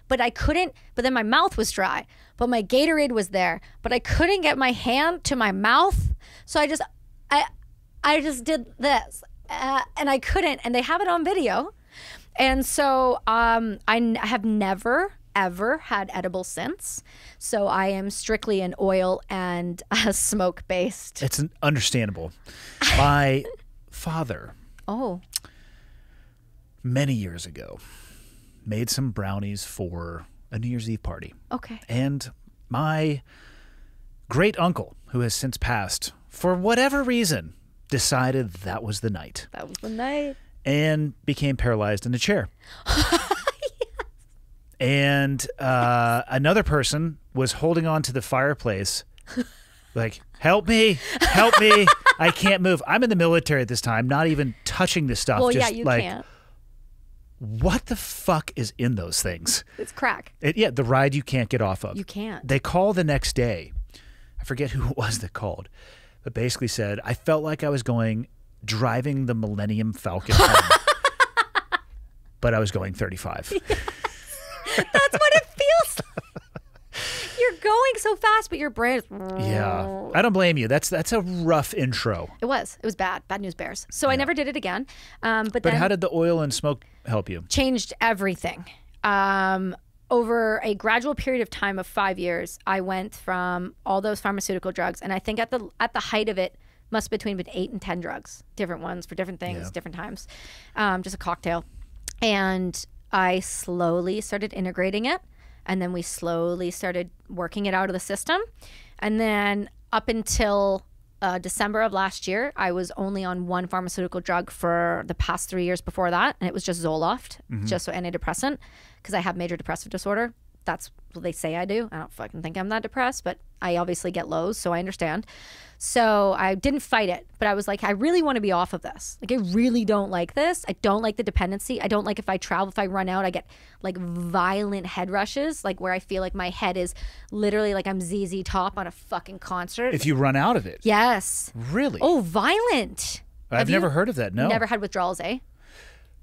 But I couldn't, but then my mouth was dry. But my Gatorade was there. But I couldn't get my hand to my mouth. So I just, I, I just did this. Uh, and I couldn't, and they have it on video. And so um, I n- have never... ever had edibles since, so I am strictly an oil and uh, smoke based. It's an understandable. My father, oh, many years ago, made some brownies for a New Year's Eve party. Okay, and my great uncle, who has since passed, for whatever reason, decided that was the night. That was the night, and became paralyzed in a chair. And uh, another person was holding on to the fireplace, like, help me, help me, I can't move. I'm in the military at this time, not even touching this stuff. Well, just yeah, you like, can't. What the fuck is in those things? It's crack. It, yeah, the ride you can't get off of. You can't. They call the next day. I forget who it was that called, but basically said, I felt like I was going driving the Millennium Falcon home, but I was going thirty-five. Yeah. That's what it feels like. You're going so fast, but your brain is... Yeah. I don't blame you. That's that's a rough intro. It was. It was bad. Bad news bears. So yeah. I never did it again. Um, but but then how did the oil and smoke help you? Changed everything. Um, over a gradual period of time of five years, I went from all those pharmaceutical drugs, and I think at the at the height of it, must have been between eight and ten drugs. Different ones for different things, yeah. different times. Um, just a cocktail. And... I slowly started integrating it, and then we slowly started working it out of the system. And then up until uh, December of last year, I was only on one pharmaceutical drug for the past three years before that, and it was just Zoloft, mm-hmm. just so antidepressant, because I have major depressive disorder. That's what they say I do. I don't fucking think I'm that depressed, but I obviously get lows, so I understand. So I didn't fight it, but I was like, I really want to be off of this. Like, I really don't like this. I don't like the dependency. I don't like if I travel, if I run out, I get like violent head rushes, like where I feel like my head is literally like I'm Z Z Top on a fucking concert. If you run out of it? Yes. Really? Oh, violent. I've Have never you? heard of that, no. Never had withdrawals, eh?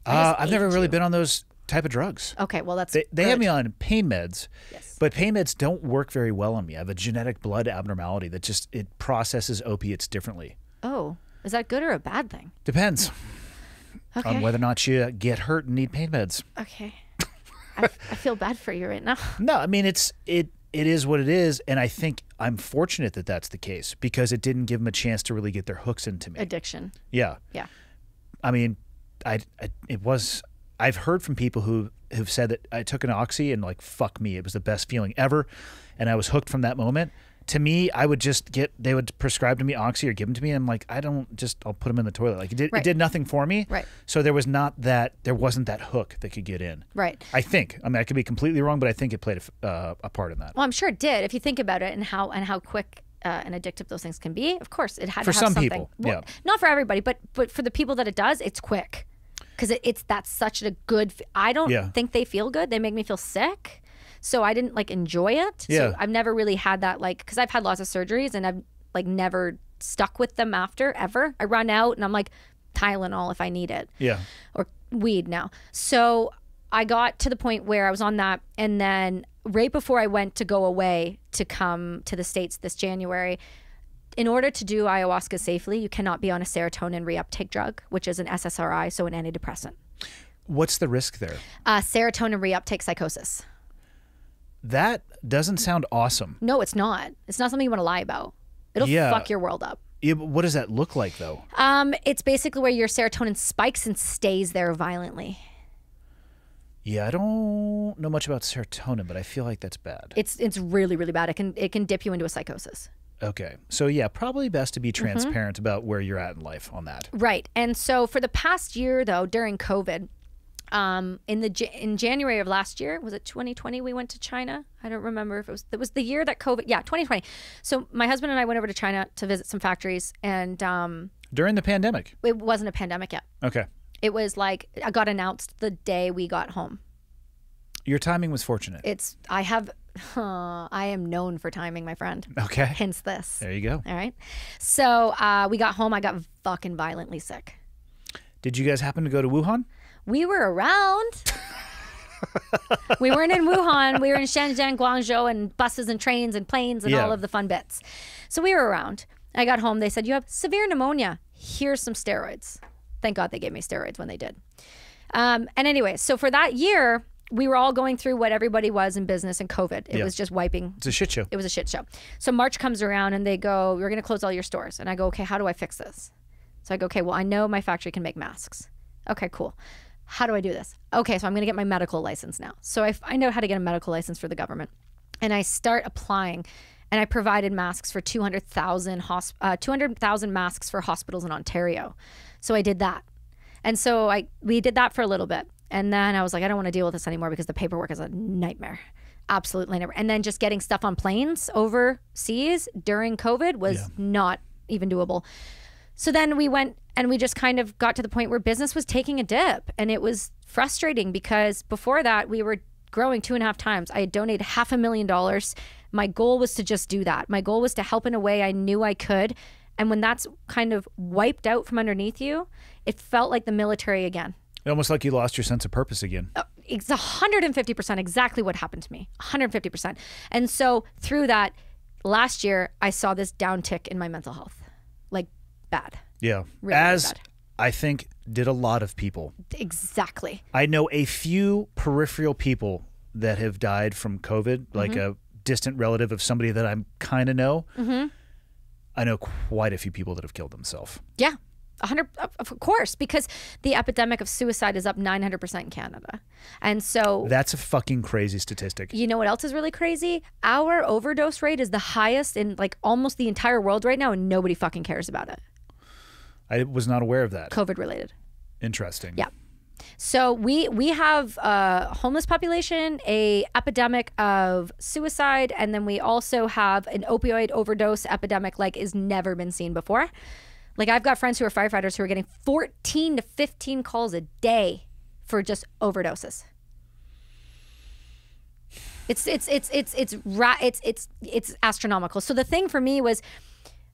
Uh, I've never really you. been on those type of drugs. Okay, well that's They, they have me on pain meds, yes. but pain meds don't work very well on me. I have a genetic blood abnormality that just, it processes opiates differently. Oh, is that good or a bad thing? Depends okay. on whether or not you get hurt and need pain meds. Okay. I, I feel bad for you right now. No, I mean, it's it it is what it is, and I think I'm fortunate that that's the case because it didn't give them a chance to really get their hooks into me. Addiction. Yeah. Yeah. I mean, I, I it was... I've heard from people who who've said that I took an oxy and like, fuck me, it was the best feeling ever. And I was hooked from that moment. To me, I would just get, they would prescribe to me oxy or give them to me. And I'm like, I don't just, I'll put them in the toilet. Like it did, right. it did nothing for me. Right. So there was not that, there wasn't that hook that could get in. Right. I think, I mean, I could be completely wrong, but I think it played a, uh, a part in that. Well, I'm sure it did. If you think about it and how, and how quick Uh, and addictive those things can be. Of course, it had for to have some something. People, well, yeah. Not for everybody, but, but for the people that it does, it's quick. Because it, it's that's such a good. I don't yeah. think they feel good. They make me feel sick, so I didn't like enjoy it. Yeah. So I've never really had that like because I've had lots of surgeries and I've like never stuck with them after ever. I run out and I'm like Tylenol if I need it. Yeah. Or weed now. So I got to the point where I was on that, and then right before I went to go away to come to the States this January. In order to do ayahuasca safely, you cannot be on a serotonin reuptake drug, which is an S S R I, so an antidepressant. What's the risk there? Uh, serotonin reuptake psychosis. That doesn't sound awesome. No, it's not. It's not something you want to lie about. It'll yeah. fuck your world up. Yeah, but what does that look like, though? Um, it's basically where your serotonin spikes and stays there violently. Yeah, I don't know much about serotonin, but I feel like that's bad. It's it's really, really bad. It can it can dip you into a psychosis. Okay. So yeah, probably best to be transparent mm-hmm. about where you're at in life on that. Right. And so for the past year though, during COVID, um, in the in January of last year, was it twenty twenty we went to China? I don't remember if it was, it was the year that COVID, yeah, twenty twenty. So my husband and I went over to China to visit some factories and- um, During the pandemic? It wasn't a pandemic yet. Okay. It was like, I got announced the day we got home. Your timing was fortunate. It's, I have, uh, I am known for timing, my friend. Okay. Hence this. There you go. All right. So uh, we got home. I got fucking violently sick. Did you guys happen to go to Wuhan? We were around. We weren't in Wuhan. We were in Shenzhen, Guangzhou, and buses and trains and planes and yeah. all of the fun bits. So we were around. I got home. They said, you have severe pneumonia. Here's some steroids. Thank God they gave me steroids when they did. Um, and anyway, so for that year, we were all going through what everybody was in business and COVID. It yeah. was just wiping. It's a shit show. It was a shit show. So March comes around and they go, we're going to close all your stores. And I go, okay, how do I fix this? So I go, okay, well, I know my factory can make masks. Okay, cool. How do I do this? Okay, so I'm going to get my medical license now. So I, I know how to get a medical license for the government. And I start applying. And I provided masks for two hundred thousand masks for hospitals in Ontario. So I did that. And so I we did that for a little bit. And then I was like, I don't want to deal with this anymore because the paperwork is a nightmare. Absolutely nightmare. And then just getting stuff on planes overseas during COVID was yeah. not even doable. So then we went and we just kind of got to the point where business was taking a dip. And it was frustrating because before that we were growing two and a half times. I had donated half a million dollars. My goal was to just do that. My goal was to help in a way I knew I could. And when that's kind of wiped out from underneath you, it felt like the military again. Almost like you lost your sense of purpose again. Uh, it's one hundred fifty percent exactly what happened to me, one hundred fifty percent. And so through that, last year, I saw this downtick in my mental health, like bad. Yeah, really, as really bad. I think did a lot of people. Exactly. I know a few peripheral people that have died from COVID, like mm-hmm. a distant relative of somebody that I kind of know. Mm-hmm. I know quite a few people that have killed themselves. Yeah. one hundred, of course, because the epidemic of suicide is up nine hundred percent in Canada. And so that's a fucking crazy statistic. You know what else is really crazy? Our overdose rate is the highest in like almost the entire world right now, and nobody fucking cares about it. I was not aware of that. COVID related. Interesting. Yeah. So we we have a homeless population, a epidemic of suicide, and then we also have an opioid overdose epidemic like is never been seen before. Like I've got friends who are firefighters who are getting fourteen to fifteen calls a day for just overdoses. It's it's it's it's it's ra it's it's it's astronomical. So the thing for me was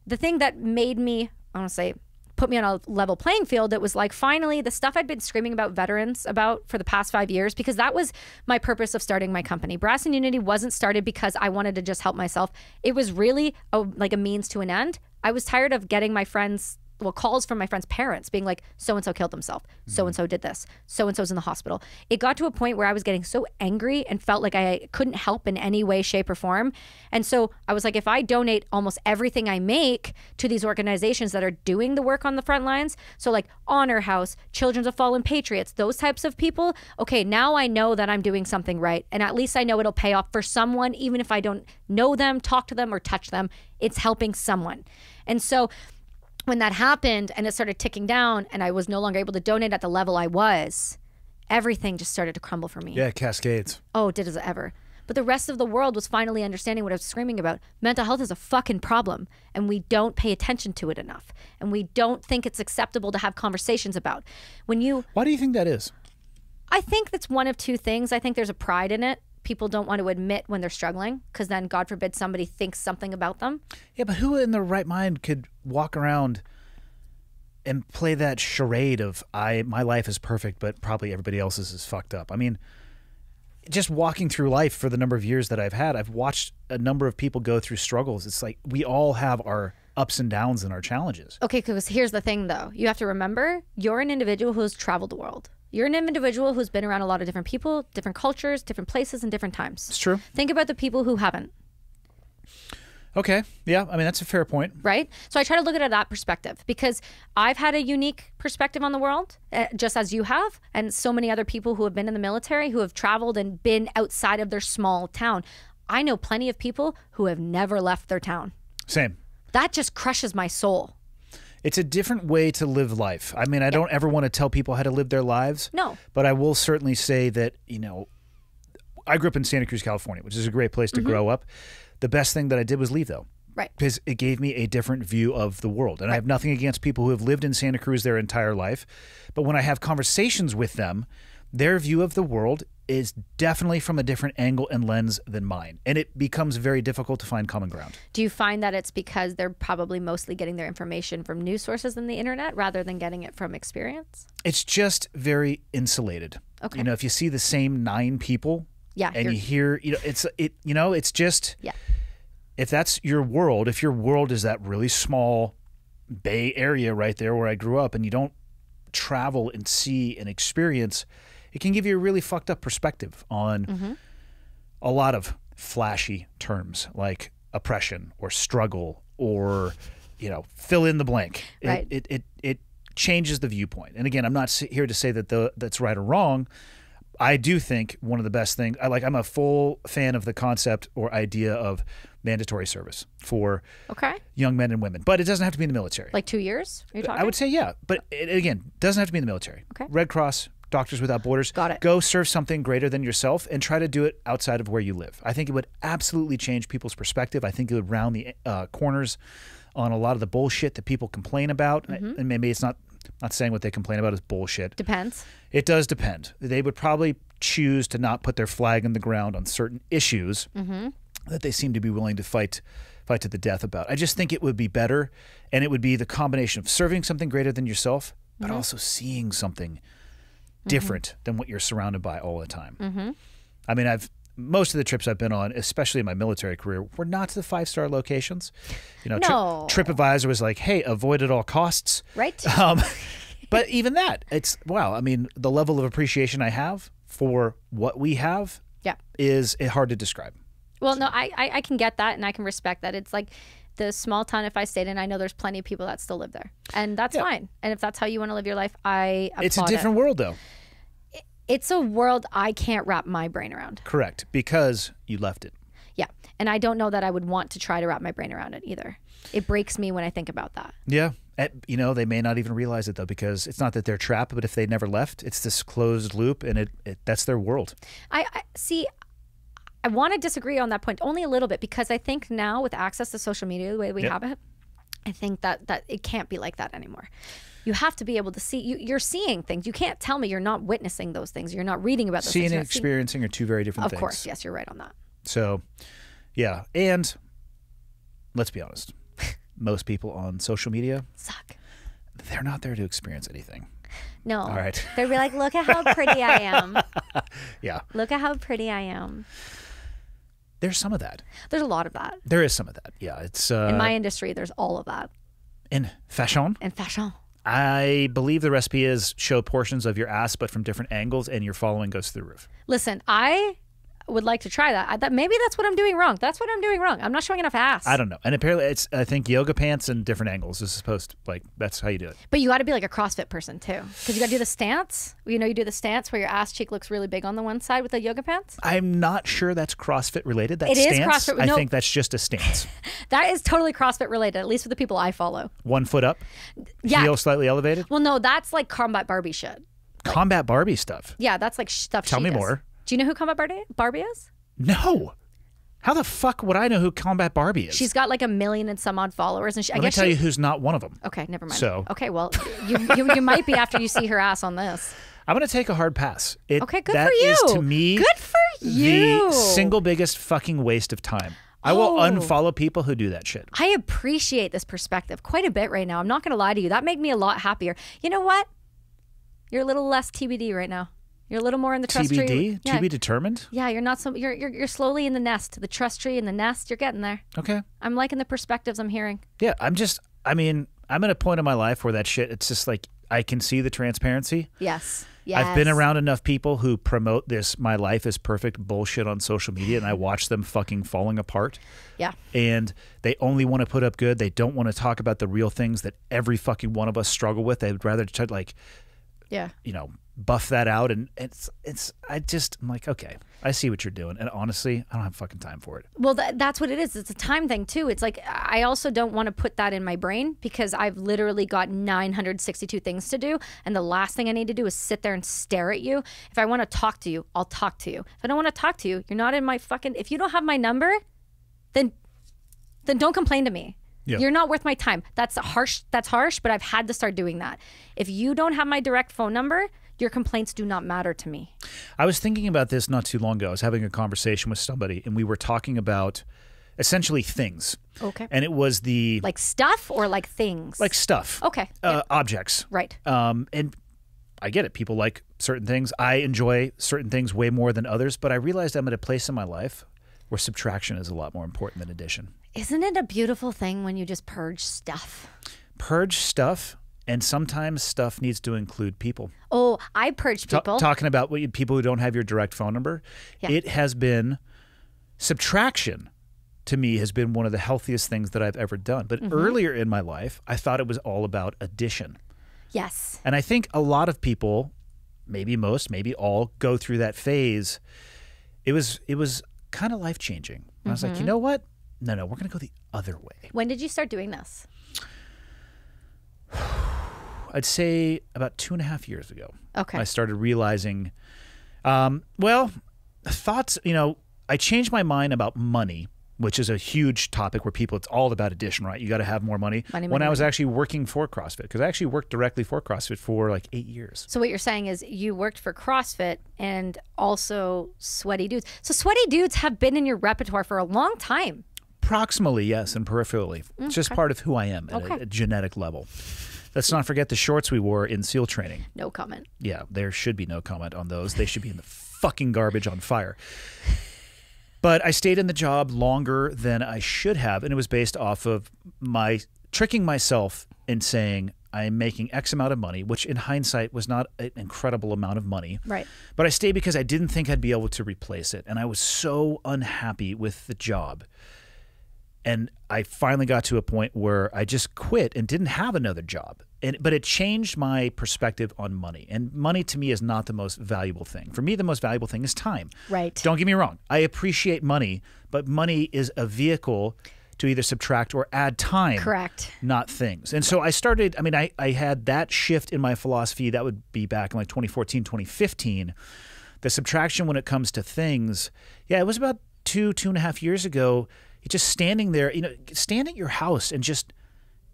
the thing that made me, I want to say, put me on a level playing field. It was like finally the stuff I'd been screaming about veterans about for the past five years, because that was my purpose of starting my company. Brass and Unity wasn't started because I wanted to just help myself. It was really a, like a means to an end. I was tired of getting my friends, well, calls from my friends' parents being like, so-and-so killed themselves, so-and-so did this, so-and-so's in the hospital. It got to a point where I was getting so angry and felt like I couldn't help in any way, shape or form. And so I was like, if I donate almost everything I make to these organizations that are doing the work on the front lines, so like Honor House, Children of Fallen Patriots, those types of people, okay, now I know that I'm doing something right. And at least I know it'll pay off for someone, even if I don't know them, talk to them or touch them, it's helping someone. And so when that happened and it started ticking down and I was no longer able to donate at the level I was, everything just started to crumble for me. Yeah, cascades. Oh, did it ever. But the rest of the world was finally understanding what I was screaming about. Mental health is a fucking problem and we don't pay attention to it enough. And we don't think it's acceptable to have conversations about. When you... Why do you think that is? I think that's one of two things. I think there's a pride in it. People don't want to admit when they're struggling because then, God forbid, somebody thinks something about them. Yeah, but who in their right mind could walk around and play that charade of I, my life is perfect, but probably everybody else's is fucked up? I mean, just walking through life for the number of years that I've had, I've watched a number of people go through struggles. It's like we all have our ups and downs and our challenges. Okay, because here's the thing, though. You have to remember you're an individual who has traveled the world. You're an individual who's been around a lot of different people, different cultures, different places, and different times. It's true. Think about the people who haven't. Okay. Yeah. I mean, that's a fair point. Right? So I try to look at it at that perspective because I've had a unique perspective on the world, uh, just as you have, and so many other people who have been in the military, who have traveled and been outside of their small town. I know plenty of people who have never left their town. Same. That just crushes my soul. It's a different way to live life. I mean, I yeah. don't ever want to tell people how to live their lives. No. But I will certainly say that, you know, I grew up in Santa Cruz, California, which is a great place to mm-hmm. grow up. The best thing that I did was leave, though. Right. Because it gave me a different view of the world. And right. I have nothing against people who have lived in Santa Cruz their entire life. But when I have conversations with them, their view of the world is definitely from a different angle and lens than mine. And it becomes very difficult to find common ground. Do you find that it's because they're probably mostly getting their information from news sources and the internet rather than getting it from experience? It's just very insulated. Okay. You know, if you see the same nine people yeah, and you're... you hear, you know, it's, it, you know, it's just, yeah. if that's your world, if your world is that really small Bay Area right there where I grew up and you don't travel and see and experience, it can give you a really fucked up perspective on mm-hmm. a lot of flashy terms like oppression or struggle or, you know, fill in the blank. Right. It, it, it, it changes the viewpoint. And again, I'm not here to say that the, that's right or wrong. I do think one of the best things, I like, I'm a full fan of the concept or idea of mandatory service for okay. young men and women. But it doesn't have to be in the military. Like two years? Are you talking? I would say, yeah. But it, again, doesn't have to be in the military. Okay. Red Cross, Doctors Without Borders. Got it. Go serve something greater than yourself and try to do it outside of where you live. I think it would absolutely change people's perspective. I think it would round the uh, corners on a lot of the bullshit that people complain about. Mm-hmm. And maybe it's not, not saying what they complain about is bullshit. Depends. It does depend. They would probably choose to not put their flag in the ground on certain issues mm-hmm. that they seem to be willing to fight fight to the death about. I just think it would be better, and it would be the combination of serving something greater than yourself, but mm-hmm. also seeing something different mm-hmm. than what you're surrounded by all the time. Mm-hmm. I mean, I've most of the trips I've been on, especially in my military career, were not to the five-star locations. You know, no. Tri TripAdvisor was like, hey, avoid at all costs. Right. Um, but even that, it's, wow, I mean, the level of appreciation I have for what we have yeah. is hard to describe. Well, no, I, I, I can get that, and I can respect that. It's like the small town if I stayed in, I know there's plenty of people that still live there, and that's yeah. fine. And if that's how you want to live your life, I applaud it. It's a different world, though. It's a world I can't wrap my brain around. Correct, because you left it. Yeah, and I don't know that I would want to try to wrap my brain around it either. It breaks me when I think about that. Yeah, At, you know, they may not even realize it, though, because it's not that they're trapped, but if they never left, it's this closed loop, and it, it that's their world. I, I see. I want to disagree on that point only a little bit, because I think now with access to social media the way we yep. have it, I think that that it can't be like that anymore. You have to be able to see. You, you're seeing things. You can't tell me you're not witnessing those things. You're not reading about those seeing things. Seeing and experiencing seeing. are two very different of things. Of course. Yes, you're right on that. So, yeah. And let's be honest. Most people on social media suck. They're not there to experience anything. No. All right. They'll be like, look at how pretty I am. Yeah. Look at how pretty I am. There's some of that. There's a lot of that. There is some of that. Yeah, it's uh, in my industry. There's all of that. In fashion. In fashion. I believe the recipe is show portions of your ass, but from different angles, and your following goes through the roof. Listen, I would like to try that. I, that maybe that's what I'm doing wrong. That's what I'm doing wrong. I'm not showing enough ass. I don't know. And apparently, it's I think yoga pants and different angles is supposed to, like that's how you do it. But you got to be like a CrossFit person too, because you got to do the stance. You know, you do the stance where your ass cheek looks really big on the one side with the yoga pants. I'm not sure that's CrossFit related. That it stance, is CrossFit. No. I think that's just a stance. That is totally CrossFit related. At least with the people I follow. One foot up. Yeah. Heel slightly elevated. Well, no, that's like combat Barbie shit. Like, combat Barbie stuff. Yeah, that's like stuff. Tell she me does. more. Do you know who Combat Barbie is? No. How the fuck would I know who Combat Barbie is? She's got like a million and some odd followers. And she, Let I guess me tell she... you who's not one of them. Okay, never mind. So. Okay, well, you, you, you might be after you see her ass on this. I'm going to take a hard pass. It, okay, good for you. That is, to me, good for you. the single biggest fucking waste of time. I will oh. unfollow people who do that shit. I appreciate this perspective quite a bit right now. I'm not going to lie to you. That made me a lot happier. You know what? You're a little less T B D right now. You're a little more in the trust T B D? Tree. Yeah. To be determined? Yeah, you're not so you're, you're you're slowly in the nest, the trust tree in the nest. You're getting there. Okay. I'm liking the perspectives I'm hearing. Yeah, I'm just I mean, I'm at a point in my life where that shit, it's just like I can see the transparency. Yes. Yes. I've been around enough people who promote this my life is perfect bullshit on social media, and I watch them fucking falling apart. Yeah. And they only want to put up good. They don't want to talk about the real things that every fucking one of us struggle with. They'd rather try, like Yeah. you know, buff that out, and it's it's I just I'm like, okay, I see what you're doing, and honestly I don't have fucking time for it. Well, th that's what it is. It's a time thing too. It's like I also don't want to put that in my brain because I've literally got nine hundred sixty-two things to do, and the last thing I need to do is sit there and stare at you. If I want to talk to you, I'll talk to you. If I don't want to talk to you, you're not in my fucking, if you don't have my number, then then don't complain to me. Yep. You're not worth my time. That's harsh. That's harsh, but I've had to start doing that. If you don't have my direct phone number, your complaints do not matter to me. I was thinking about this not too long ago. I was having a conversation with somebody, and we were talking about essentially things. Okay. And it was the... Like stuff or like things? Like stuff. Okay. Uh, yeah. Objects. Right. Um, and I get it. People like certain things. I enjoy certain things way more than others, but I realized I'm at a place in my life where subtraction is a lot more important than addition. Isn't it a beautiful thing when you just purge stuff? Purge stuff, and sometimes stuff needs to include people. Oh, I purge people. T talking about what you, people who don't have your direct phone number. Yeah. It has been, subtraction to me has been one of the healthiest things that I've ever done. But mm-hmm. earlier in my life, I thought it was all about addition. Yes. And I think a lot of people, maybe most, maybe all, go through that phase. It was, it was kind of life-changing. Mm-hmm. I was like, you know what? No, no, we're going to go the other way. When did you start doing this? I'd say about two and a half years ago. Okay. I started realizing, um, well, thoughts, you know, I changed my mind about money, which is a huge topic where people, it's all about addition, right? You got to have more money. money when money, I was money. actually working for CrossFit, because I actually worked directly for CrossFit for like eight years. So what you're saying is you worked for CrossFit and also Sweaty Dudes. So Sweaty Dudes have been in your repertoire for a long time. Proximally, yes, and peripherally. Mm, it's just okay. part of who I am at okay. a, a genetic level. Let's not forget the shorts we wore in SEAL training. No comment. Yeah, there should be no comment on those. They should be in the fucking garbage on fire. But I stayed in the job longer than I should have, and it was based off of my tricking myself in saying I'm making X amount of money, which in hindsight was not an incredible amount of money. Right. But I stayed because I didn't think I'd be able to replace it, and I was so unhappy with the job. And I finally got to a point where I just quit and didn't have another job. And, but it changed my perspective on money. And money to me is not the most valuable thing. For me, the most valuable thing is time. Right. Don't get me wrong. I appreciate money, but money is a vehicle to either subtract or add time. Correct. Not things. And so I started, I mean, I, I had that shift in my philosophy. That would be back in like twenty fourteen, twenty fifteen. The subtraction when it comes to things, yeah, it was about two, two and a half years ago. Just standing there, you know, stand at your house and just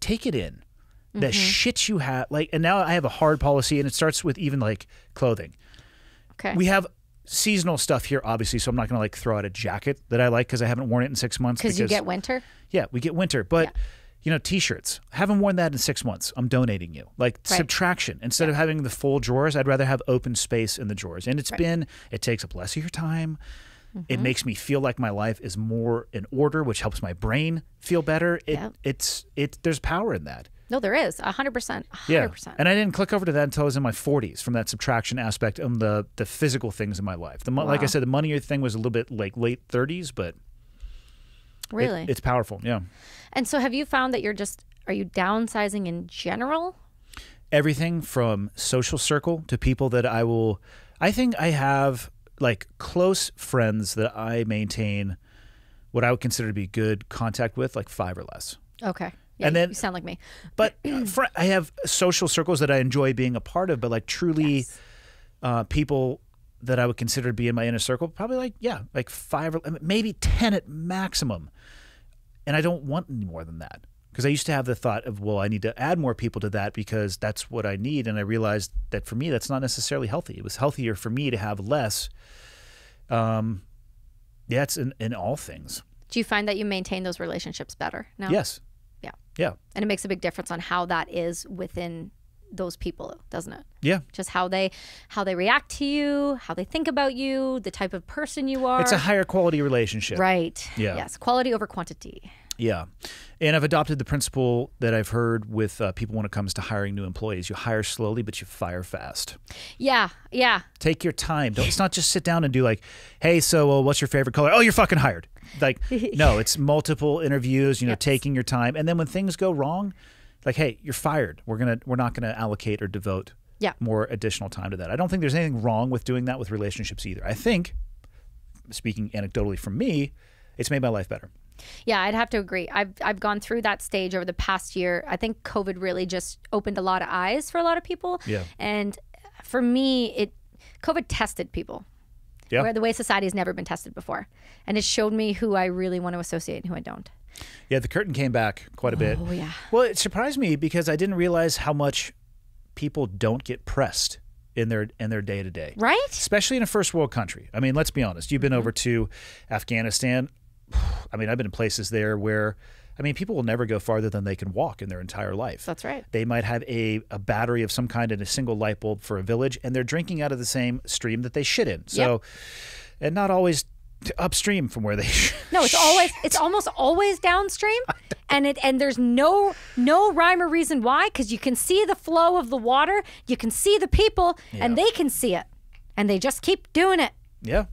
take it in. Mm-hmm. That shit you have, like, and now I have a hard policy, and it starts with even like clothing. Okay. We have seasonal stuff here, obviously, so I'm not going to like throw out a jacket that I like because I haven't worn it in six months. Because you get winter? Yeah, we get winter, but yeah. you know, t-shirts. Haven't worn that in six months. I'm donating you. Like right. subtraction. Instead yeah. of having the full drawers, I'd rather have open space in the drawers. And it's right. been, it takes up less of your time. It makes me feel like my life is more in order, which helps my brain feel better. It, yeah. It's it. There's power in that. No, there is one hundred percent. Yeah, and I didn't click over to that until I was in my forties. From that subtraction aspect on the the physical things in my life. The wow. like I said, the money thing was a little bit like late thirties, but really, it, it's powerful. Yeah. And so, have you found that you're just are you downsizing in general? Everything from social circle to people that I will. I think I have. Like close friends that I maintain what I would consider to be good contact with, like five or less. Okay. Yeah, and then, you sound like me. But fr I have social circles that I enjoy being a part of, but like truly yes. uh, people that I would consider to be in my inner circle, probably like, yeah, like five or maybe ten at maximum. And I don't want any more than that. Because I used to have the thought of, well, I need to add more people to that because that's what I need. And I realized that for me, that's not necessarily healthy. It was healthier for me to have less. Um, yeah, it's in, in all things. Do you find that you maintain those relationships better now? Yes. Yeah. Yeah. And it makes a big difference on how that is within those people, doesn't it? Yeah. Just how they, how they react to you, how they think about you, the type of person you are. It's a higher quality relationship. Right. Yeah. Yes. Quality over quantity. Yeah. And I've adopted the principle that I've heard with uh, people when it comes to hiring new employees. You hire slowly, but you fire fast. Yeah. Yeah. Take your time. Don't, it's not just sit down and do like, hey, so uh, what's your favorite color? Oh, you're fucking hired. Like, no, it's multiple interviews, you know, yes. taking your time. And then when things go wrong, like, hey, you're fired. We're going to, we're not going to allocate or devote yeah. more additional time to that. I don't think there's anything wrong with doing that with relationships either. I think, speaking anecdotally from me, it's made my life better. Yeah, I'd have to agree. I've, I've gone through that stage over the past year. I think COVID really just opened a lot of eyes for a lot of people. Yeah. And for me, it COVID tested people. Yeah. Where the way society has never been tested before. And it showed me who I really want to associate and who I don't. Yeah, the curtain came back quite a bit. Oh, yeah. Well, it surprised me because I didn't realize how much people don't get pressed in their in their day-to-day. -day. Right? Especially in a first world country. I mean, let's be honest. You've been mm-hmm. over to Afghanistan. I mean, I've been in places there where, I mean, people will never go farther than they can walk in their entire life. That's right. They might have a, a battery of some kind and a single light bulb for a village, and they're drinking out of the same stream that they shit in. So, yep. and not always upstream from where they shit. No, it's always, it's almost always downstream, and it and there's no no rhyme or reason why, because you can see the flow of the water, you can see the people, yeah. and they can see it, and they just keep doing it. Yeah.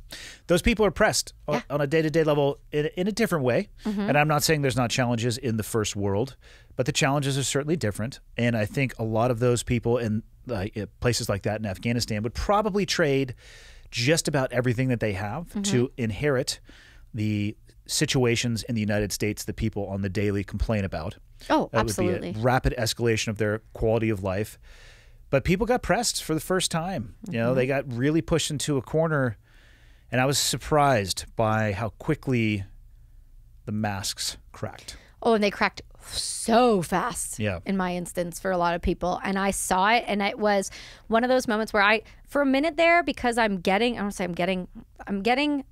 Those people are pressed yeah. on a day-to-day level in, in a different way. Mm-hmm. And I'm not saying there's not challenges in the first world, but the challenges are certainly different. And I think a lot of those people in uh, places like that in Afghanistan would probably trade just about everything that they have mm-hmm. to inherit the situations in the United States that people on the daily complain about. Oh, that absolutely. That would be a rapid escalation of their quality of life. But people got pressed for the first time. Mm-hmm. You know, they got really pushed into a corner. And I was surprised by how quickly the masks cracked. Oh, and they cracked so fast yeah. in my instance for a lot of people. And I saw it, and it was one of those moments where I, for a minute there, because I'm getting, I don't say I'm getting, I'm getting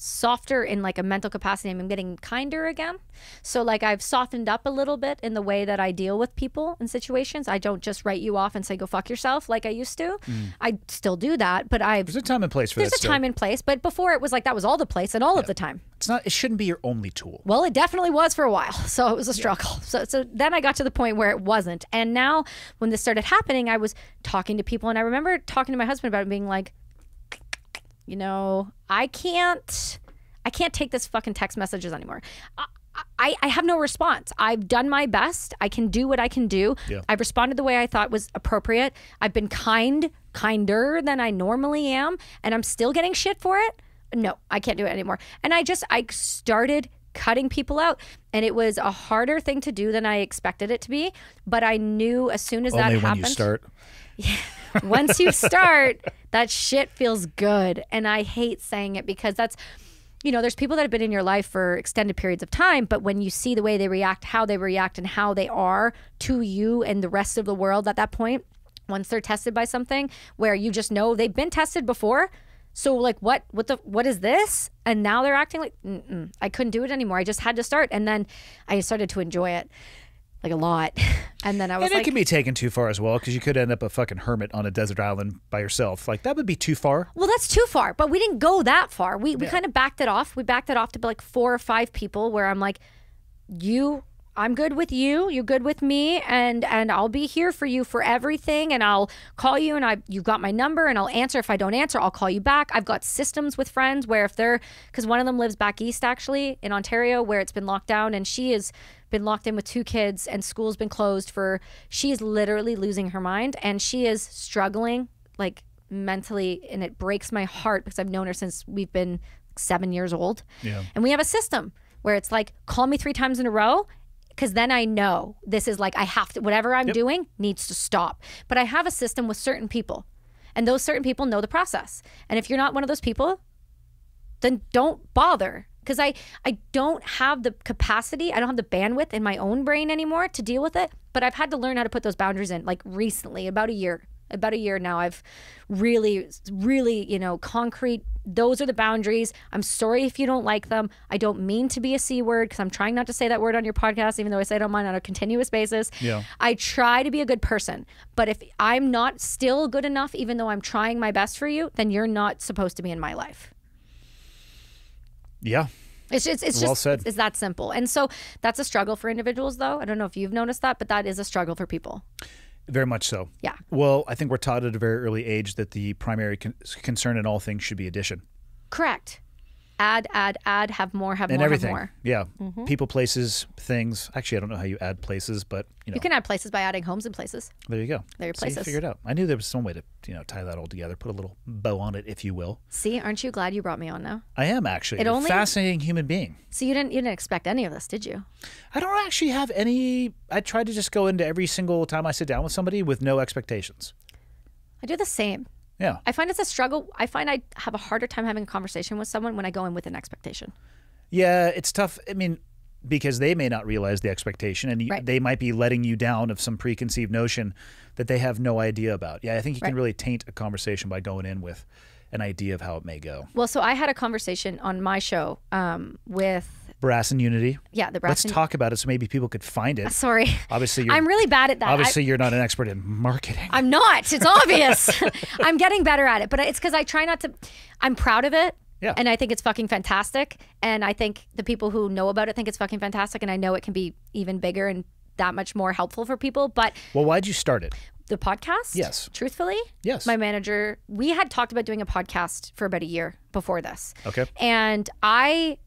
softer in like a mental capacity. I'm getting kinder again. So like I've softened up a little bit in the way that I deal with people in situations. I don't just write you off and say, go fuck yourself like I used to. Mm. I still do that, but I've- There's a time and place for that. There's a time and place, but before it was like, that was all the place and all yeah. of the time. It's not, it shouldn't be your only tool. Well, it definitely was for a while. So it was a struggle. Yeah. So, so then I got to the point where it wasn't. And now when this started happening, I was talking to people, and I remember talking to my husband about it and being like, you know, I can't, I can't take this fucking text messages anymore. I, I, I have no response. I've done my best. I can do what I can do. Yeah. I've responded the way I thought was appropriate. I've been kind, kinder than I normally am, and I'm still getting shit for it. No, I can't do it anymore. And I just, I started cutting people out, and it was a harder thing to do than I expected it to be. But I knew as soon as that happened. Only when you start. Yeah. Once you start, that shit feels good. And I hate saying it because that's, you know, there's people that have been in your life for extended periods of time, but when you see the way they react, how they react and how they are to you and the rest of the world at that point, once they're tested by something where you just know they've been tested before. So like, what, what the, what is this? And now they're acting like, mm-mm, I couldn't do it anymore. I just had to start. And then I started to enjoy it. Like a lot. And then I was and like... And it can be taken too far as well, because you could end up a fucking hermit on a desert island by yourself. Like, that would be too far. Well, that's too far. But we didn't go that far. We, we yeah. kind of backed it off. We backed it off to like four or five people where I'm like, you... I'm good with you, you're good with me, and and I'll be here for you for everything, and I'll call you, and I you've got my number, and I'll answer. If I don't answer, I'll call you back. I've got systems with friends where if they're, because one of them lives back east actually in Ontario where it's been locked down, and she has been locked in with two kids, and school's been closed for, she is literally losing her mind, and she is struggling like mentally, and it breaks my heart because I've known her since we've been seven years old. Yeah. And we have a system where it's like, call me three times in a row, because then I know this is like, I have to, whatever I'm yep. doing needs to stop. But I have a system with certain people, and those certain people know the process. And if you're not one of those people, then don't bother. Because I, I don't have the capacity, I don't have the bandwidth in my own brain anymore to deal with it. But I've had to learn how to put those boundaries in, like recently, about a year, about a year now. I've really, really, you know, concrete, those are the boundaries. I'm sorry if you don't like them. I don't mean to be a C word, because I'm trying not to say that word on your podcast, even though I say it on mine on a continuous basis. Yeah. I try to be a good person, but if I'm not still good enough, even though I'm trying my best for you, then you're not supposed to be in my life. Yeah. It's just, it's, well just said. It's that simple. And so that's a struggle for individuals though. I don't know if you've noticed that, but that is a struggle for people. Very much so. Yeah. Well, I think we're taught at a very early age that the primary con concern in all things should be addition. Correct. add, add, add, have more, have and more, everything. Have more. Yeah. Mm-hmm. People, places, things. Actually, I don't know how you add places, but you know. You can add places by adding homes and places. There you go. They're your places. So you figured it out. I knew there was some way to, you know, tie that all together, put a little bow on it, if you will. See, aren't you glad you brought me on now? I am, actually. It You're only... a fascinating human being. So you didn't, you didn't expect any of this, did you? I don't actually have any. I try to just go into every single time I sit down with somebody with no expectations. I do the same. Yeah. I find it's a struggle. I find I have a harder time having a conversation with someone when I go in with an expectation. Yeah, it's tough. I mean, because they may not realize the expectation, and right. they might be letting you down of some preconceived notion that they have no idea about. Yeah, I think you right. can really taint a conversation by going in with an idea of how it may go. Well, so I had a conversation on my show um, with... Brass and Unity. Yeah, the Brass Let's and talk about it so maybe people could find it. Uh, sorry. Obviously, you're, I'm really bad at that. Obviously, I, you're not an expert in marketing. I'm not. It's obvious. I'm getting better at it. But it's because I try not to... I'm proud of it. Yeah. And I think it's fucking fantastic. And I think the people who know about it think it's fucking fantastic. And I know it can be even bigger and that much more helpful for people. But... Well, why'd you start it? The podcast? Yes. Truthfully? Yes. My manager... We had talked about doing a podcast for about a year before this. Okay. And I...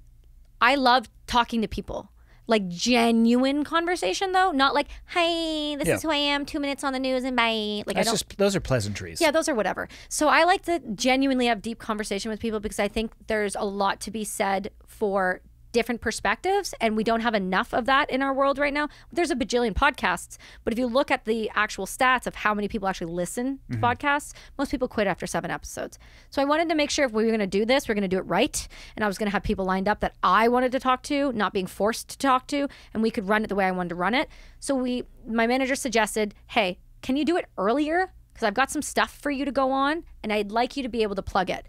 I love talking to people, like genuine conversation though, not like, hey, this yeah. is who I am, two minutes on the news and bye. Like, That's I don't, just, those are pleasantries. Yeah, those are whatever. So I like to genuinely have deep conversation with people because I think there's a lot to be said for different perspectives, and we don't have enough of that in our world right now. There's a bajillion podcasts, but if you look at the actual stats of how many people actually listen to mm-hmm. podcasts, most people quit after seven episodes. So I wanted to make sure if we were going to do this, we're going to do it right, and I was going to have people lined up that I wanted to talk to, not being forced to talk to, and we could run it the way I wanted to run it. So we, my manager suggested, hey, can you do it earlier? Because I've got some stuff for you to go on, and I'd like you to be able to plug it.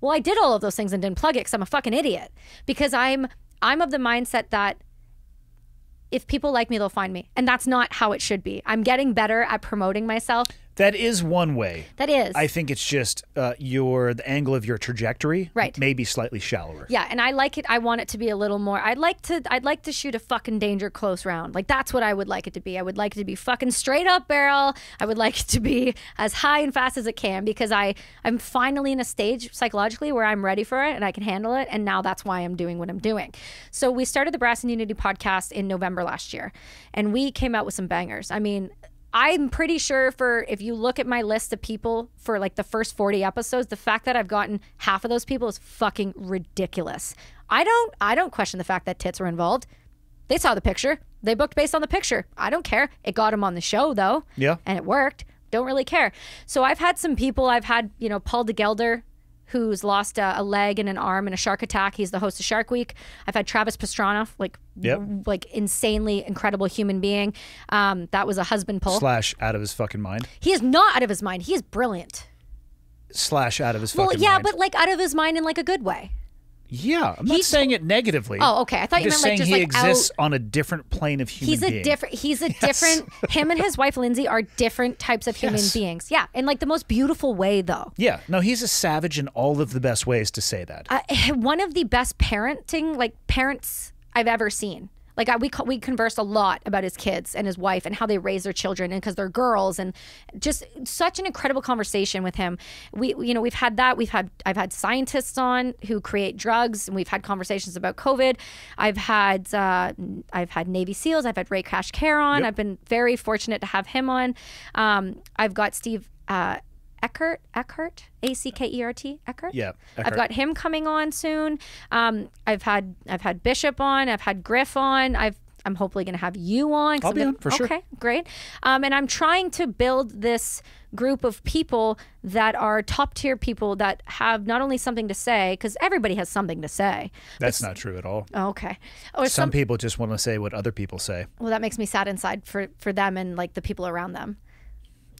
Well, I did all of those things and didn't plug it because I'm a fucking idiot. Because I'm... I'm of the mindset that if people like me, they'll find me. And that's not how it should be. I'm getting better at promoting myself. That is one way. That is. I think it's just uh, your the angle of your trajectory right. may be slightly shallower. Yeah, and I like it. I want it to be a little more. I'd like to I'd like to shoot a fucking danger close round. Like, that's what I would like it to be. I would like it to be fucking straight up barrel. I would like it to be as high and fast as it can, because I, I'm finally in a stage psychologically where I'm ready for it and I can handle it. And now that's why I'm doing what I'm doing. So we started the Brass and Unity podcast in November last year. And we came out with some bangers. I mean... I'm pretty sure for, if you look at my list of people for like the first forty episodes, the fact that I've gotten half of those people is fucking ridiculous. I don't, I don't question the fact that tits were involved. They saw the picture. They booked based on the picture. I don't care. It got them on the show though. Yeah. And it worked. Don't really care. So I've had some people, I've had, you know, Paul DeGelder, who's lost a, a leg and an arm in a shark attack. He's the host of Shark Week. I've had Travis Pastrana, like, yep. like insanely incredible human being. Um, that was a husband pull. Slash out of his fucking mind. He is not out of his mind. He is brilliant. Slash out of his fucking well, yeah, mind. Well, yeah, but like out of his mind in like a good way. Yeah, I'm not he's, saying it negatively. Oh, okay. I thought I'm you meant like just he like exists out. on a different plane of human. He's a being. different. He's a yes. different. Him and his wife Lindsay are different types of human yes. beings. Yeah, in like the most beautiful way, though. Yeah. No, he's a savage in all of the best ways to say that. Uh, one of the best parenting, like parents, I've ever seen. Like I, we we conversed a lot about his kids and his wife and how they raise their children, and because they're girls, and just such an incredible conversation with him. We you know we've had that. We've had I've had scientists on who create drugs, and we've had conversations about COVID. I've had uh, I've had Navy SEALs. I've had Ray Kashkar on. Yep. I've been very fortunate to have him on. Um, I've got Steve. Uh, Eckhart, Eckhart, A C K E R T, Eckhart. Yeah, Eckhart. I've got him coming on soon. Um, I've had I've had Bishop on. I've had Griff on. I've I'm hopefully going to have you on. I'll I'm be gonna, on for okay, sure. Okay, great. Um, and I'm trying to build this group of people that are top tier people that have not only something to say, because everybody has something to say. That's not true at all. Okay. Or some, some people just want to say what other people say. Well, that makes me sad inside for for them and like the people around them.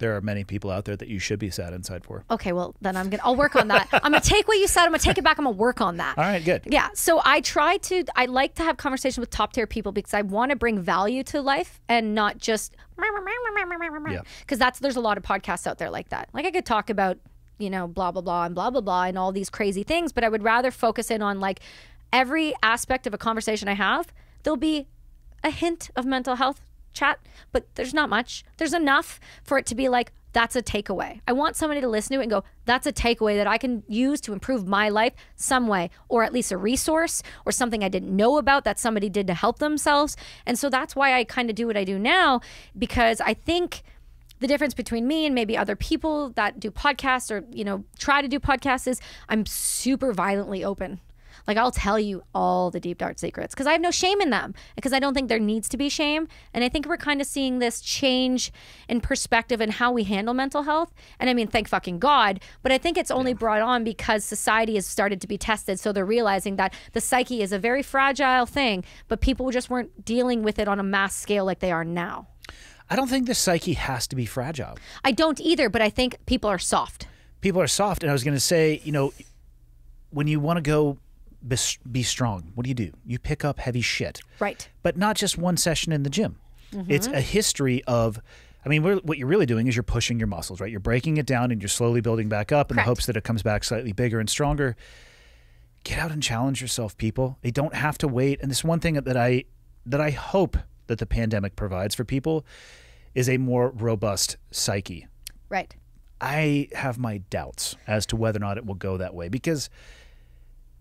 There are many people out there that you should be sad inside for. Okay, well, then I'm gonna, I'll work on that. I'm gonna take what you said, I'm gonna take it back, I'm gonna work on that. All right, good. Yeah, so I try to, I like to have conversations with top tier people because I wanna bring value to life and not just, because yeah. that's, there's a lot of podcasts out there like that. Like I could talk about, you know, blah, blah, blah, and blah, blah, blah, and all these crazy things, but I would rather focus in on like every aspect of a conversation I have, there'll be a hint of mental health chat, but there's not much. There's enough for it to be like, That's a takeaway. I want somebody to listen to it and go, that's a takeaway that I can use to improve my life some way, or at least a resource or something I didn't know about that somebody did to help themselves. And so that's why I kind of do what I do now, because I think the difference between me and maybe other people that do podcasts or, you know, try to do podcasts is I'm super violently open. Like, I'll tell you all the deep, dark secrets because I have no shame in them, because I don't think there needs to be shame. And I think we're kind of seeing this change in perspective and how we handle mental health. And I mean, thank fucking God. But I think it's only yeah. brought on because society has started to be tested. So they're realizing that the psyche is a very fragile thing, but people just weren't dealing with it on a mass scale like they are now. I don't think the psyche has to be fragile. I don't either, but I think people are soft. People are soft. And I was going to say, you know, when you want to go be strong, what do you do? You pick up heavy shit. Right. But not just one session in the gym. Mm-hmm. It's a history of, I mean, we're, what you're really doing is you're pushing your muscles, right? You're breaking it down and you're slowly building back up in Correct. the hopes that it comes back slightly bigger and stronger. Get out and challenge yourself, people. They don't have to wait. And this one thing that I, that I hope that the pandemic provides for people is a more robust psyche. Right. I have my doubts as to whether or not it will go that way, because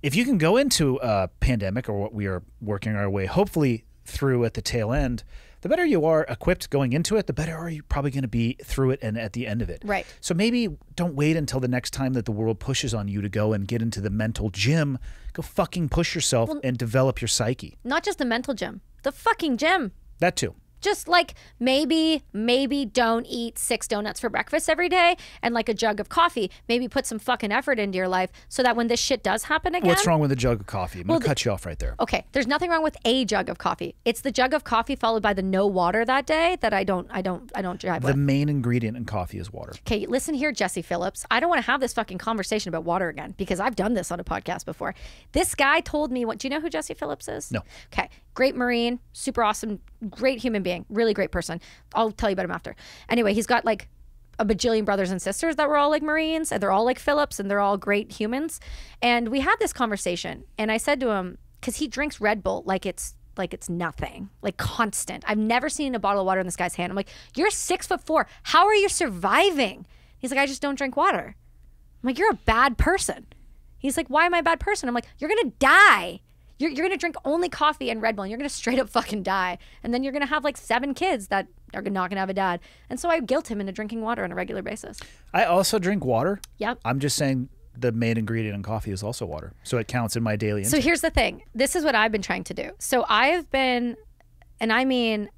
if you can go into a pandemic, or what we are working our way hopefully through at the tail end, the better you are equipped going into it, the better are you probably going to be through it and at the end of it. Right. So maybe don't wait until the next time that the world pushes on you to go and get into the mental gym. Go fucking push yourself well, and develop your psyche. Not just the mental gym, the fucking gym. That too. Just like maybe, maybe don't eat six donuts for breakfast every day and like a jug of coffee. Maybe put some fucking effort into your life so that when this shit does happen again. What's wrong with a jug of coffee? I'm well, gonna cut you off right there. Okay, there's nothing wrong with a jug of coffee. It's the jug of coffee followed by the no water that day that I don't, I don't, I don't drive. The with. main ingredient in coffee is water. Okay, listen here, Jesse Phillips. I don't want to have this fucking conversation about water again, because I've done this on a podcast before. This guy told me what. Do you know who Jesse Phillips is? No. Okay. Great Marine, super awesome, great human being, really great person. I'll tell you about him after. Anyway, he's got like a bajillion brothers and sisters that were all like Marines, and they're all like Phillips, and they're all great humans. And we had this conversation, and I said to him, because he drinks Red Bull like it's like it's nothing, like constant. I've never seen a bottle of water in this guy's hand. I'm like, you're six foot four. How are you surviving? He's like, I just don't drink water. I'm like, you're a bad person. He's like, why am I a bad person? I'm like, you're gonna die. You're, you're going to drink only coffee and Red Bull, and you're going to straight up fucking die. And then you're going to have like seven kids that are not going to have a dad. And so I guilt him into drinking water on a regular basis. I also drink water. Yep. I'm just saying the main ingredient in coffee is also water. So it counts in my daily intake. So here's the thing. This is what I've been trying to do. So I've been, and I mean,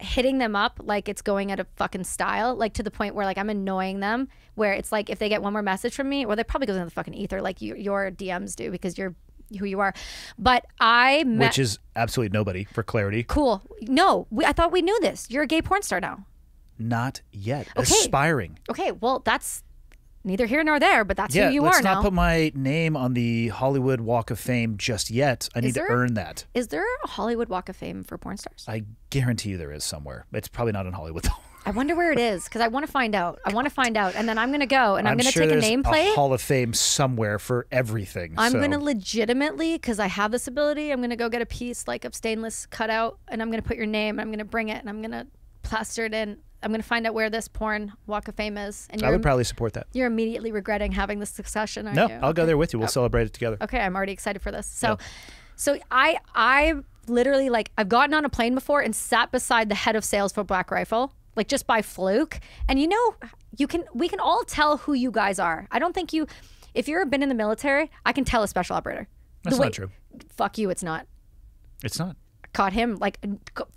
hitting them up like it's going out of fucking style, like to the point where like I'm annoying them, where it's like if they get one more message from me, well, they probably goes into the fucking ether like you, your D Ms do, because you're who you are. But I met, which is absolutely nobody, for clarity. Cool. No, we, I thought we knew this. You're a gay porn star now. Not yet. Okay. Aspiring. Okay, well, that's neither here nor there, but that's yeah, who you are now. Let's not put my name on the Hollywood Walk of Fame just yet. I is need there, to earn that. Is there a Hollywood Walk of Fame for porn stars? I guarantee you there is somewhere. It's probably not in Hollywood, though. I wonder where it is, because I want to find out. I want to find out, and then I'm going to go, and I'm, I'm going to sure take a nameplate. A Hall of Fame somewhere for everything. I'm so. going to legitimately, because I have this ability, I'm going to go get a piece like of stainless cutout, and I'm going to put your name, and I'm going to bring it, and I'm going to plaster it in. I'm going to find out where this porn Walk of Fame is. And I would probably support that. You're immediately regretting having this discussion, aren't no, you? I'll okay. go there with you. We'll oh. celebrate it together. Okay, I'm already excited for this. So, yeah. so I, I literally like I've gotten on a plane before and sat beside the head of sales for Black Rifle. Like just by fluke. And you know, you can we can all tell who you guys are. I don't think you, if you've been in the military, I can tell a special operator. That's way, not true. Fuck you, it's not. It's not. Caught him, like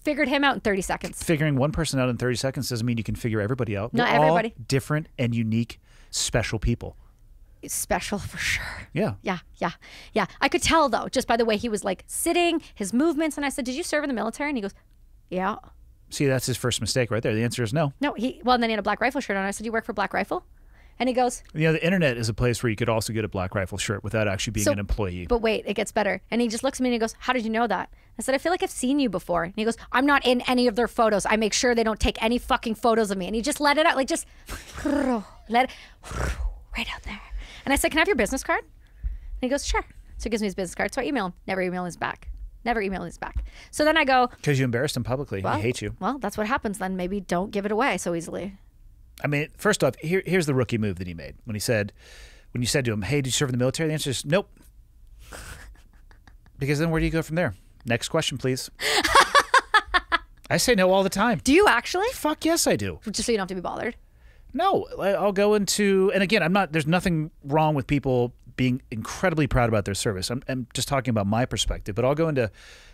figured him out in thirty seconds. Figuring one person out in thirty seconds doesn't mean you can figure everybody out. Not We're everybody. All different and unique, special people. Special for sure. Yeah. Yeah, yeah, yeah. I could tell though, just by the way he was like sitting, his movements. And I said, did you serve in the military? And he goes, yeah. See, that's his first mistake right there. The answer is no. No, he, well, and then he had a Black Rifle shirt on. I said, you work for Black Rifle? And he goes, you know, the internet is a place where you could also get a Black Rifle shirt without actually being so, an employee. But wait, it gets better. And he just looks at me and he goes, how did you know that? I said, I feel like I've seen you before. And he goes, I'm not in any of their photos. I make sure they don't take any fucking photos of me. And he just let it out, like just let it right out there. And I said, can I have your business card? And he goes, sure. So he gives me his business card. So I email him, never email his back. Never email his back. So then I go, because you embarrassed him publicly. Well, he hates you. Well, that's what happens then. Maybe don't give it away so easily. I mean, first off, here, here's the rookie move that he made. When he said, when you said to him, hey, did you serve in the military? The answer is nope. Because then where do you go from there? Next question, please. I say no all the time. Do you actually? Fuck yes, I do. Just so you don't have to be bothered? No, I'll go into, and again, I'm not, there's nothing wrong with people being incredibly proud about their service. I'm, I'm just talking about my perspective, but I'll go into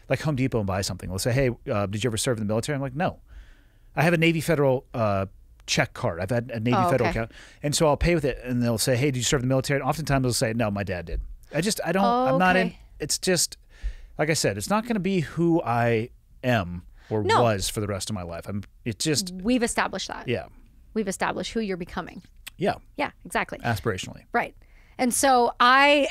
like Home Depot and buy something. They'll say, hey, uh, did you ever serve in the military? I'm like, no. I have a Navy Federal uh, check card. I've had a Navy oh, Federal okay. account. And so I'll pay with it, and they'll say, hey, did you serve in the military? And oftentimes they'll say, no, my dad did. I just, I don't, oh, I'm not okay. in, it's just, like I said, it's not going to be who I am or no. was for the rest of my life. I'm, it's just. We've established that. Yeah. We've established who you're becoming. Yeah. Yeah, exactly. Aspirationally. Right. And so I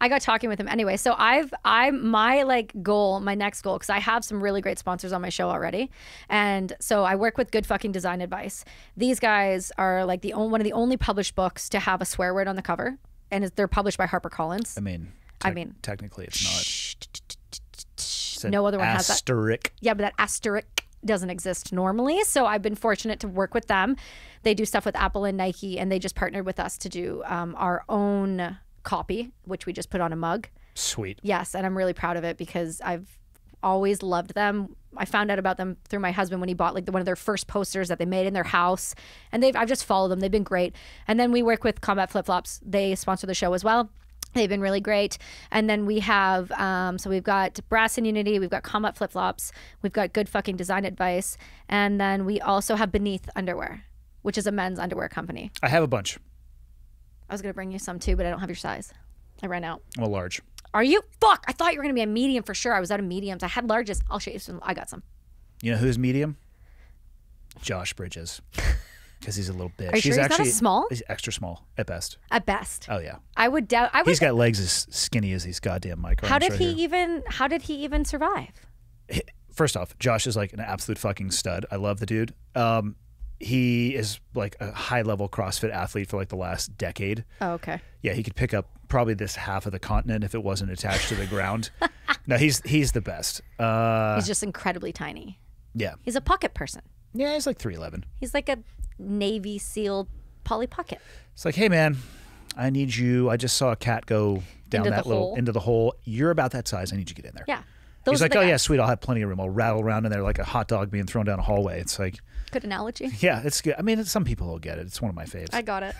I got talking with him anyway. So I've I my like goal, my next goal, because I have some really great sponsors on my show already. And so I work with Good Fucking Design Advice. These guys are like the only, one of the only published books to have a swear word on the cover, and they're published by HarperCollins. I mean, I mean technically it's not. It's no other one has that. Asterisk. Yeah, but that asterisk doesn't exist normally. So I've been fortunate to work with them. They do stuff with Apple and Nike, and they just partnered with us to do um, our own copy, which we just put on a mug. Sweet. Yes, and I'm really proud of it because I've always loved them. I found out about them through my husband when he bought like the, one of their first posters that they made in their house. And they've I've just followed them. They've been great. And then we work with Combat Flip Flops. They sponsor the show as well. They've been really great. And then we have, um, so we've got Brass and Unity, we've got Combat Flip Flops, we've got Good Fucking Design Advice, and then we also have Beneath Underwear, which is a men's underwear company. I have a bunch. I was gonna bring you some too, but I don't have your size. I ran out. I'm a large. Are you? Fuck, I thought you were gonna be a medium for sure. I was out of mediums. I had larges. I'll show you some. I got some. You know who's medium? Josh Bridges. Because he's a little bitch. Are you he's sure he's actually not a small? He's extra small at best. At best. Oh yeah. I would doubt. I would. He's got legs as skinny as these goddamn micro. How did right he here. even? How did he even survive? First off, Josh is like an absolute fucking stud. I love the dude. Um, he is like a high level CrossFit athlete for like the last decade. Oh okay. Yeah, he could pick up probably this half of the continent if it wasn't attached to the ground. No, he's he's the best. Uh, he's just incredibly tiny. Yeah. He's a pocket person. Yeah, he's like three eleven. He's like a Navy SEAL Polly Pocket. It's like, hey man, I need you. I just saw a cat go down into that little hole. into the hole. You're about that size. I need you to get in there. Yeah. Those He's like, oh guys. yeah, sweet. I'll have plenty of room. I'll rattle around in there like a hot dog being thrown down a hallway. It's like good analogy. Yeah, it's good. I mean, it's, some people will get it. It's one of my faves. I got it.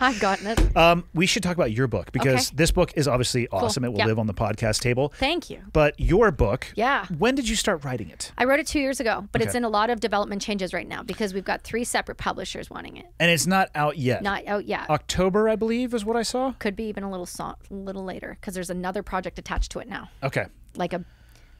I've gotten it. Um, we should talk about your book because okay. this book is obviously awesome. Cool. It will yeah. live on the podcast table. Thank you. But your book, yeah. when did you start writing it? I wrote it two years ago, but okay. it's in a lot of development changes right now because we've got three separate publishers wanting it. And it's not out yet. Not out yet. October, I believe, is what I saw. Could be even a little so little later because there's another project attached to it now. Okay. Like a,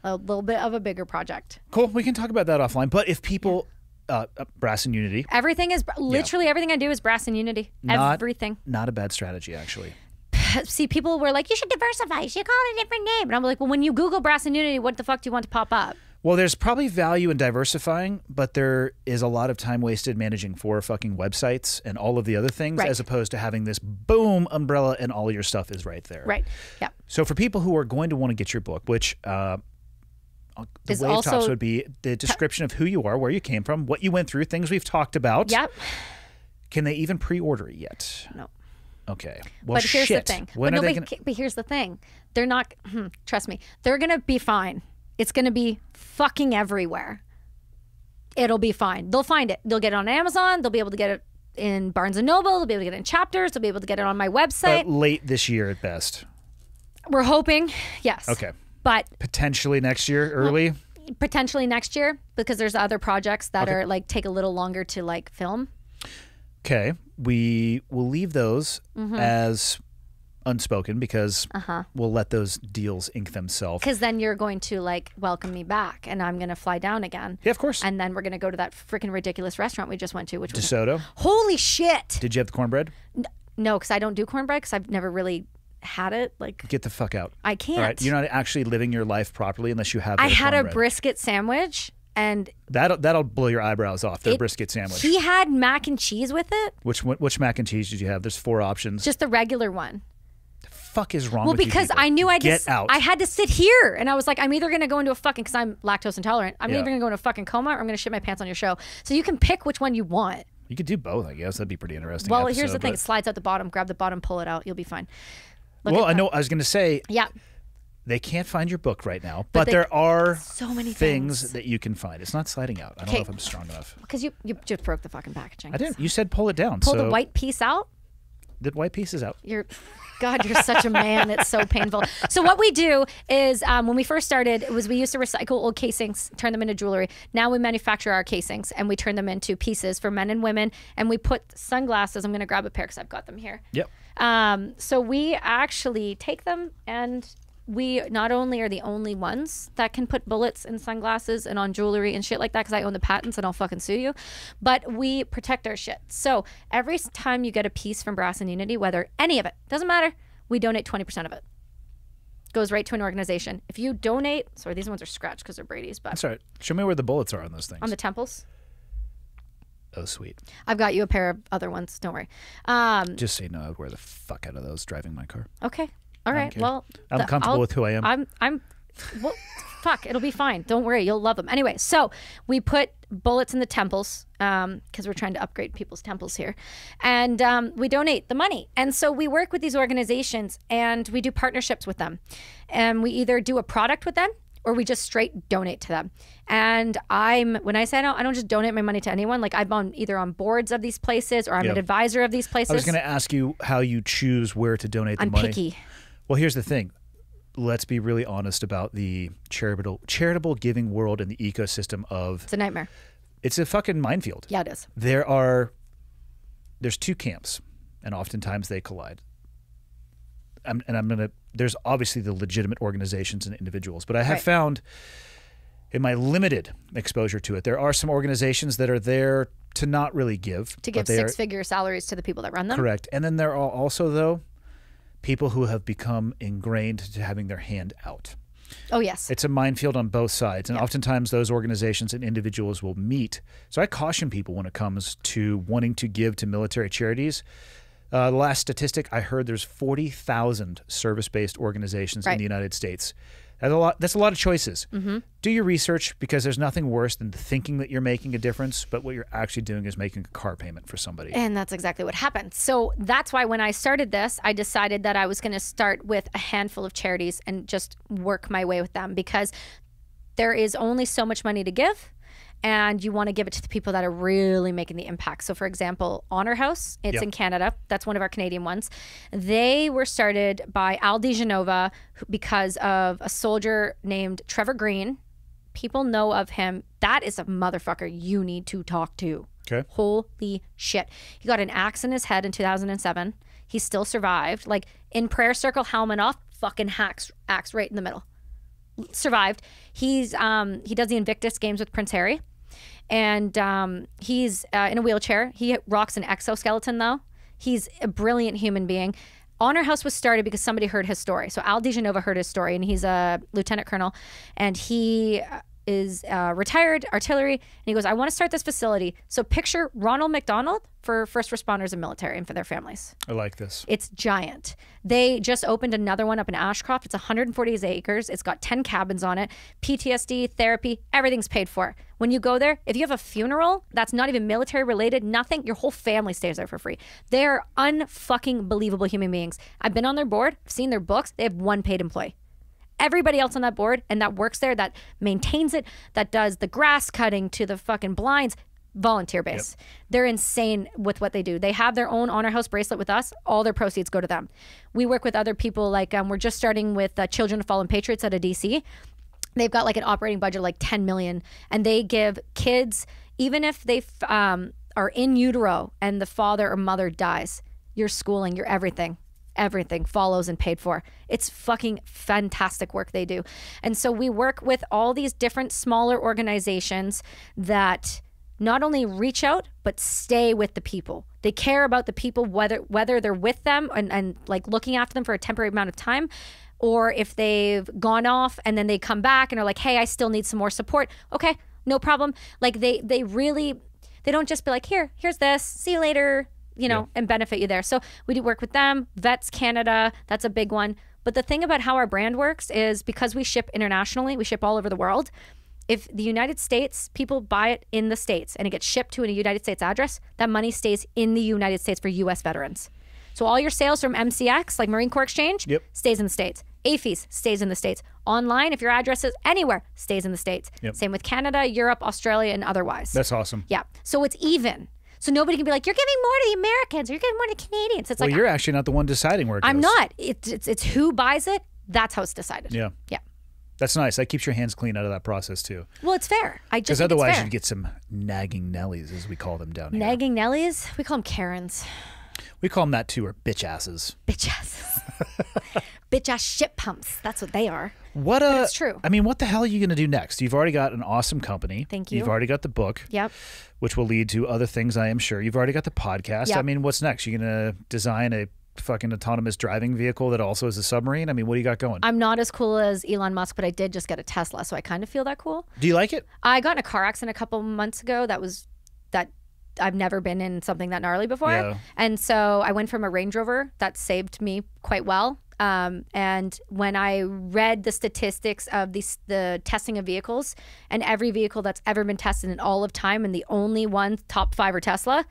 a little bit of a bigger project. Cool. We can talk about that offline. But if people... Yeah. Uh, Brass and Unity. Everything is literally yeah. everything I do is Brass and Unity. Not, everything. Not a bad strategy, actually. See, people were like, "You should diversify. You should call it a different name." And I'm like, "Well, when you Google Brass and Unity, what the fuck do you want to pop up?" Well, there's probably value in diversifying, but there is a lot of time wasted managing four fucking websites and all of the other things, right. as opposed to having this boom umbrella and all your stuff is right there. Right. Yeah. So for people who are going to want to get your book, which. Uh, The is wave tops would be the description of who you are, where you came from, what you went through, things we've talked about. Yep. Can they even pre-order it yet? No. Okay. Well, but here's shit. the thing. When but, are no, they but, gonna... but here's the thing. They're not. Hmm, trust me. They're gonna be fine. It's gonna be fucking everywhere. It'll be fine. They'll find it. They'll get it on Amazon. They'll be able to get it in Barnes and Noble. They'll be able to get it in Chapters. They'll be able to get it on my website. But late this year at best. We're hoping. Yes. Okay. But potentially next year, early? Potentially next year, because there's other projects that okay. are like take a little longer to like film. Okay. We will leave those mm-hmm. as unspoken because uh-huh. we'll let those deals ink themselves. Because then you're going to like welcome me back and I'm going to fly down again. Yeah, of course. And then we're going to go to that freaking ridiculous restaurant we just went to. Which DeSoto? Was... Holy shit. Did you have the cornbread? No, because I don't do cornbread because I've never really... had it like get the fuck out. I can't. All right, you're not actually living your life properly unless you have. I had a bread. brisket sandwich, and that'll that'll blow your eyebrows off. The brisket sandwich. He had mac and cheese with it. Which which mac and cheese did you have? There's four options. Just the regular one. fuck is wrong well, with you? Well, because I knew I just, I had to sit here. And I was like, I'm either going to go into a fucking, because I'm lactose intolerant, I'm yeah. either going to go into a fucking coma or I'm going to shit my pants on your show. So you can pick which one you want. You could do both, I guess. That'd be pretty interesting. Well, episode, here's the thing. It slides out the bottom. Grab the bottom, pull it out. You'll be fine. Look well, I know. I was going to say, yeah, they can't find your book right now, but, but they, there are so many things. things that you can find. It's not sliding out. I don't okay. know if I'm strong enough. Because you, you just broke the fucking packaging. I didn't. So. You said pull it down. Pull so. the white piece out. The white piece is out. You're, God, you're such a man. It's so painful. So what we do is um, when we first started was we used to recycle old casings, turn them into jewelry. Now we manufacture our casings and we turn them into pieces for men and women. And we put sunglasses. I'm going to grab a pair because I've got them here. Yep. Um, so we actually take them and we not only are the only ones that can put bullets in sunglasses and on jewelry and shit like that, because I own the patents and I'll fucking sue you, but we protect our shit. So every time you get a piece from Brass and Unity, whether any of it, doesn't matter, we donate twenty percent of it. Goes right to an organization. If you donate, sorry, these ones are scratched because they're Brady's, but. That's all right. Show me where the bullets are on those things. On the temples. Oh, sweet. I've got you a pair of other ones. Don't worry. Um, Just so you know, I would wear the fuck out of those driving my car. Okay. All right. Well, I'm the, comfortable I'll, with who I am. I'm, I'm, well, fuck, it'll be fine. Don't worry. You'll love them. Anyway, so we put bullets in the temples um, because we're trying to upgrade people's temples here. And um, we donate the money. And so we work with these organizations and we do partnerships with them. And we either do a product with them or we just straight donate to them. And I'm, when I say I don't, I don't just donate my money to anyone. Like I'm on either on boards of these places or I'm yep. an advisor of these places. I was going to ask you how you choose where to donate the I'm money. I'm picky. Well, here's the thing. Let's be really honest about the charitable charitable giving world and the ecosystem of... It's a nightmare. It's a fucking minefield. Yeah, it is. There are... There's two camps, and oftentimes they collide. I'm, and I'm going to... There's obviously the legitimate organizations and individuals, but I have right. found in my limited exposure to it, there are some organizations that are there to not really give. To give six-figure salaries to the people that run them. Correct. And then there are also, though... people who have become ingrained to having their hand out. Oh, yes. It's a minefield on both sides. And yep. oftentimes those organizations and individuals will meet. So I caution people when it comes to wanting to give to military charities. Uh, the last statistic I heard, there's forty thousand service-based organizations right. in the United States. That's a lot, that's a lot of choices. Mm-hmm. Do your research, because there's nothing worse than thinking that you're making a difference, but what you're actually doing is making a car payment for somebody. And that's exactly what happened. So that's why when I started this, I decided that I was going to start with a handful of charities and just work my way with them, because there is only so much money to give. And you want to give it to the people that are really making the impact. So for example, Honor House, it's yep. in Canada. That's one of our Canadian ones. They were started by Aldi Genova because of a soldier named Trevor Green. People know of him. That is a motherfucker you need to talk to. Okay. Holy shit. He got an axe in his head in two thousand seven. He still survived. Like in prayer circle, helmet off, fucking axe, axe right in the middle. Survived. He's um he does the Invictus games with Prince Harry, and um he's uh, in a wheelchair. He rocks an exoskeleton though. He's a brilliant human being. Honor House was started because somebody heard his story. So Aldi Genova heard his story, and he's a lieutenant colonel, and he is uh, retired artillery, and he goes, I want to start this facility. So picture Ronald McDonald for first responders and military and for their families. I like this. It's giant. They just opened another one up in Ashcroft. It's one hundred forty acres. It's got ten cabins on it. P T S D, therapy, everything's paid for. When you go there, if you have a funeral that's not even military related, nothing, your whole family stays there for free. They are unfucking believable human beings. I've been on their board, seen their books. They have one paid employee. Everybody else on that board and that works there, that maintains it, that does the grass cutting to the fucking blinds, volunteer base. Yep. They're insane with what they do. They have their own Honor House bracelet with us. All their proceeds go to them. We work with other people. Like um, we're just starting with uh, Children of Fallen Patriots out of D C. They've got like an operating budget of like ten million dollars, and they give kids, even if they um, are in utero and the father or mother dies, your schooling, your everything. Everything follows and paid for. It's fucking fantastic work they do. And so we work with all these different smaller organizations that not only reach out, but stay with the people. They care about the people, whether whether they're with them and, and like looking after them for a temporary amount of time, or if they've gone off and then they come back and are like, hey, I still need some more support. Okay, no problem. Like they, they really, they don't just be like, here, here's this, see you later. you know, yeah. and benefit you there. So we do work with them, Vets Canada, that's a big one. But the thing about how our brand works is because we ship internationally, we ship all over the world. If the United States, people buy it in the States and it gets shipped to a United States address, that money stays in the United States for U S veterans. So all your sales from M C X, like Marine Corps Exchange, yep. stays in the States. A F E S stays in the States. Online, if your address is anywhere, stays in the States. Yep. Same with Canada, Europe, Australia, and otherwise. That's awesome. Yeah, so it's even. So nobody can be like, you're giving more to the Americans or you're giving more to the Canadians. It's well, like- Well, you're actually not the one deciding where it goes. I'm not. It's, it's, it's who buys it. That's how it's decided. Yeah. Yeah. That's nice. That keeps your hands clean out of that process too. Well, it's fair. I just Because otherwise it's fair. You'd get some nagging Nellies, as we call them down here. Nagging Nellies? We call them Karens. We call them that too, or bitch asses. Bitch asses. Bitch ass shit pumps. That's what they are. What a, it's true. I mean, what the hell are you going to do next? You've already got an awesome company. Thank you. You've already got the book. Yep. Which will lead to other things, I am sure. You've already got the podcast. Yep. I mean, what's next? You're going to design a fucking autonomous driving vehicle that also is a submarine? I mean, what do you got going? I'm not as cool as Elon Musk, but I did just get a Tesla, so I kind of feel that cool. Do you like it? I got in a car accident a couple months ago that was that I've never been in something that gnarly before. Yeah. And so I went from a Range Rover that saved me quite well. Um, and when I read the statistics of these, the testing of vehicles and every vehicle that's ever been tested in all of time and the only one top five are Tesla,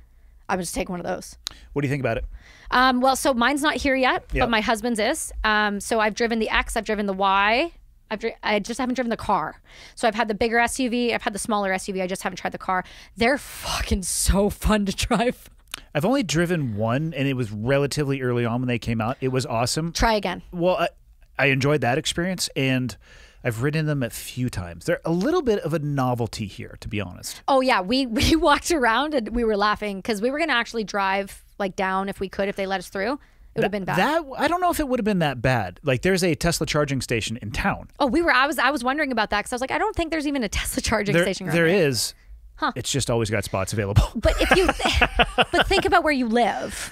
I would just take one of those. What do you think about it? Um, well, so mine's not here yet, yep. but my husband's is. Um, so I've driven the X, I've driven the Y. I've dri I just haven't driven the car. So I've had the bigger S U V, I've had the smaller S U V, I just haven't tried the car. They're fucking so fun to drive. I've only driven one and it was relatively early on when they came out. It was awesome. Try again. Well, I, I enjoyed that experience and I've ridden them a few times. They're a little bit of a novelty here, to be honest. Oh yeah, we, we walked around and we were laughing because we were gonna actually drive like down if we could, if they let us through. It would have been bad. That, I don't know if it would have been that bad. Like there's a Tesla charging station in town. Oh, we were, I was I was wondering about that because I was like, I don't think there's even a Tesla charging there, station. Right there now. Is. Huh. It's just always got spots available. But if you, th but think about where you live.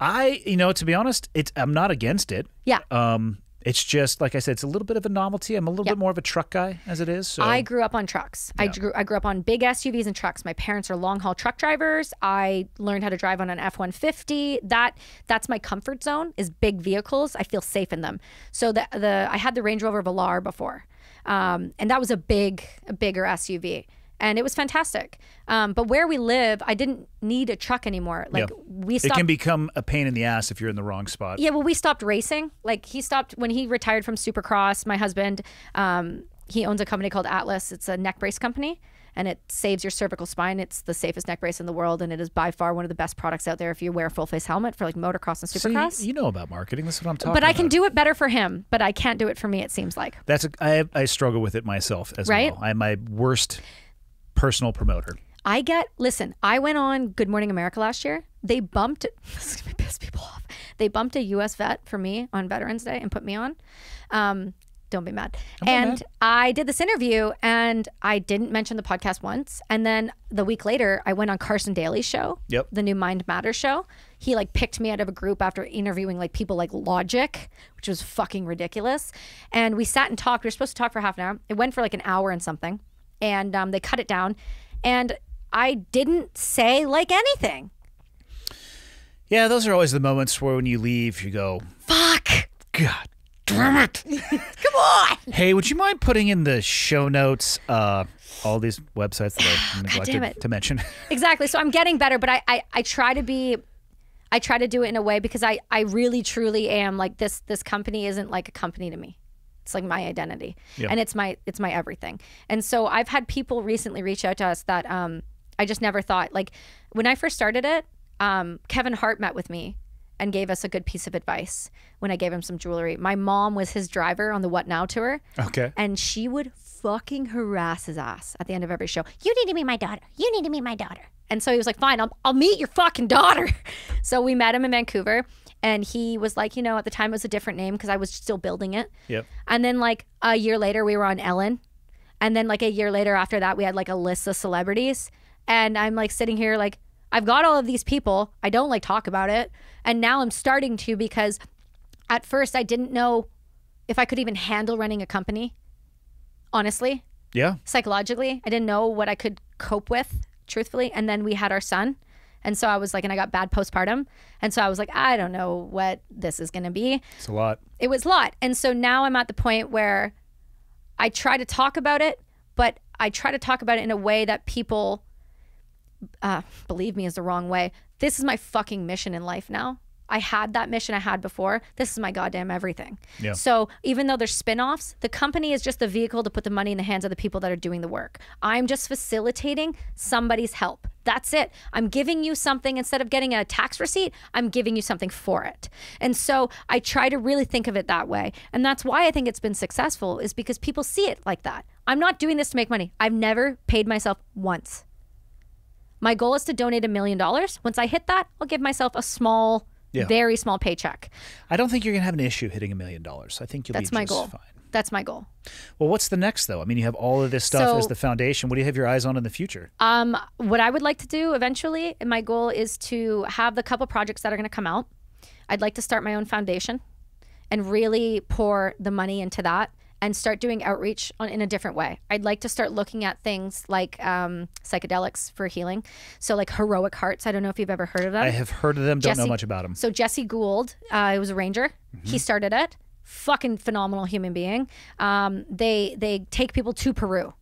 I, you know, to be honest, it's, I'm not against it. Yeah. Um, it's just, like I said, it's a little bit of a novelty. I'm a little yeah. bit more of a truck guy as it is. So. I grew up on trucks. Yeah. I, grew, I grew up on big S U Vs and trucks. My parents are long haul truck drivers. I learned how to drive on an F one fifty. That That's my comfort zone is big vehicles. I feel safe in them. So the, the I had the Range Rover Velar before. Um, and that was a big, a bigger S U V. And it was fantastic. Um, but where we live, I didn't need a truck anymore. Like yeah. we stopped. It can become a pain in the ass if you're in the wrong spot. Yeah, well, we stopped racing. Like he stopped when he retired from Supercross, my husband, um, he owns a company called Atlas. It's a neck brace company and it saves your cervical spine. It's the safest neck brace in the world. And it is by far one of the best products out there if you wear a full face helmet for like motocross and Supercross. So you, you know about marketing. That's what I'm talking about. But I about. can do it better for him, but I can't do it for me, it seems like. That's a, I, I struggle with it myself as right? well. I'm my worst... personal promoter. I get, listen, I went on Good Morning America last year. They bumped, this is going to piss people off. They bumped a U S vet for me on Veterans Day and put me on. Um, don't be mad. I'm and mad. I did this interview and I didn't mention the podcast once. And then the week later, I went on Carson Daly's show, yep. the new Mind Matter show. He like picked me out of a group after interviewing like people like Logic, which was fucking ridiculous. And we sat and talked. We were supposed to talk for half an hour. It went for like an hour and something. And um, they cut it down, and I didn't say like anything. Yeah, those are always the moments where when you leave, you go, "Fuck, God damn it!" Come on. Hey, would you mind putting in the show notes uh, all these websites that I neglected to mention? Exactly. So I'm getting better, but I, I I try to be, I try to do it in a way because I I really truly am like this. This company isn't like a company to me. It's like my identity yep. and it's my it's my everything. And so I've had people recently reach out to us that um, I just never thought, like when I first started it, um, Kevin Hart met with me and gave us a good piece of advice when I gave him some jewelry. My mom was his driver on the What Now tour. Okay. And she would fucking harass his ass at the end of every show. You need to meet my daughter. You need to meet my daughter. And so he was like, fine, I'll, I'll meet your fucking daughter. So we met him in Vancouver. And he was like, you know, at the time it was a different name because I was still building it. Yep. And then like a year later we were on Ellen. And then like a year later after that we had like a list of celebrities. And I'm like sitting here like, I've got all of these people. I don't like talk about it. And now I'm starting to because at first I didn't know if I could even handle running a company. Honestly. Yeah. Psychologically. I didn't know what I could cope with, truthfully. And then we had our son. And so I was like, and I got bad postpartum. And so I was like, I don't know what this is going to be. It's a lot. It was a lot. And so now I'm at the point where I try to talk about it, but I try to talk about it in a way that people, uh, believe me, is the wrong way. This is my fucking mission in life now. I had that mission I had before. This is my goddamn everything. Yeah. So even though there's spinoffs, the company is just the vehicle to put the money in the hands of the people that are doing the work. I'm just facilitating somebody's help. That's it. I'm giving you something. Instead of getting a tax receipt, I'm giving you something for it. And so I try to really think of it that way. And that's why I think it's been successful, is because people see it like that. I'm not doing this to make money. I've never paid myself once. My goal is to donate a million dollars. Once I hit that, I'll give myself a small... Yeah. Very small paycheck. I don't think you're going to have an issue hitting a million dollars. I think you'll That's be my just goal. fine. That's my goal. Well, what's the next, though? I mean, you have all of this stuff so, as the foundation. What do you have your eyes on in the future? Um, what I would like to do eventually, and my goal is to have the couple projects that are going to come out. I'd like to start my own foundation and really pour the money into that and start doing outreach on, in a different way. I'd like to start looking at things like um, psychedelics for healing. So like Heroic Hearts. I don't know if you've ever heard of them. I have heard of them, don't Jesse, know much about them. So Jesse Gould, uh, he was a ranger. Mm-hmm. He started it. Fucking phenomenal human being. Um, they, they take people to Peru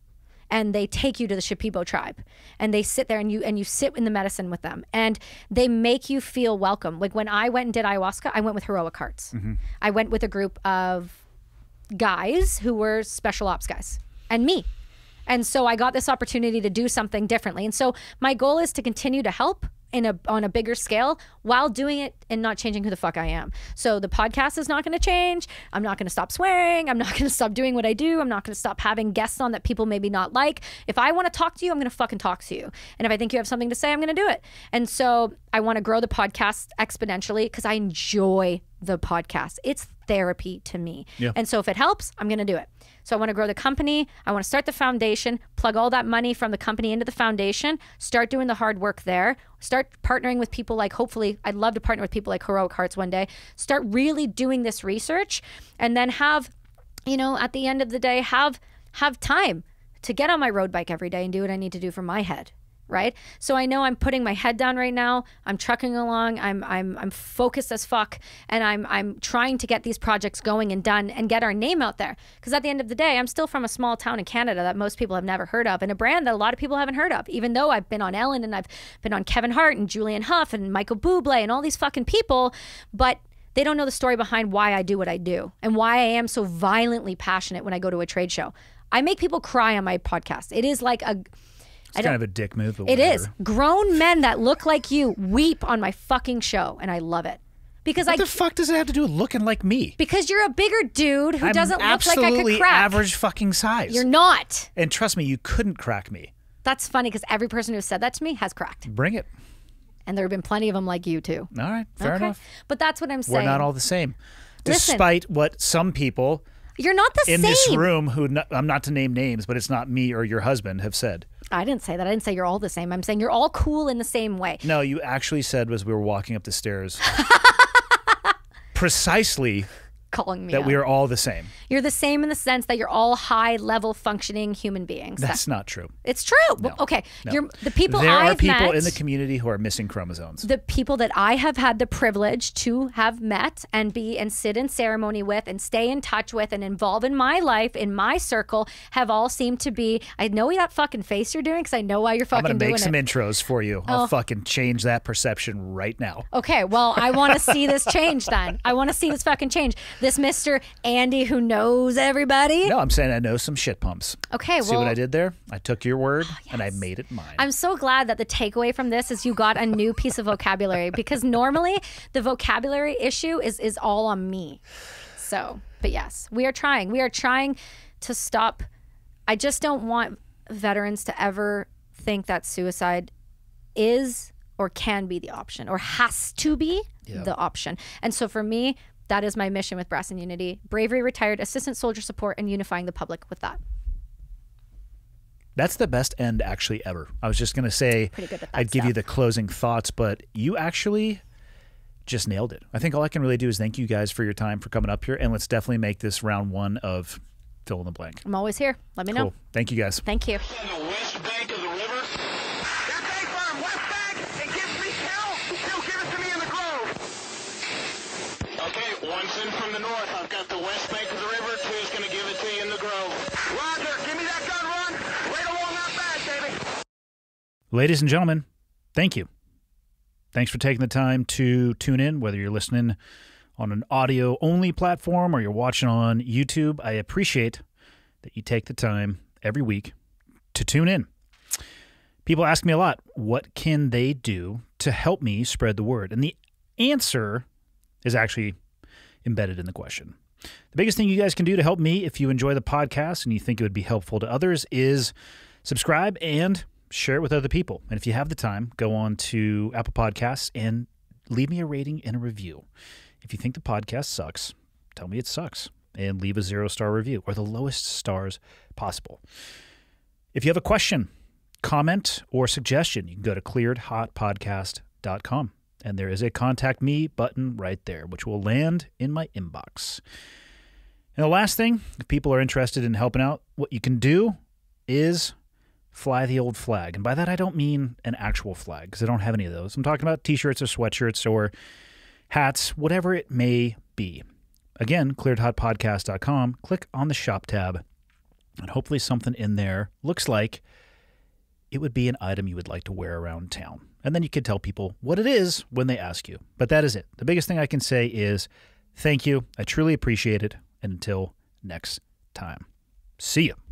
and they take you to the Shipibo tribe and they sit there and you, and you sit in the medicine with them and they make you feel welcome. Like when I went and did ayahuasca, I went with Heroic Hearts. Mm-hmm. I went with a group of guys who were special ops guys and me, and so I got this opportunity to do something differently. And so my goal is to continue to help in a on a bigger scale while doing it and not changing who the fuck I am. So the podcast is not going to change. I'm not going to stop swearing. I'm not going to stop doing what I do. I'm not going to stop having guests on that people maybe not like. If I want to talk to you, I'm going to fucking talk to you, and if I think you have something to say, I'm going to do it. And so I want to grow the podcast exponentially because I enjoy the podcast. It's therapy to me. Yeah. And so if it helps, I'm going to do it. So I want to grow the company. I want to start the foundation, plug all that money from the company into the foundation, start doing the hard work there, start partnering with people like, hopefully, I'd love to partner with people like Heroic Hearts one day, start really doing this research, and then have, you know, at the end of the day, have, have time to get on my road bike every day and do what I need to do for my head. Right? So I know I'm putting my head down right now. I'm trucking along. I'm I'm I'm focused as fuck, and I'm I'm trying to get these projects going and done and get our name out there. Because at the end of the day, I'm still from a small town in Canada that most people have never heard of, and a brand that a lot of people haven't heard of. Even though I've been on Ellen and I've been on Kevin Hart and Julian Huff and Michael Bublé and all these fucking people, but they don't know the story behind why I do what I do and why I am so violently passionate when I go to a trade show. I make people cry on my podcast. It is like a It's kind of a dick move. But it whatever. is. Grown men that look like you weep on my fucking show, and I love it. Because what I, the fuck does it have to do with looking like me? Because you're a bigger dude who I'm doesn't look like I could crack. Average fucking size. You're not. And trust me, you couldn't crack me. That's funny because every person who said that to me has cracked. Bring it. And there have been plenty of them like you too. All right, fair okay. enough. But that's what I'm saying. We're not all the same, despite Listen, what some people. You're not the in same. In this room, who not, I'm not to name names, but it's not me or your husband have said. I didn't say that. I didn't say you're all the same. I'm saying you're all cool in the same way. No, you actually said was we were walking up the stairs precisely calling me that up. We are all the same. You're the same in the sense that you're all high-level functioning human beings. That's that, not true. It's true. No, okay. No. You're, the people there I've are people met, in the community who are missing chromosomes. The people that I have had the privilege to have met and be and sit in ceremony with and stay in touch with and involve in my life, in my circle, have all seemed to be, I know that fucking face you're doing because I know why you're fucking doing it. I'm going to make some it. intros for you. I'll oh. fucking change that perception right now. Okay. Well, I want to see this change then. I want to see this fucking change. This Mister Andy who knows everybody. No, I'm saying I know some shit pumps. Okay, well. See what I did there? I took your word oh, yes. and I made it mine. I'm so glad that the takeaway from this is you got a new piece of vocabulary because normally the vocabulary issue is, is all on me. So, but yes, we are trying. We are trying to stop. I just don't want veterans to ever think that suicide is or can be the option or has to be yep. the option. And so for me, that is my mission with Brass and Unity. Bravery, retired, assistant soldier support, and unifying the public with that. That's the best end actually ever. I was just going to say I'd give stuff. you the closing thoughts, but you actually just nailed it. I think all I can really do is thank you guys for your time, for coming up here, and let's definitely make this round one of fill in the blank. I'm always here. Let me cool. know. Thank you guys. Thank you. On the west bank of the river. That bank farm, west bank, it gets me in from the north. I've got the west bank of the river. Two's going to give it to you in the grove. Roger, give me that gun, Ron. Right along that back, baby. Ladies and gentlemen, thank you. Thanks for taking the time to tune in, whether you're listening on an audio-only platform or you're watching on YouTube. I appreciate that you take the time every week to tune in. People ask me a lot, what can they do to help me spread the word? And the answer is actually embedded in the question. The biggest thing you guys can do to help me, if you enjoy the podcast and you think it would be helpful to others, is subscribe and share it with other people. And if you have the time, go on to Apple Podcasts and leave me a rating and a review. If you think the podcast sucks, tell me it sucks and leave a zero-star review, or the lowest stars possible. If you have a question, comment, or suggestion, you can go to cleared hot podcast dot com, and there is a Contact Me button right there, which will land in my inbox. And the last thing, if people are interested in helping out, what you can do is fly the old flag. And by that, I don't mean an actual flag, because I don't have any of those. I'm talking about T-shirts or sweatshirts or hats, whatever it may be. Again, cleared hot podcast dot com. Click on the shop tab, and hopefully something in there looks like it would be an item you would like to wear around town. And then you can tell people what it is when they ask you. But that is it. The biggest thing I can say is thank you. I truly appreciate it. And until next time, see ya.